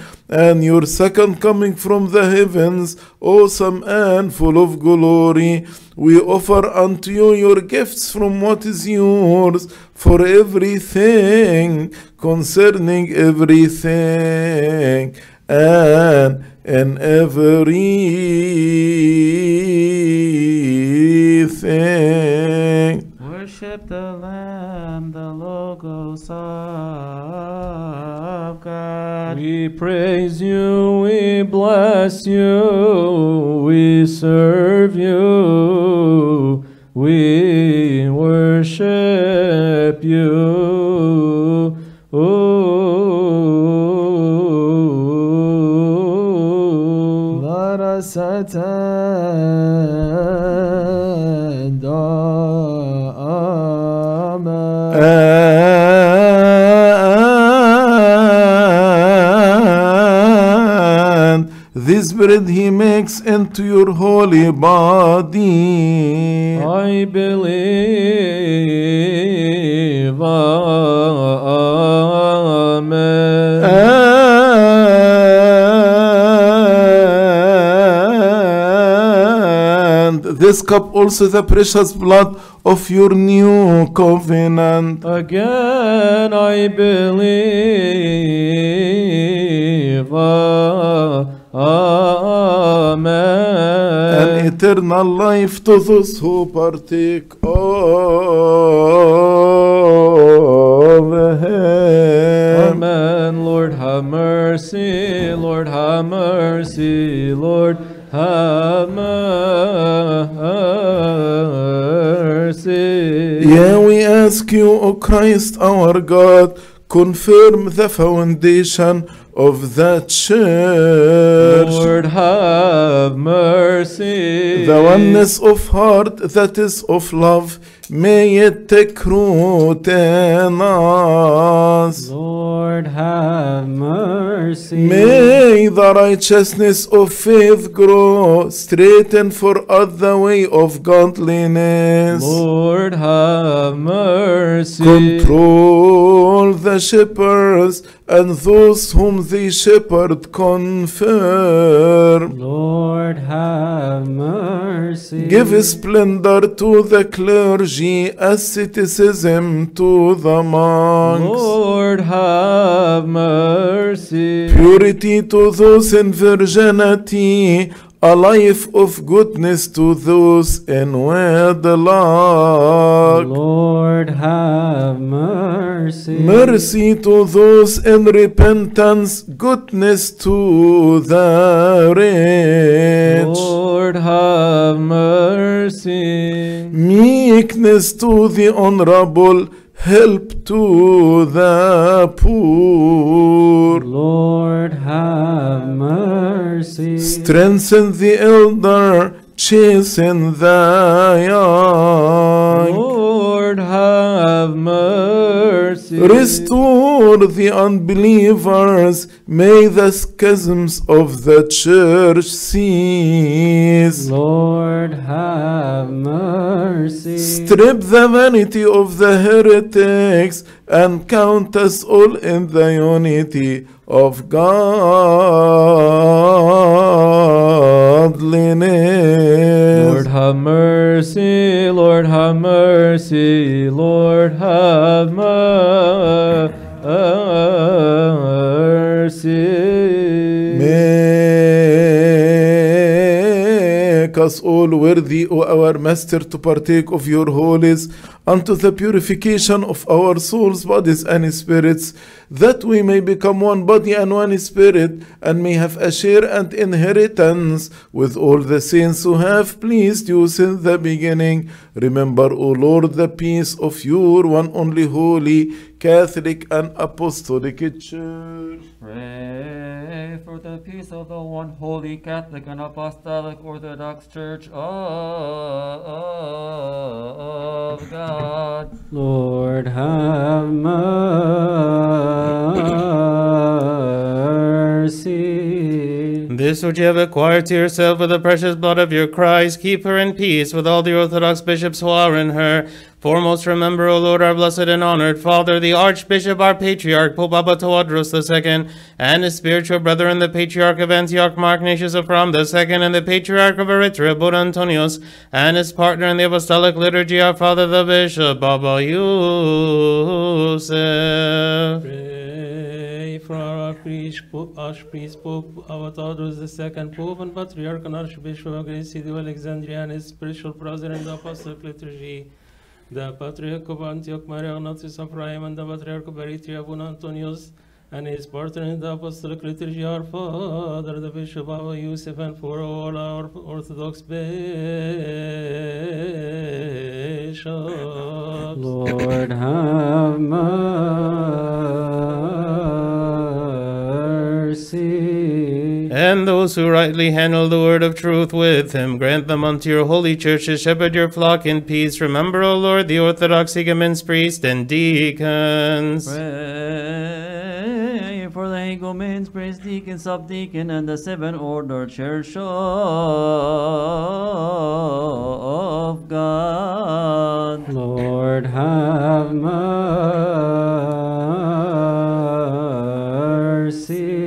and your second coming from the heavens, awesome and full of glory, we offer unto you your gifts from what is yours, for everything, concerning everything, and in everything. Worship the Lamb, the Logos of God. We praise you, we bless you, we serve you, we worship you. Ooh. Let us attend. And this bread he makes into your holy body. I believe. Amen. And this cup also the precious blood of your new covenant. Again I believe. Amen. An eternal life to those who partake of him. Amen. Lord have mercy, Lord have mercy, Lord have mercy. Yeah, we ask you, O Christ our God, confirm the foundation of the church. Lord have mercy. The oneness of heart that is of love, may it take root in us. Lord have mercy. May the righteousness of faith grow, straighten for us the way of godliness. Lord have mercy. Control the shepherds and those whom the shepherd confirm. Lord have mercy. Give splendor to the clergy, asceticism to the monks. Lord have mercy. Purity to those in virginity, a life of goodness to those in wedlock. Lord have mercy. Mercy to those in repentance, goodness to the rich. Lord have mercy. Meekness to the honorable, help to the poor. Lord have mercy. Strengthen the elder, chasten the young. Lord have mercy. Restore the unbelievers, may the schisms of the church cease. Lord have mercy. Strip the vanity of the heretics and count us all in the unity of godliness. Lord have mercy, Lord have mercy, Lord have mercy. Make us all worthy, O our Master, to partake of your holies, unto the purification of our souls, bodies, and spirits, that we may become one body and one spirit, and may have a share and inheritance with all the saints who have pleased you since the beginning. Remember, O Lord, the peace of your one only holy, Catholic, and Apostolic Church. Pray for the peace of the one holy, Catholic, and Apostolic Orthodox Church of God. Lord, have mercy. This which you have acquired to yourself with the precious blood of your Christ, keep her in peace with all the Orthodox bishops who are in her. Foremost, remember, O Lord, our blessed and honored Father, the Archbishop, our Patriarch, Pope Abba Tawadros the Second, and his spiritual brethren, the Patriarch of Antioch, Mark Ignatius of Rom the Second, and the Patriarch of Eritrea, Buddha Antonios, and his partner in the Apostolic Liturgy, our Father, the Bishop Abba Youssef. Pray for our Archpriest, Pope Abba Tawadros the Second, Pope and Patriarch and Archbishop of Great City of Alexandria, and his spiritual brethren in the Apostolic Liturgy, the Patriarch of Antioch, Maria Ignatius of Rome, and the Patriarch of Eritrea, Buon Antonius, and his partner in the Apostolic Liturgy, our Father, the Bishop Abba Youssef, and for all our Orthodox bishops. Lord, have mercy. And those who rightly handle the word of truth with him, grant them unto your holy church to shepherd your flock in peace. Remember, O Lord, the Orthodox Higaments, priests, and deacons. Pray for the Higaments, priests, deacons, subdeacon, and the seven ordered church of God. Lord, have mercy.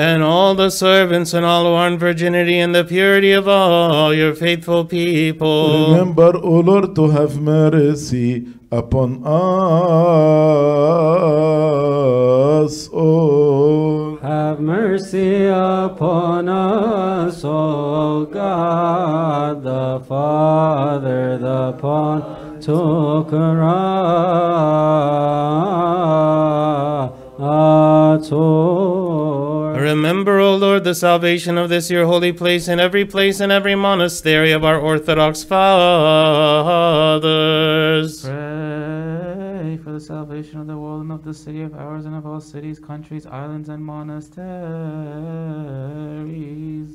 And all the servants and all who are in virginity and the purity of all your faithful people. Remember, O Lord, to have mercy upon us all. Have mercy upon us, O God, the Father, the Pantocrator. Remember, O Lord, the salvation of this your holy place in every place and every monastery of our Orthodox fathers. Pray for the salvation of the world and of the city of ours and of all cities, countries, islands, and monasteries.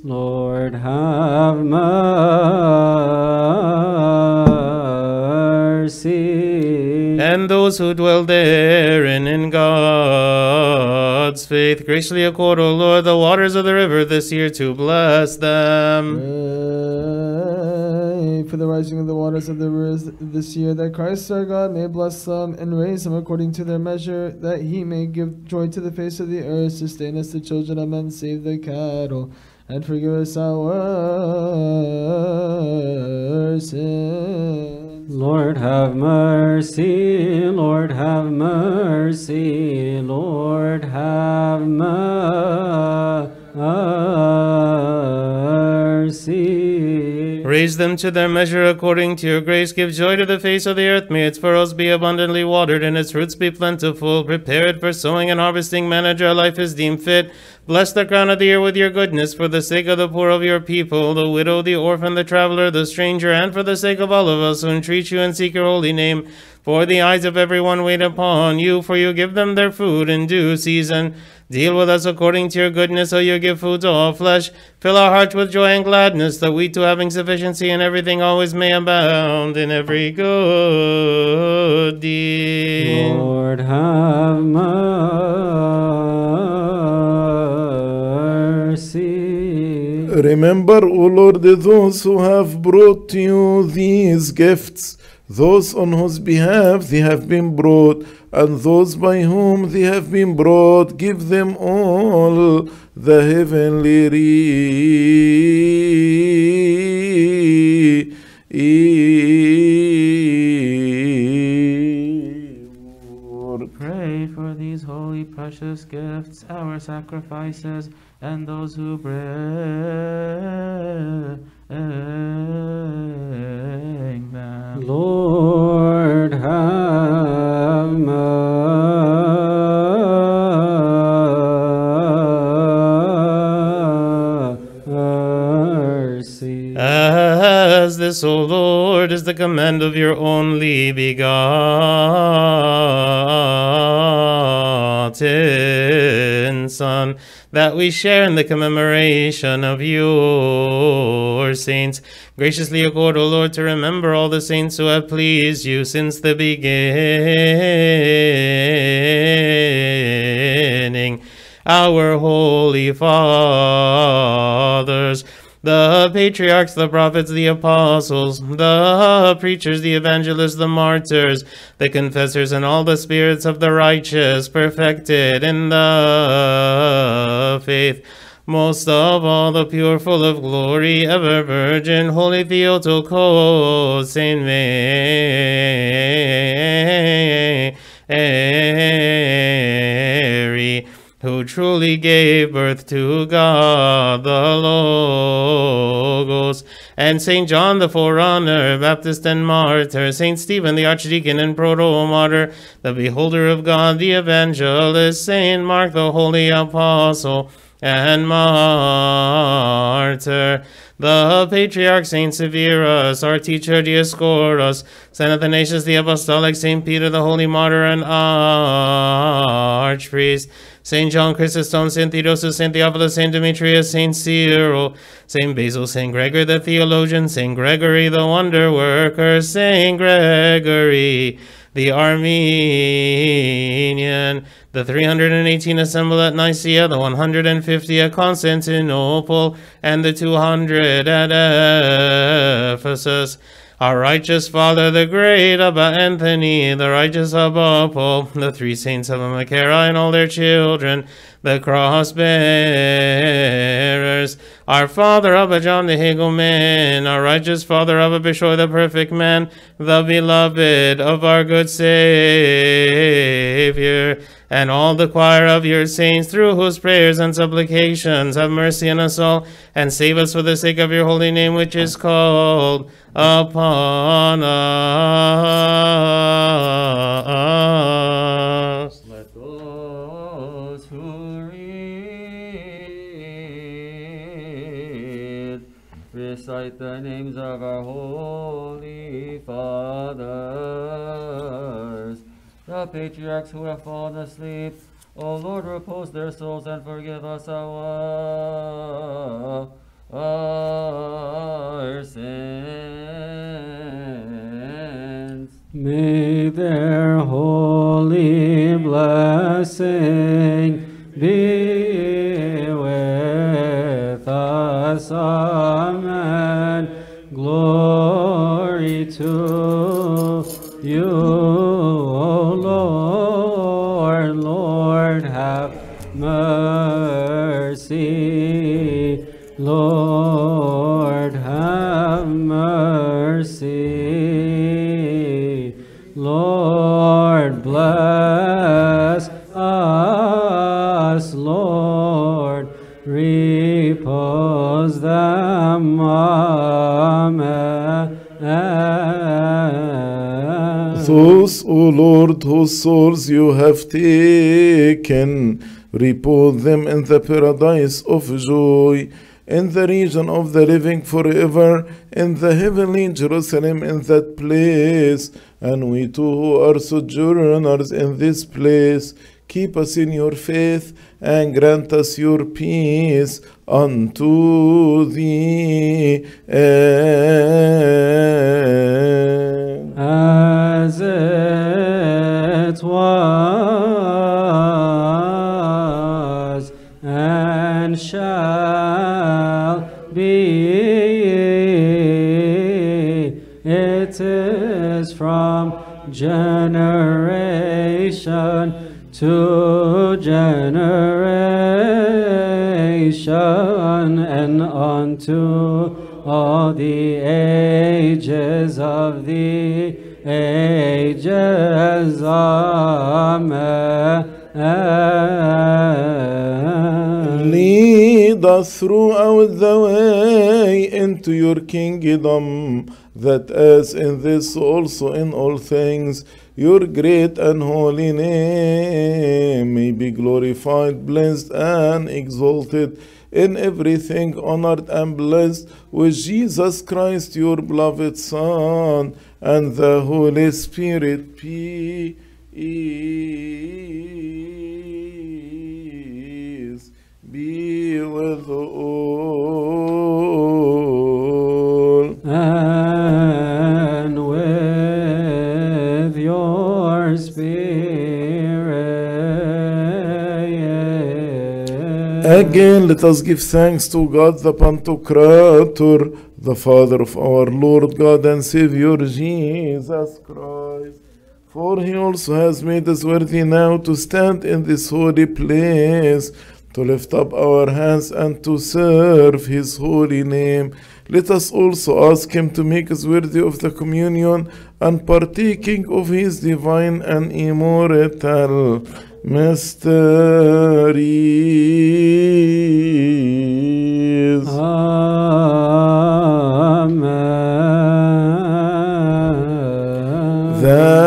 Lord, have mercy. And those who dwell therein in God's faith, graciously accord, O Lord, the waters of the river this year to bless them. Pray for the rising of the waters of the rivers this year, that Christ our God may bless them and raise them according to their measure, that he may give joy to the face of the earth. Sustain us, the children of men, save the cattle, and forgive us our sins. Lord, have mercy. Lord, have mercy. Lord, have mercy. Raise them to their measure according to your grace. Give joy to the face of the earth. May its furrows be abundantly watered and its roots be plentiful. Prepare it for sowing and harvesting. Manage our life as deemed fit. Bless the crown of the year with your goodness, for the sake of the poor of your people, the widow, the orphan, the traveler, the stranger, and for the sake of all of us who entreat you and seek your holy name. For the eyes of everyone wait upon you, for you give them their food in due season. Deal with us according to your goodness, so you give food to all flesh. Fill our hearts with joy and gladness, that we too, having sufficiency in everything, always may abound in every good deed. Lord, have mercy. Remember, O Lord, those who have brought to you these gifts, those on whose behalf they have been brought, and those by whom they have been brought. Give them all the heavenly reward. Pray for these holy, precious gifts, our sacrifices, and those who bring them. Lord, this, O Lord, is the command of your only begotten Son, that we share in the commemoration of your saints. Graciously accord, O Lord, to remember all the saints who have pleased you since the beginning, our holy fathers, the patriarchs, the prophets, the apostles, the preachers, the evangelists, the martyrs, the confessors, and all the spirits of the righteous, perfected in the faith. Most of all, the pure, full of glory, ever virgin, holy Theotokos, Saint Mary, who truly gave birth to God the Logos, and Saint John the forerunner, Baptist and martyr, Saint Stephen the archdeacon and proto-martyr, the beholder of God, the evangelist, Saint Mark the holy apostle and martyr, the Patriarch Saint Severus, our teacher Dioscorus, Saint Athanasius the apostolic, Saint Peter the holy martyr and archpriest, Saint John Chrysostom, Saint Theodosius, Saint Theophilus, Saint Demetrius, Saint Cyril, Saint Basil, Saint Gregory the theologian, Saint Gregory the wonder worker, Saint Gregory the Armenian, the three hundred eighteen assembled at Nicaea, the one hundred fifty at Constantinople, and the two hundred at Ephesus. Our righteous Father, the great Abba Anthony, the righteous Abba Paul, the three saints Abba Makara and all their children, the cross bearers, our Father Abba John the Higelman, our righteous Father Abba Bishoy, the perfect man, the beloved of our good Savior, and all the choir of your saints, through whose prayers and supplications have mercy on us all, and save us for the sake of your holy name, which is called upon us. Let those who read recite the names of our holy fathers, the patriarchs who have fallen asleep. O Lord, repose their souls and forgive us our, our sins. May their holy blessing be with us. Amen. Glory to you. Mercy, Lord, have mercy. Lord, bless us. Lord, repose them. Amen. Those, O Lord, whose souls you have taken, repose them in the paradise of joy, in the region of the living forever, in the heavenly Jerusalem, in that place. And we too, who are sojourners in this place, keep us in your faith and grant us your peace unto thee. As it was, shall be, it is from generation to generation and unto all the ages of the ages. Amen. Lead us throughout the way into your kingdom, that as in this also in all things your great and holy name may be glorified, blessed and exalted in everything, honored and blessed with Jesus Christ your beloved Son and the Holy Spirit. Peace be with all. And with your spirit. Again, let us give thanks to God, the Pantocrator, the Father of our Lord God and Savior Jesus Christ. For he also has made us worthy now to stand in this holy place, to lift up our hands and to serve his holy name. Let us also ask him to make us worthy of the communion and partaking of his divine and immortal mysteries. Amen. That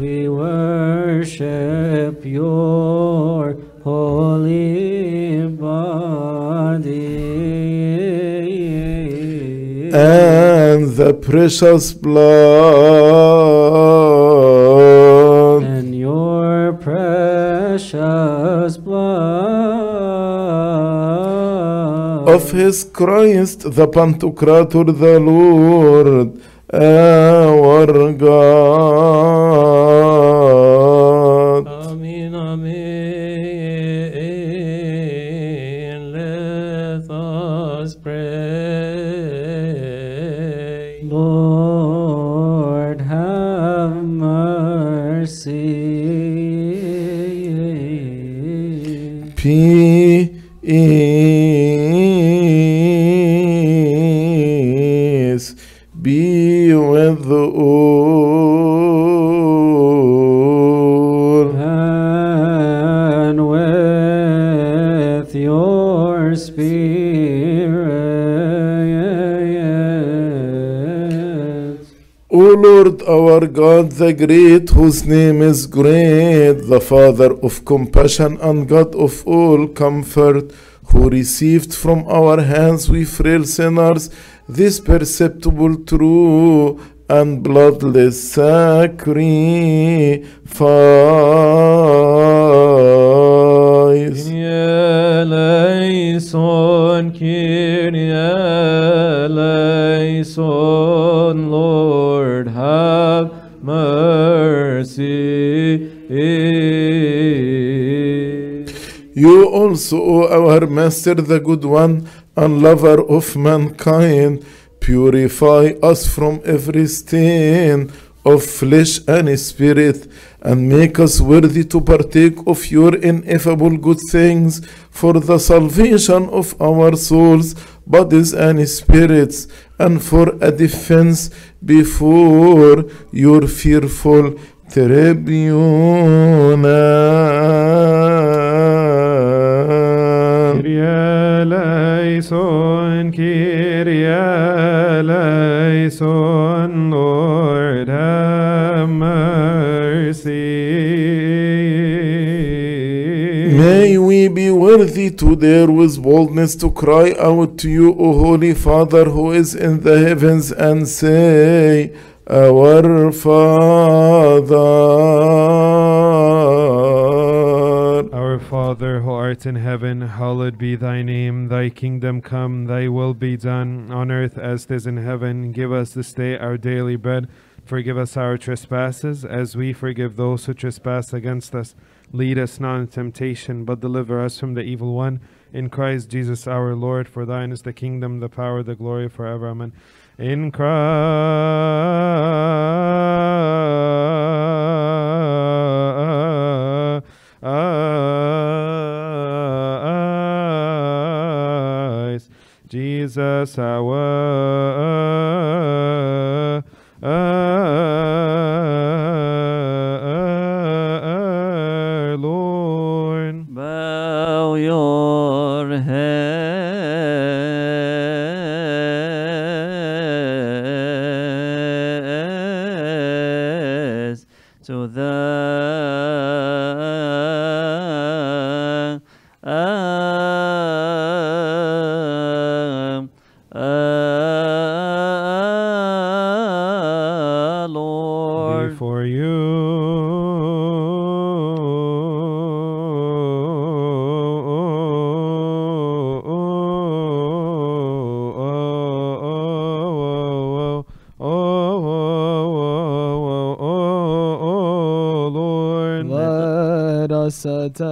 we worship your holy body and the precious blood and your precious blood of his Christ the Pantocrator the Lord our God. Amen, amen. Let us pray. Lord, have mercy. Peace be with all. And with your spirit. O Lord our God, the great, whose name is great, the Father of compassion and God of all comfort, who received from our hands, we frail sinners, this perceptible, true, and bloodless sacrifice. Kyrie eleison, Kyrie eleison, Lord, have mercy. You also, O our Master, the Good One, and lover of mankind, purify us from every stain of flesh and spirit, and make us worthy to partake of your ineffable good things for the salvation of our souls, bodies, and spirits, and for a defense before your fearful tribunal. Kyrie eleison, Lord, have mercy. May we be worthy to dare with boldness to cry out to you, O Holy Father, who is in the heavens, and say, Our Father. Our Father, who art in heaven, hallowed be thy name. Thy kingdom come, thy will be done on earth as it is in heaven. Give us this day our daily bread. Forgive us our trespasses as we forgive those who trespass against us. Lead us not into temptation, but deliver us from the evil one. In Christ Jesus our Lord, for thine is the kingdom, the power, the glory forever. Amen. In Christ Jesus our your heads to the um, uh, Lord before you.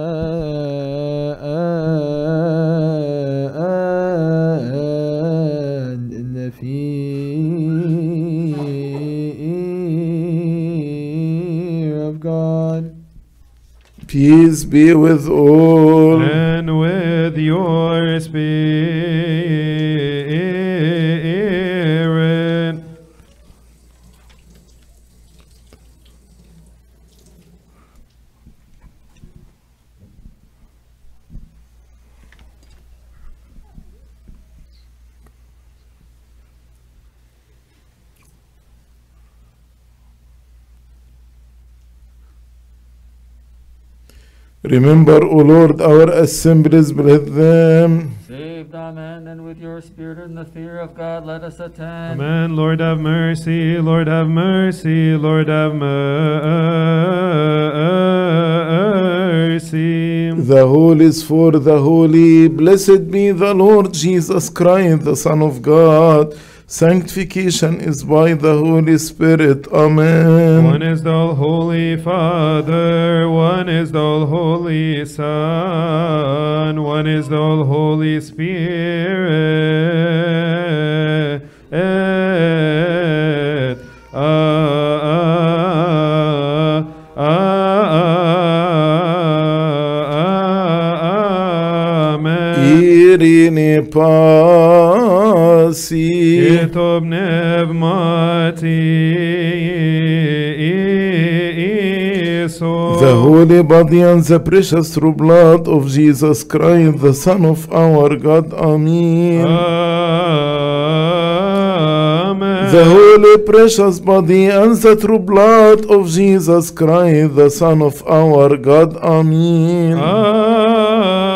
And the fear of God. Peace be with all, and with your spirit. Remember, O Lord, our assemblies, bless them. Saved, amen, and with your spirit and the fear of God, let us attend. Amen. Lord, have mercy. Lord, have mercy. Lord, have mercy. The holy is for the holy. Blessed be the Lord Jesus Christ, the Son of God. Sanctification is by the Holy Spirit. Amen. One is the Holy Father, one is the Holy Son, one is the Holy Spirit. Amen. Etobnev mati so. The holy body and the precious true blood of Jesus Christ, the Son of our God. Amen. Amen. The holy precious body and the true blood of Jesus Christ, the Son of our God. Amen. Amen.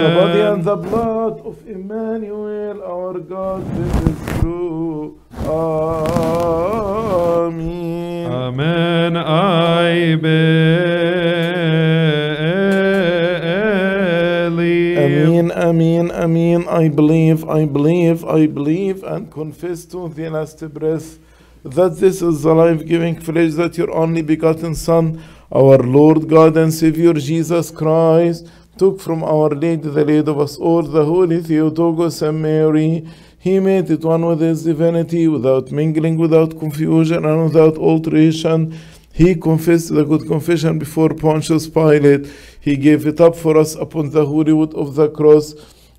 The body and the blood of Emmanuel, our God, this is true. Amen. Amen. I believe. Amen. Amen. Amen. I believe. I believe. I believe, and confess to the last breath that this is the life-giving flesh, that your only begotten Son, our Lord God and Savior Jesus Christ, took from our Lady, the Lady of us all, the Holy Theotokos and Mary. He made it one with his divinity, without mingling, without confusion, and without alteration. He confessed the good confession before Pontius Pilate. He gave it up for us upon the holy wood of the cross,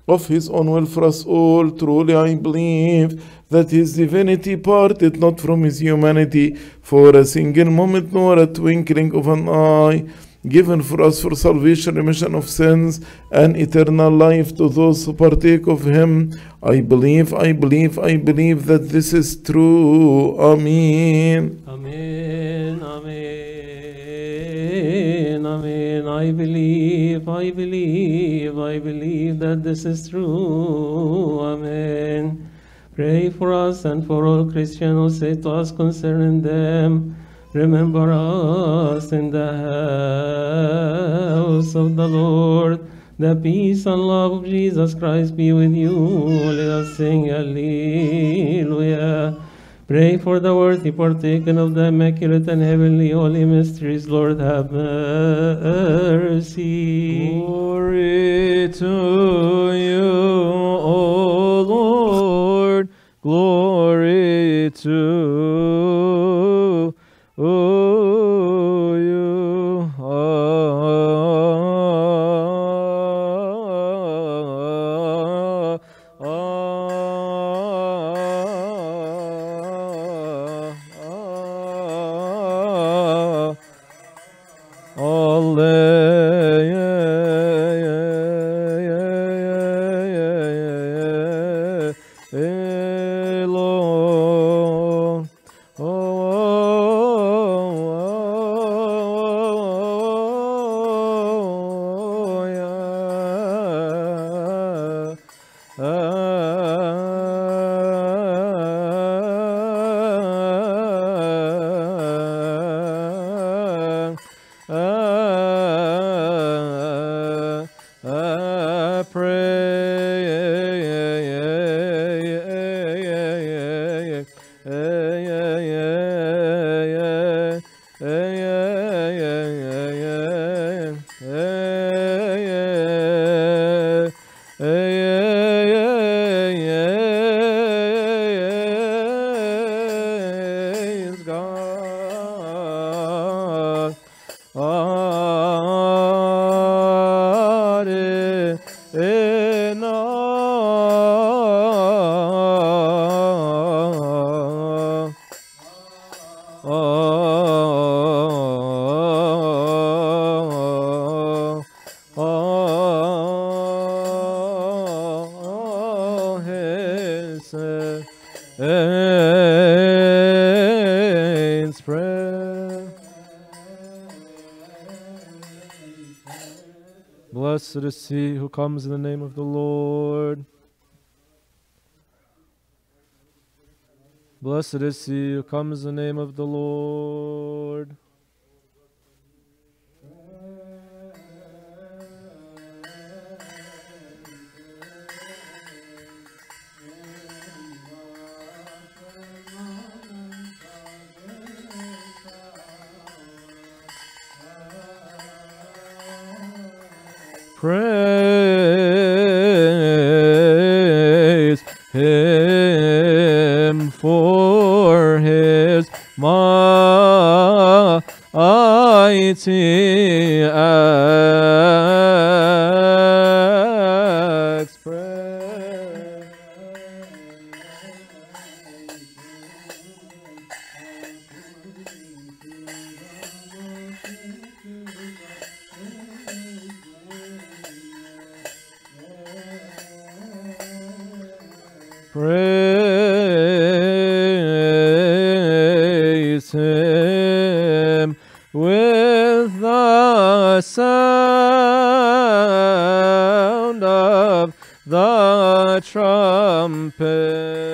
of his own will for us all. Truly I believe that his divinity parted not from his humanity for a single moment, nor a twinkling of an eye, given for us for salvation, remission of sins, and eternal life to those who partake of him. I believe, I believe, I believe that this is true. Amen. Amen. Amen. Amen. I believe, I believe, I believe that this is true. Amen. Pray for us and for all Christians, say to us concerning them, remember us in the house of the Lord. The peace and love of Jesus Christ be with you. Let us sing Alleluia. Pray for the worthy partaken of the immaculate and heavenly holy mysteries. Lord, have mercy. Glory to you, O Lord. Glory to you. Oh, you are. Ah, ah, ah, ah, ah, ah. Blessed is he who comes in the name of the Lord. Blessed is he who comes in the name of the Lord. Praise him for his mighty acts. Praise. Praise him with the sound of the trumpet.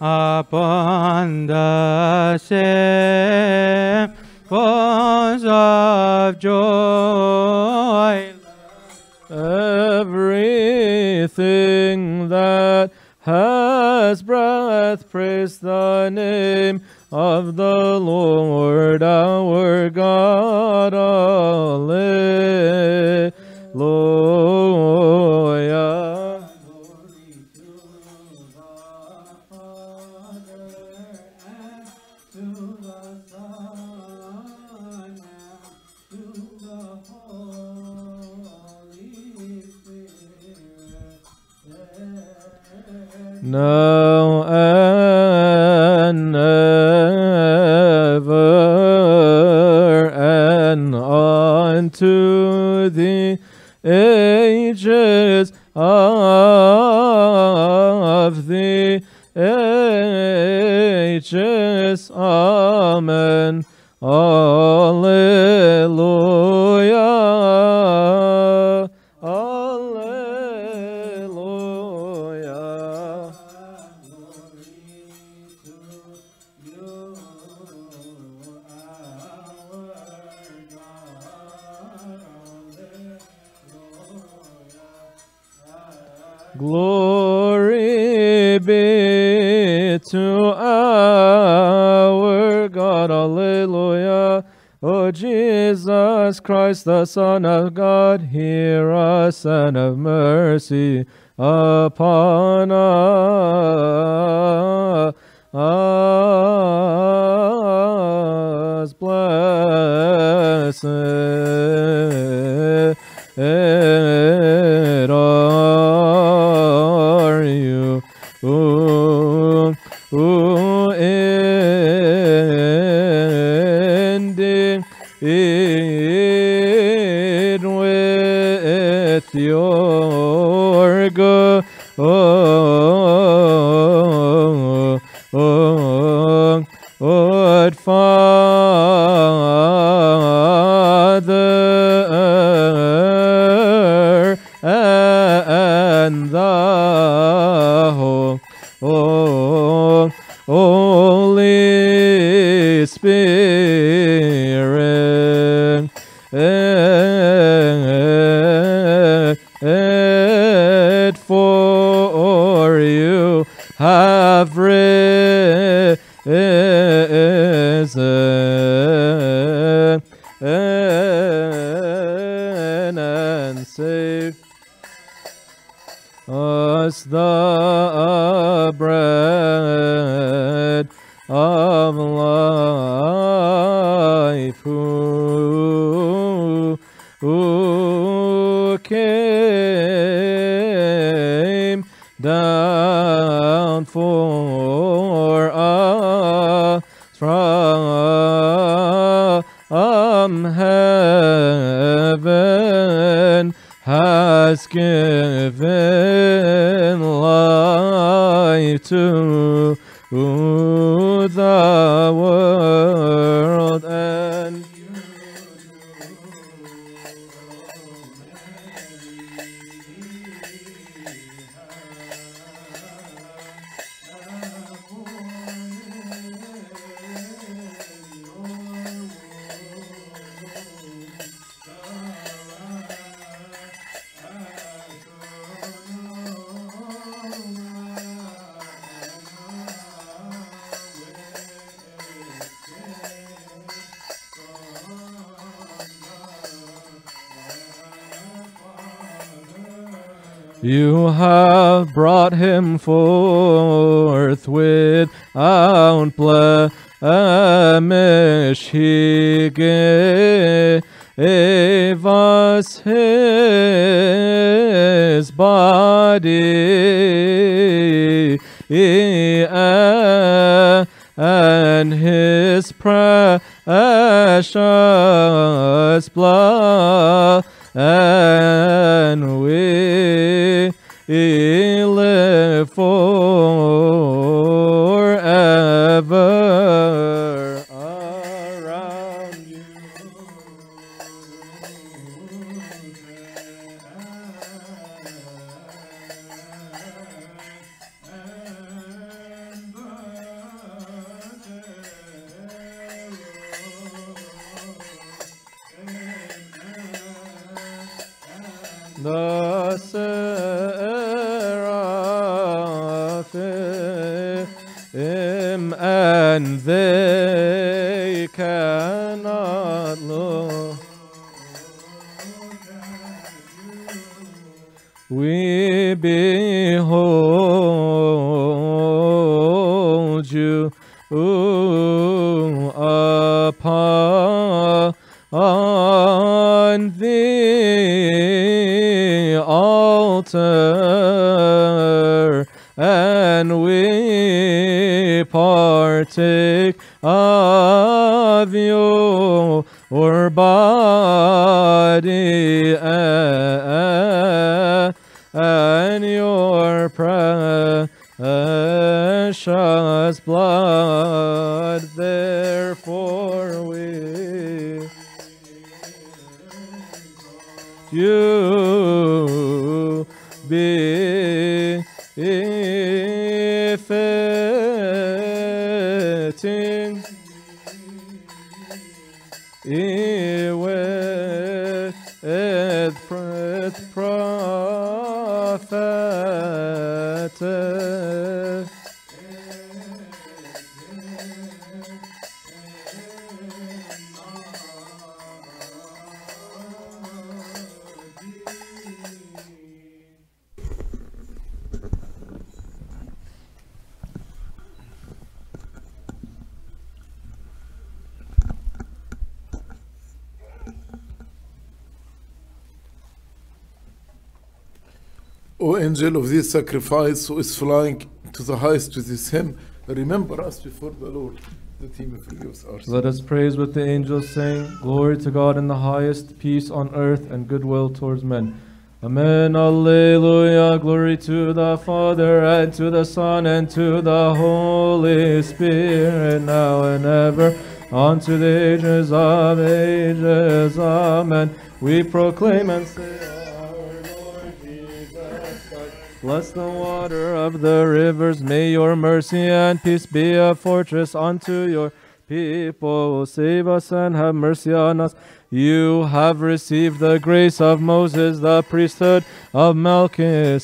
Upon the cymbals of joy, everything that has breath, praise the name of the Lord our God. Alleluia. Now and ever and unto the ages of the ages. Amen. Alleluia. Glory be to our God, Alleluia. O Jesus Christ, the Son of God, hear us and have mercy upon us. Blessed are you, ooh, ooh, indeed, with your good oh, oh, oh, Father and the whole oh, Holy Spirit. It for you. us the bread of life, who, who came down for us from heaven, has given life to the world. And you have brought him forth without blemish. He gave us his body and his precious blood, and we live forever around you. The seraphim, and they cannot look. We behold you upon the altar, and we partake of your body and your precious blood. Therefore we you be fitting with prophet. O angel of this sacrifice, who is flying to the highest with his hymn, remember us before the Lord, that he may forgive us our sins. Let us praise with the angels, saying, Glory to God in the highest, peace on earth, and goodwill towards men. Amen. Alleluia. Glory to the Father, and to the Son, and to the Holy Spirit, now and ever, unto the ages of ages. Amen. We proclaim and say, bless the water of the rivers, may your mercy and peace be a fortress unto your people. Save us and have mercy on us. You have received the grace of Moses, the priesthood of Melchizedek,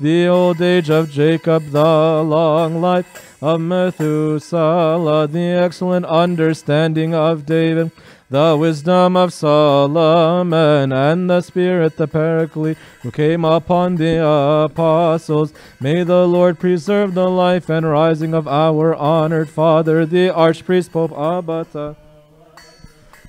the old age of Jacob, the long life of Methuselah, the excellent understanding of David, the wisdom of Solomon, and the Spirit, the Paraclete, who came upon the apostles. May the Lord preserve the life and rising of our honored father, the Archpriest Pope Abba Tawadros,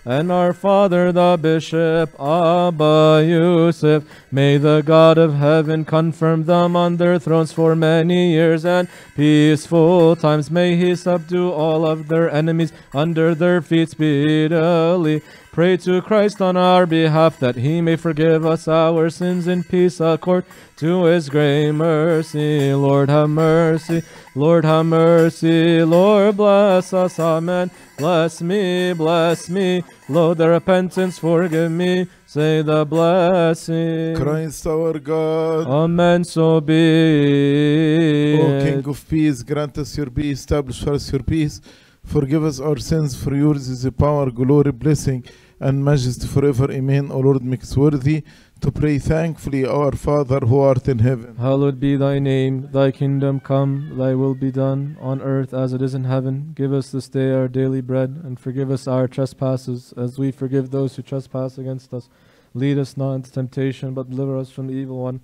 and our father, the Bishop Abba Youssef. May the God of heaven confirm them on their thrones for many years and peaceful times. May he subdue all of their enemies under their feet speedily. Pray to Christ on our behalf that he may forgive us our sins in peace according to his great mercy. Lord have mercy, Lord have mercy, Lord bless us, amen. Bless me, bless me, Lord the repentance forgive me, say the blessing. Christ our God, amen, so be it. O King of peace, grant us your peace, establish for us your peace, forgive us our sins, for yours is the power, glory, blessing, and majesty forever. Amen. O Lord, make us worthy to pray thankfully, our Father who art in heaven. Hallowed be thy name, thy kingdom come, thy will be done, on earth as it is in heaven. Give us this day our daily bread, and forgive us our trespasses, as we forgive those who trespass against us. Lead us not into temptation, but deliver us from the evil one.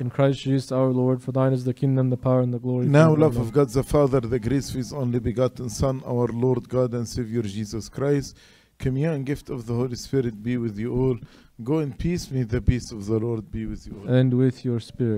In Christ Jesus our Lord, for thine is the kingdom, the power, and the glory. Now, love of God the Father, the grace of his only begotten Son, our Lord God and Savior Jesus Christ, communion and gift of the Holy Spirit be with you all. Go in peace. May the peace of the Lord be with you all. And with your spirit.